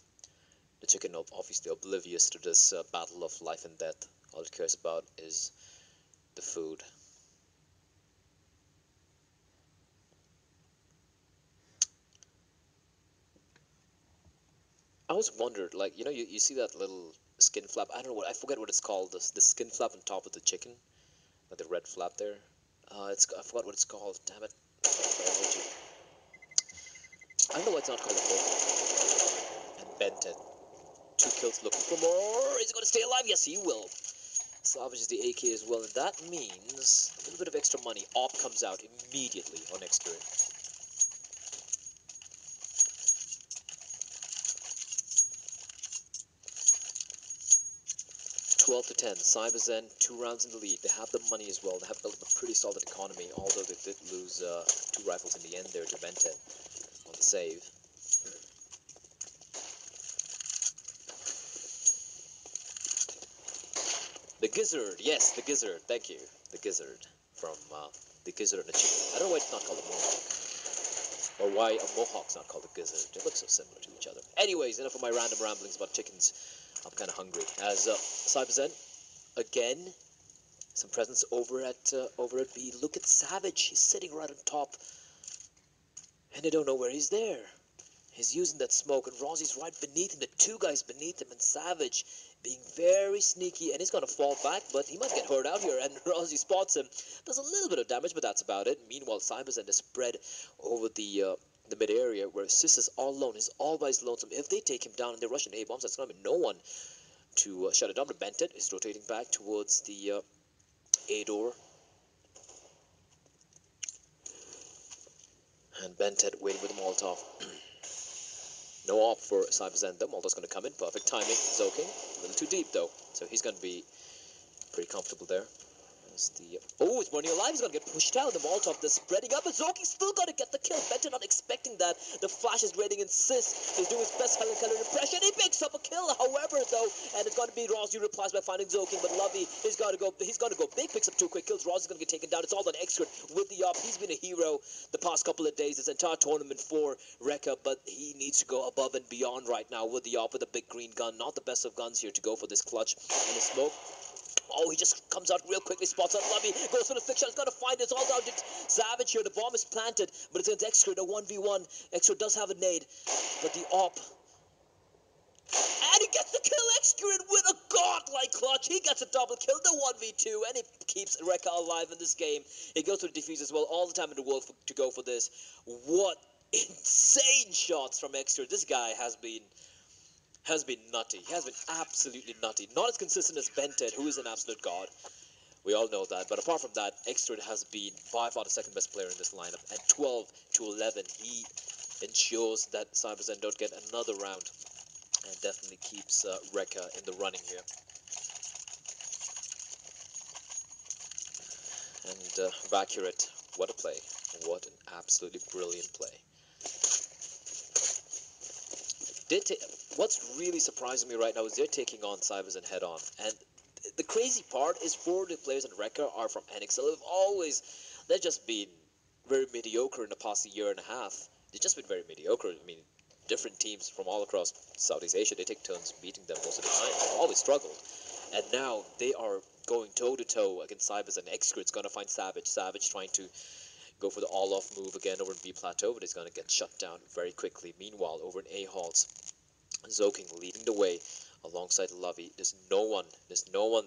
The chicken obviously oblivious to this battle of life and death. All it cares about is the food. I always wondered, like, you know, you see that little skin flap, I don't know what, I forget what it's called, the skin flap on top of the chicken, like the red flap there, I forgot what it's called, damn it, biology. I don't know why it's not called a hole. And Bentet, two kills looking for more, is he going to stay alive? Yes, he will. Salvages the AK as well, and that means a little bit of extra money. AWP comes out immediately on next turn. To 10, Cyber's End, 2 rounds in the lead. They have the money as well. They have built up a pretty solid economy, although they did lose 2 rifles in the end there to Bentet on the save. The Gizzard, yes, the Gizzard. Thank you, the Gizzard from the Gizzard and the Chicken. I don't know why it's not called a Mohawk. or why a Mohawk's not called a gizzard. They look so similar to each other. Anyways, enough of my random ramblings about chickens. I'm kind of hungry. As Cyber Zen, again, some presents over at B. Look at Savage. He's sitting right on top, and I don't know where he's there. He's using that smoke, and Rosie's right beneath him, the two guys beneath him, and Savage being very sneaky, and he's going to fall back, but he might get hurt out here, and Rosie spots him. Does a little bit of damage, but that's about it. Meanwhile, Cyber's end is spread over the mid-area, where Sis is all alone. He's all by his lonesome. If they take him down and they rush in A-bombs, that's going to be no one to shut it down. But Bentet is rotating back towards the A-door. And Bentet waiting with Molotov. No op for Cyber Zen, though. Moldo's going to come in. Perfect timing. Zoking. A little too deep, though. So he's going to be pretty comfortable there. Oh, it's burning alive. He's going to get pushed out. The Molotov is spreading up. But Zoki's still going to get the kill. Benton not expecting that. The flash is raining in Sis. He's doing his best Helen Keller impression. He picks up a kill, however, though. And it's going to be Rosie replies by finding Zoking. But Lovey is going to go. He's going to go big. Picks up two quick kills. Rosie's going to get taken down. It's all on Xrd with the op. He's been a hero the past couple of days. This entire tournament for Rekka. But he needs to go above and beyond right now with the op. With a big green gun. Not the best of guns here to go for this clutch and the smoke. Oh, he just comes out real quickly, spots out Lovey, goes for the flick shot, he's got to find it, it's all down to Savage here, the bomb is planted, but it's against Xrd, a 1v1, Xrd does have a nade, but the op, and he gets the kill, Xrd with a godlike clutch, he gets a double kill, the 1v2, and he keeps Rekka alive in this game. He goes to the defuse as well, all the time in the world to go for this. What insane shots from Xrd, this guy has been nutty. He has been absolutely nutty. Not as consistent as Bented, who is an absolute god. We all know that. But apart from that, Xrd has been by far the second best player in this lineup. And 12 to 11, he ensures that Cyber Zen don't get another round. And definitely keeps Rekka in the running here. And Vacuret, what a play. What an absolutely brilliant play. What's really surprising me right now is they're taking on Cyber Zen head on. And the crazy part is four of the players in Rekka are from NXL. They've just been very mediocre in the past year and a half. They've just been very mediocre. I mean, different teams from all across Southeast Asia, they take turns beating them most of the time. They've always struggled. And now they are going toe-to-toe against Cyber Zen. Xrd going to find Savage. Savage trying to go for the all-off move again over in B Plateau, but he's going to get shut down very quickly. Meanwhile, over in A Halls, Zoking leading the way alongside Lovey. There's no one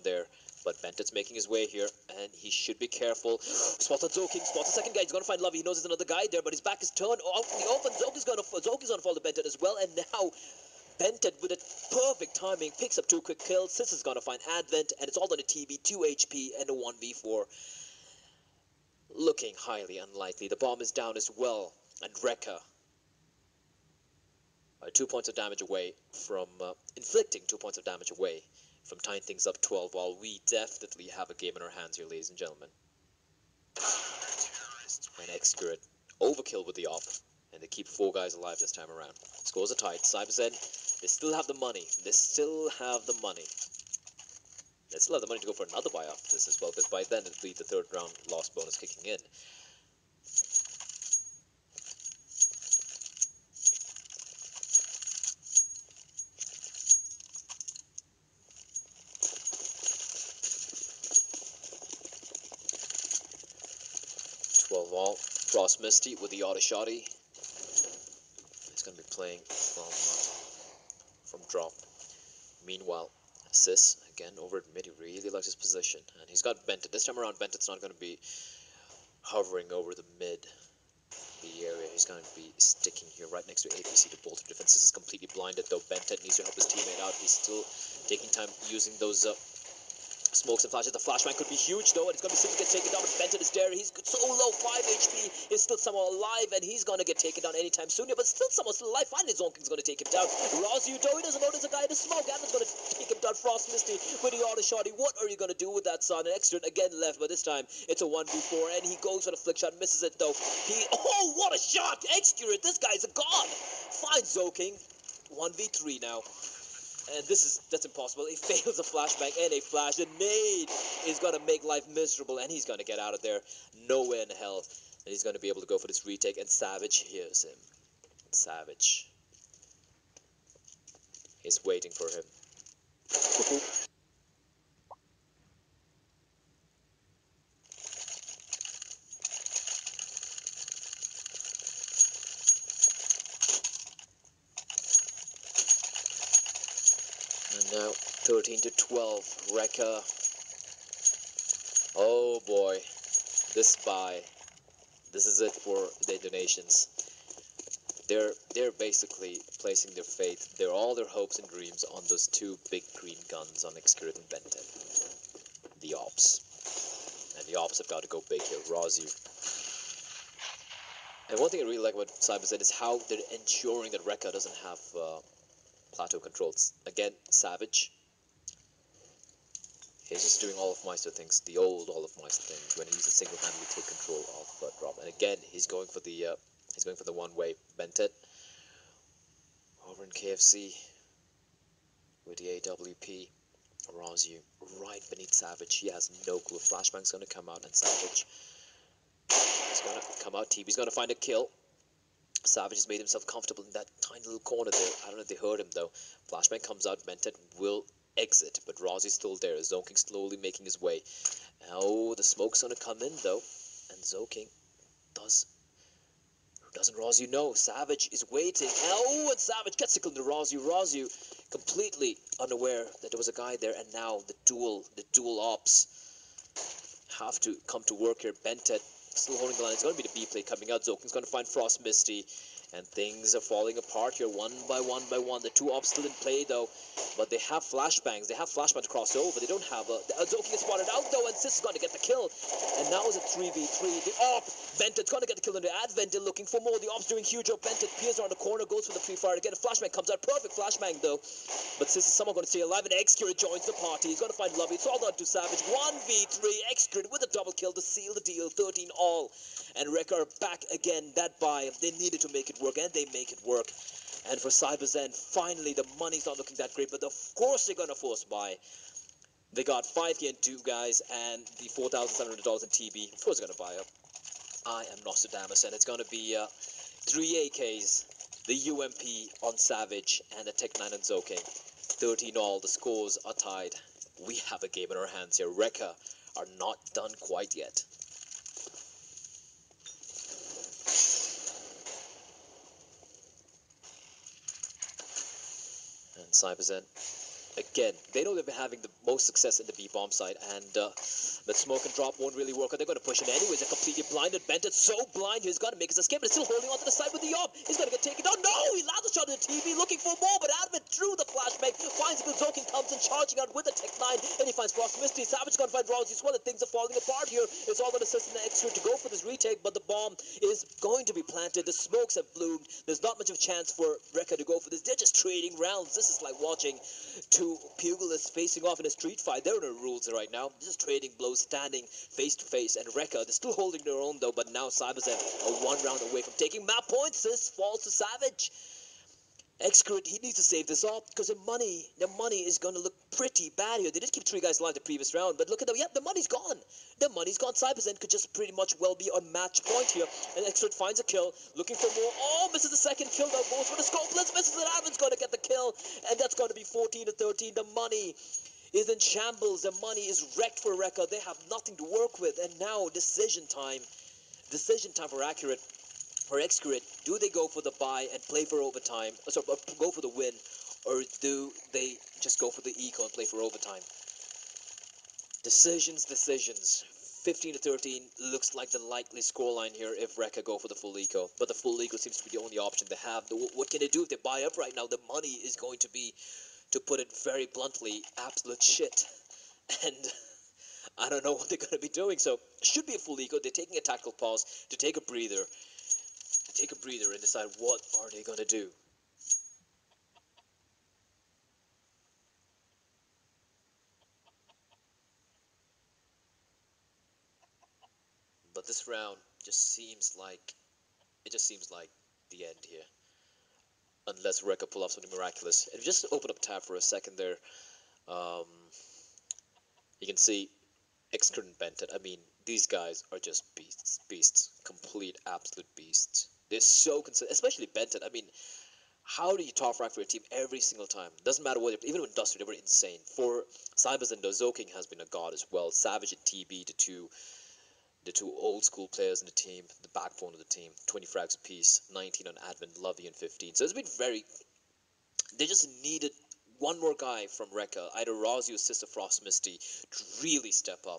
there, but Bentet's making his way here, and he should be careful. Spots on Zoking, spots the second guy. He's going to find Lovey. He knows there's another guy there, but his back is turned out in the open. Zoking's going to follow Bentet as well, and now Bentet with a perfect timing picks up two quick kills. Sis is going to find Advent, and it's all on a TB, 2 HP, and a 1v4. Looking highly unlikely. The bomb is down as well, and Rekka are 2 points of damage away from inflicting 2 points of damage away from tying things up 12, while we definitely have a game in our hands here, ladies and gentlemen. And Xrd overkill with the op, and they keep four guys alive this time around. Scores are tight. Cyber Zen, they still have the money. They still have the money to go for another buy after this as well, because by then it'll be the third round loss bonus kicking in. Cross Misty with the auto shotty. He's going to be playing from drop. Meanwhile, Sis again over at mid. He really likes his position, and he's got Bentet this time around. Bentet's not going to be hovering over the mid. The area. He's going to be sticking here right next to APC to bolster defense. Sis is completely blinded though. Bentet needs to help his teammate out. He's still taking time using those smokes and flashes. The flashbang could be huge though, and it's going to be Sis gets taken down, but Bentet is there. He's so low, 5 HP, is still somehow alive, and he's going to get taken down anytime soon, but still alive. Finally, Zonking's going to take him down. Razuto, he doesn't notice a guy in the smoke, and it's going to take him down. Frost Misty with the auto shotty. What are you going to do with that, son? And Xrd again left, but this time it's a 1v4, and he goes for the flick shot, misses it though. Oh, what a shot! Xrd, this guy's a god! Finds Zoking. 1v3 now. And that's impossible. He fails a flashback and a flash. The nade is going to make life miserable, and he's going to get out of there. No way in hell And he's going to be able to go for this retake, and Savage hears him. Savage is waiting for him. And now 13-12, Rekka. Oh boy, this buy. This is it for the Indonesians. They're basically placing their faith, all their hopes and dreams on those two big green guns on Excurred and Benton. The Ops. And the Ops have got to go big here, Razu. And one thing I really like about Cyber Zed is how they're ensuring that Rekka doesn't have plateau controls. Again, Savage. He's just doing all of Meister things, the old all of Meister things, when he's a single-handedly take control of Rob. And again, he's going for the one-way Bentet. Over in KFC with the AWP, Razu right beneath Savage. He has no clue. Flashbang's going to come out, and Savage is going to come out. TB's going to find a kill. Savage has made himself comfortable in that tiny little corner there. I don't know if they heard him, though. Flashbang comes out. Bentet will exit, but Razi's still there. Zoking slowly making his way. Oh, the smoke's going to come in, though. And Zoking does... Doesn't Razu know? Savage is waiting. Oh, and Savage gets it to Razu. Razu completely unaware that there was a guy there, and now the dual ops have to come to work here. Bentet still holding the line. It's going to be the B play coming out. Zoking's going to find Frost Misty, and things are falling apart here one by one. The two ops still in play, though, but they have flashbangs. They have flashbangs to cross over. They don't have a... Zoking is spotted out, though, and Sis is going to get the kill. And now is a 3v3. The op, Bentet's going to get the kill in the advent. They're looking for more. The op's doing huge. Bentet peers around the corner, goes for the free fire again. A flashbang comes out. Perfect flashbang, though. But Sis is somehow going to stay alive, and Excurred joins the party. He's going to find Lovey. It's all down to Savage. 1v3. Excurred with a double kill to seal the deal. 13-all. And Rekka back again. That buy, they needed to make it work, and they make it work. And for Cyber Zen, finally the money's not looking that great, but of course they're gonna force buy. They got 5k and two guys, and the $4,700 in TB. Of course they're gonna buy up. I am Nostradamus, and it's gonna be three AKs, the UMP on Savage, and the Tech 9 on Zoking. 13-all. The scores are tied. We have a game in our hands here. Rekka are not done quite yet. Cyber Zen, again, they know they've been having the most success in the B-bomb side, and that smoke and drop won't really work, or they're going to push him anyways. They're completely blinded. Bentet's so blind, he's got to make his escape, but he's still holding on to the side with the AWP. He's going to get taken down. No! He lands a shot on the TV, looking for more, but Admin through the flashbang finds it. Zoking comes and charging out with the Tech 9, and he finds Frost Misty. Savage is going to find Rousey as well, and things are falling apart here. It's all going to assist in the Excurred to go for this retake, but the bomb is going to be planted. The smokes have bloomed. There's not much of a chance for Rekka to go for this. They're just trading rounds. This is like watching two pugilists facing off in a street fight. There are no rules right now. They're just trading blows, standing face to face, and Rekka, they're still holding their own, though, but now Cyber Zen are one round away from taking map points. This falls to Savage. Excurred, he needs to save this up, because their money is going to look pretty bad here. They did keep three guys alive the previous round, but look at them. Yep, the money's gone. The money's gone. Cyber Zen could just pretty much well be on match point here. And Excurred finds a kill, looking for more. Oh, misses the second kill. Now goes for the scopeless. Misses it. Admin's going to get the kill, and that's going to be 14-13. The money is in shambles. The money is wrecked for Rekka. They have nothing to work with, and now decision time. Decision time for Accurate. For Excurred, do they go for the buy and play for overtime, sorry, go for the win, or do they just go for the eco and play for overtime? Decisions. 15-13 looks like the likely scoreline here if Rekka go for the full eco, but the full eco seems to be the only option they have. What can they do if they buy up right now? The money is going to be, to put it very bluntly, absolute shit, and I don't know what they're going to be doing. So should be a full eco. They're taking a tactical pause to take a breather. Take a breather and decide what are they going to do. But this round just seems like the end here. Unless Rekka pull off something miraculous. If you just open up tab for a second there, you can see Excurred and Benton. I mean, These guys are just beasts, complete, absolute beasts. They're so consistent, especially Benton. I mean, how do you top rack for your team every single time? Doesn't matter what, even when Duster, they were insane. For Cybers and Dozoking has been a god as well. Savage and TB, the two old school players in the team, the backbone of the team. 20 frags apiece, 19 on admin, Lovey and 15. So it's been very. They just needed one more guy from Rekka, either Razi or Sister Frost Misty, to really step up.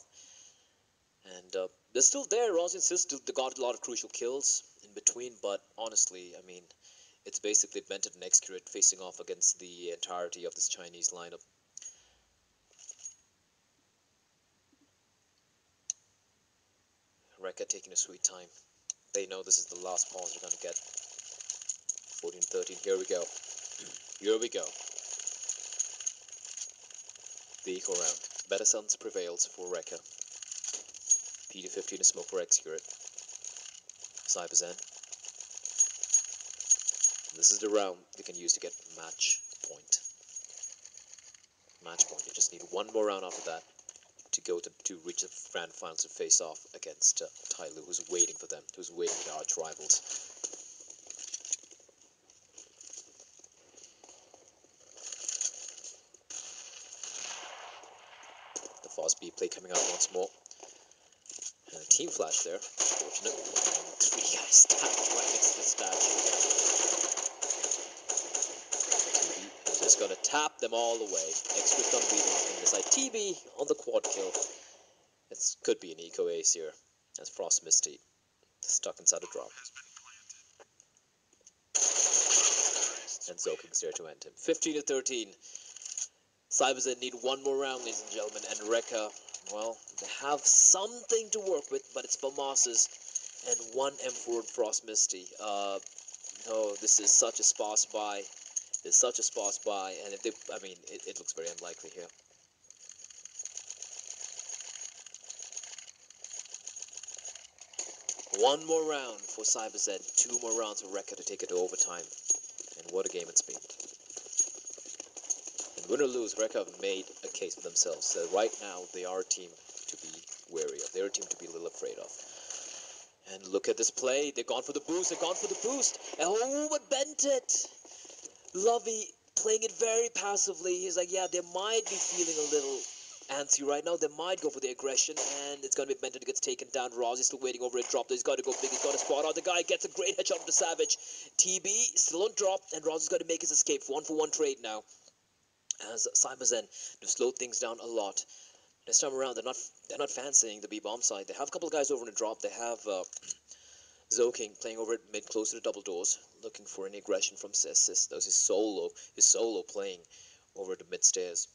And they're still there. Razi and Sister, they got a lot of crucial kills in between, but honestly, I mean, it's basically Benton and Excurate facing off against the entirety of this Chinese lineup. Rekka taking a sweet time. They know this is the last pause they're going to get. 14-13, here we go. Here we go. The eco round. Better Sons prevails for Rekka. PD-15 to smoke for Excurate. Cyber's End. This is the round they can use to get match point. Match point. You just need one more round after that to go to reach the grand finals and face off against Tai Lu, who's waiting for them, who's waiting for their arch rivals. The Fast B play coming out once more. And a team flash there. Unfortunate. Three guys stacked right next to the statue. Just gonna tap them all away. Excurate unbeaten on this side. TB on the quad kill. It could be an eco ace here. That's Frost Misty stuck inside a drop. And Zoking's there to end him. 15-13. Cybers End need one more round, ladies and gentlemen. And Rekka, well, they have something to work with, but it's Bomases and one M4 and Frost Misty. No, this is such a sparse buy. There's such a sparse buy, and if they, I mean, it looks very unlikely here. One more round for Cybers End, two more rounds for Rekka to take it to overtime, and what a game it's been. And win or lose, Rekka have made a case for themselves. So right now, they are a team to be wary of. They're a team to be a little afraid of. And look at this play. They've gone for the boost. They've gone for the boost. Oh, but bent it. Lovey playing it very passively. He's like, yeah, they might be feeling a little antsy right now. They might go for the aggression, and it's going to be Benton who gets taken down. Razi's still waiting over it. Drop. He's got to go big. He's got to spot out. The guy gets a great headshot from the Savage. TB still on drop, and Razi's got to make his escape. One-for-one trade now. As Cybers End, they've slowed things down a lot. This time around, they're not fancying the B-bomb side. They have a couple of guys over in the drop. They have... Zoking playing over at mid, close to the double doors, looking for any aggression from Sis. That was his solo playing over at the mid stairs.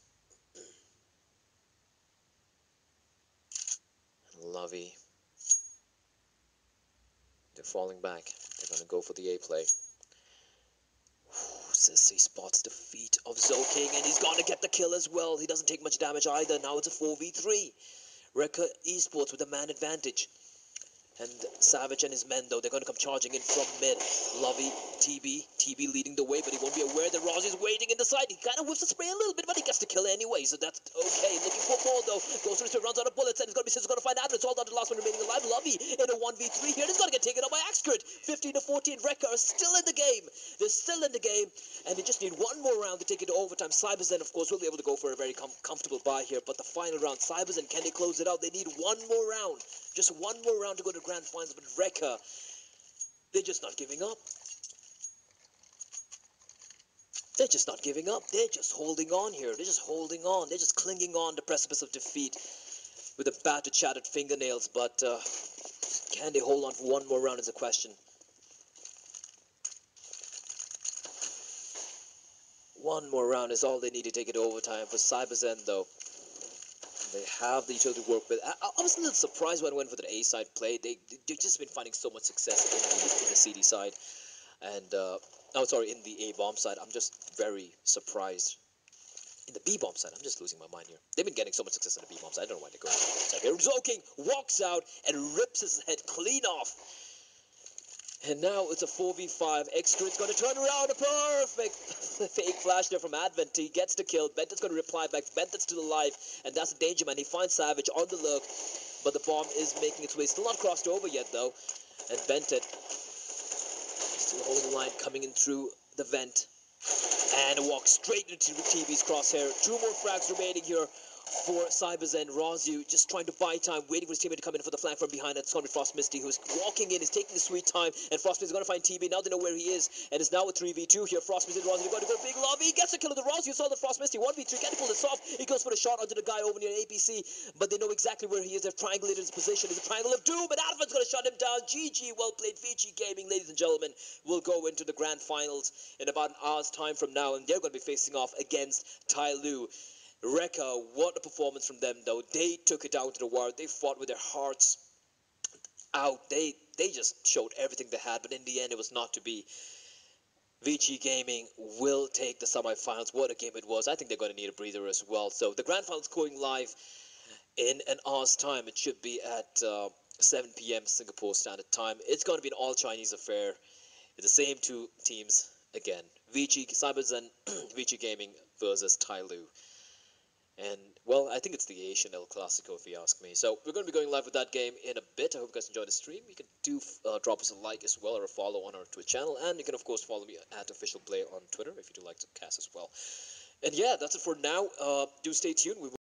Lovey. They're falling back. They're going to go for the A play. Sissy spots the feet of Zoking, and he's going to get the kill as well. He doesn't take much damage either. Now it's a 4v3. Rekka Esports with a man advantage. And Savage and his men, though, they're going to come charging in from mid. Lovey, TB leading the way, but he won't be aware that Razi's waiting in the side. He kind of whips the spray a little bit, but he gets the kill anyway, so that's okay. Looking for more, though. Goes through, runs out of bullets, and it's going to be Sis going to find out. It's all down to the last one remaining alive. Lovey in a 1v3 here, and it's going to get taken up by Excurate. 15-14, Rekka are still in the game. They're still in the game, and they just need one more round to take it to overtime. Cybers End, of course, will be able to go for a very comfortable buy here, but the final round, Cybers End, can they close it out? They need one more round. Just one more round to go to grand finals, but Rekka, they're just not giving up. They're just not giving up. They're just holding on here. They're just holding on. They're just clinging on the precipice of defeat with a battered, shattered fingernails, but can they hold on for one more round is the question. One more round is all they need to take it to overtime. For Cybers End, though, they have the utility to work with. I was a little surprised when I went for the A side play. They've just been finding so much success in the CD side, and in the A bomb side. I'm just very surprised. In the B bomb side, I'm just losing my mind here. They've been getting so much success on the B bomb side. I don't know why they're going. Zoking walks out and rips his head clean off. And now it's a 4v5 extra. It's going to turn around. A perfect fake flash there from Advent. He gets the kill. Benton's going to reply back. Benton's still alive. And that's the danger, man. He finds Savage on the look. But the bomb is making its way. Still not crossed over yet, though. And Benton still holding the line, coming in through the vent. And a walk straight into TV's crosshair. Two more frags remaining here for Cybers and Razu, just trying to buy time, waiting for his teammate to come in for the flank from behind. That's going to be Frost Misty, who's walking in, is taking his sweet time, and Frost Misty is going to find TB. Now they know where he is, and it's now a 3v2 here. Frost Misty and Razu are going to go big lobby. He gets a kill of the Razu. You saw the Frost Misty 1v3, can't pull this off. He goes for a shot onto the guy over near APC, but they know exactly where he is. They've triangulated his position. It's a triangle of doom, and Advent's going to shut him down. GG, well played, VG Gaming, ladies and gentlemen. Will go into the grand finals in about an hour's time from now, and they're going to be facing off against Tai Lu. Rekka, what a performance from them, though. They took it down to the wire. They fought with their hearts out. They just showed everything they had, but in the end, it was not to be. VG Gaming will take the semi-finals. What a game it was. I think they're going to need a breather as well. So the grand finals going live in an hour's time. It should be at 7 p.m. Singapore Standard Time. It's going to be an all-Chinese affair. It's the same two teams again. VG Cybers and VG Gaming versus Tai Lu. And, well, I think it's the Asian El Clasico, if you ask me. So, we're going to be going live with that game in a bit. I hope you guys enjoyed the stream. You can do drop us a like as well, or a follow on our Twitch channel. And you can, of course, follow me at OfficialPlay on Twitter if you do like to cast as well. And, yeah, that's it for now. Do stay tuned. We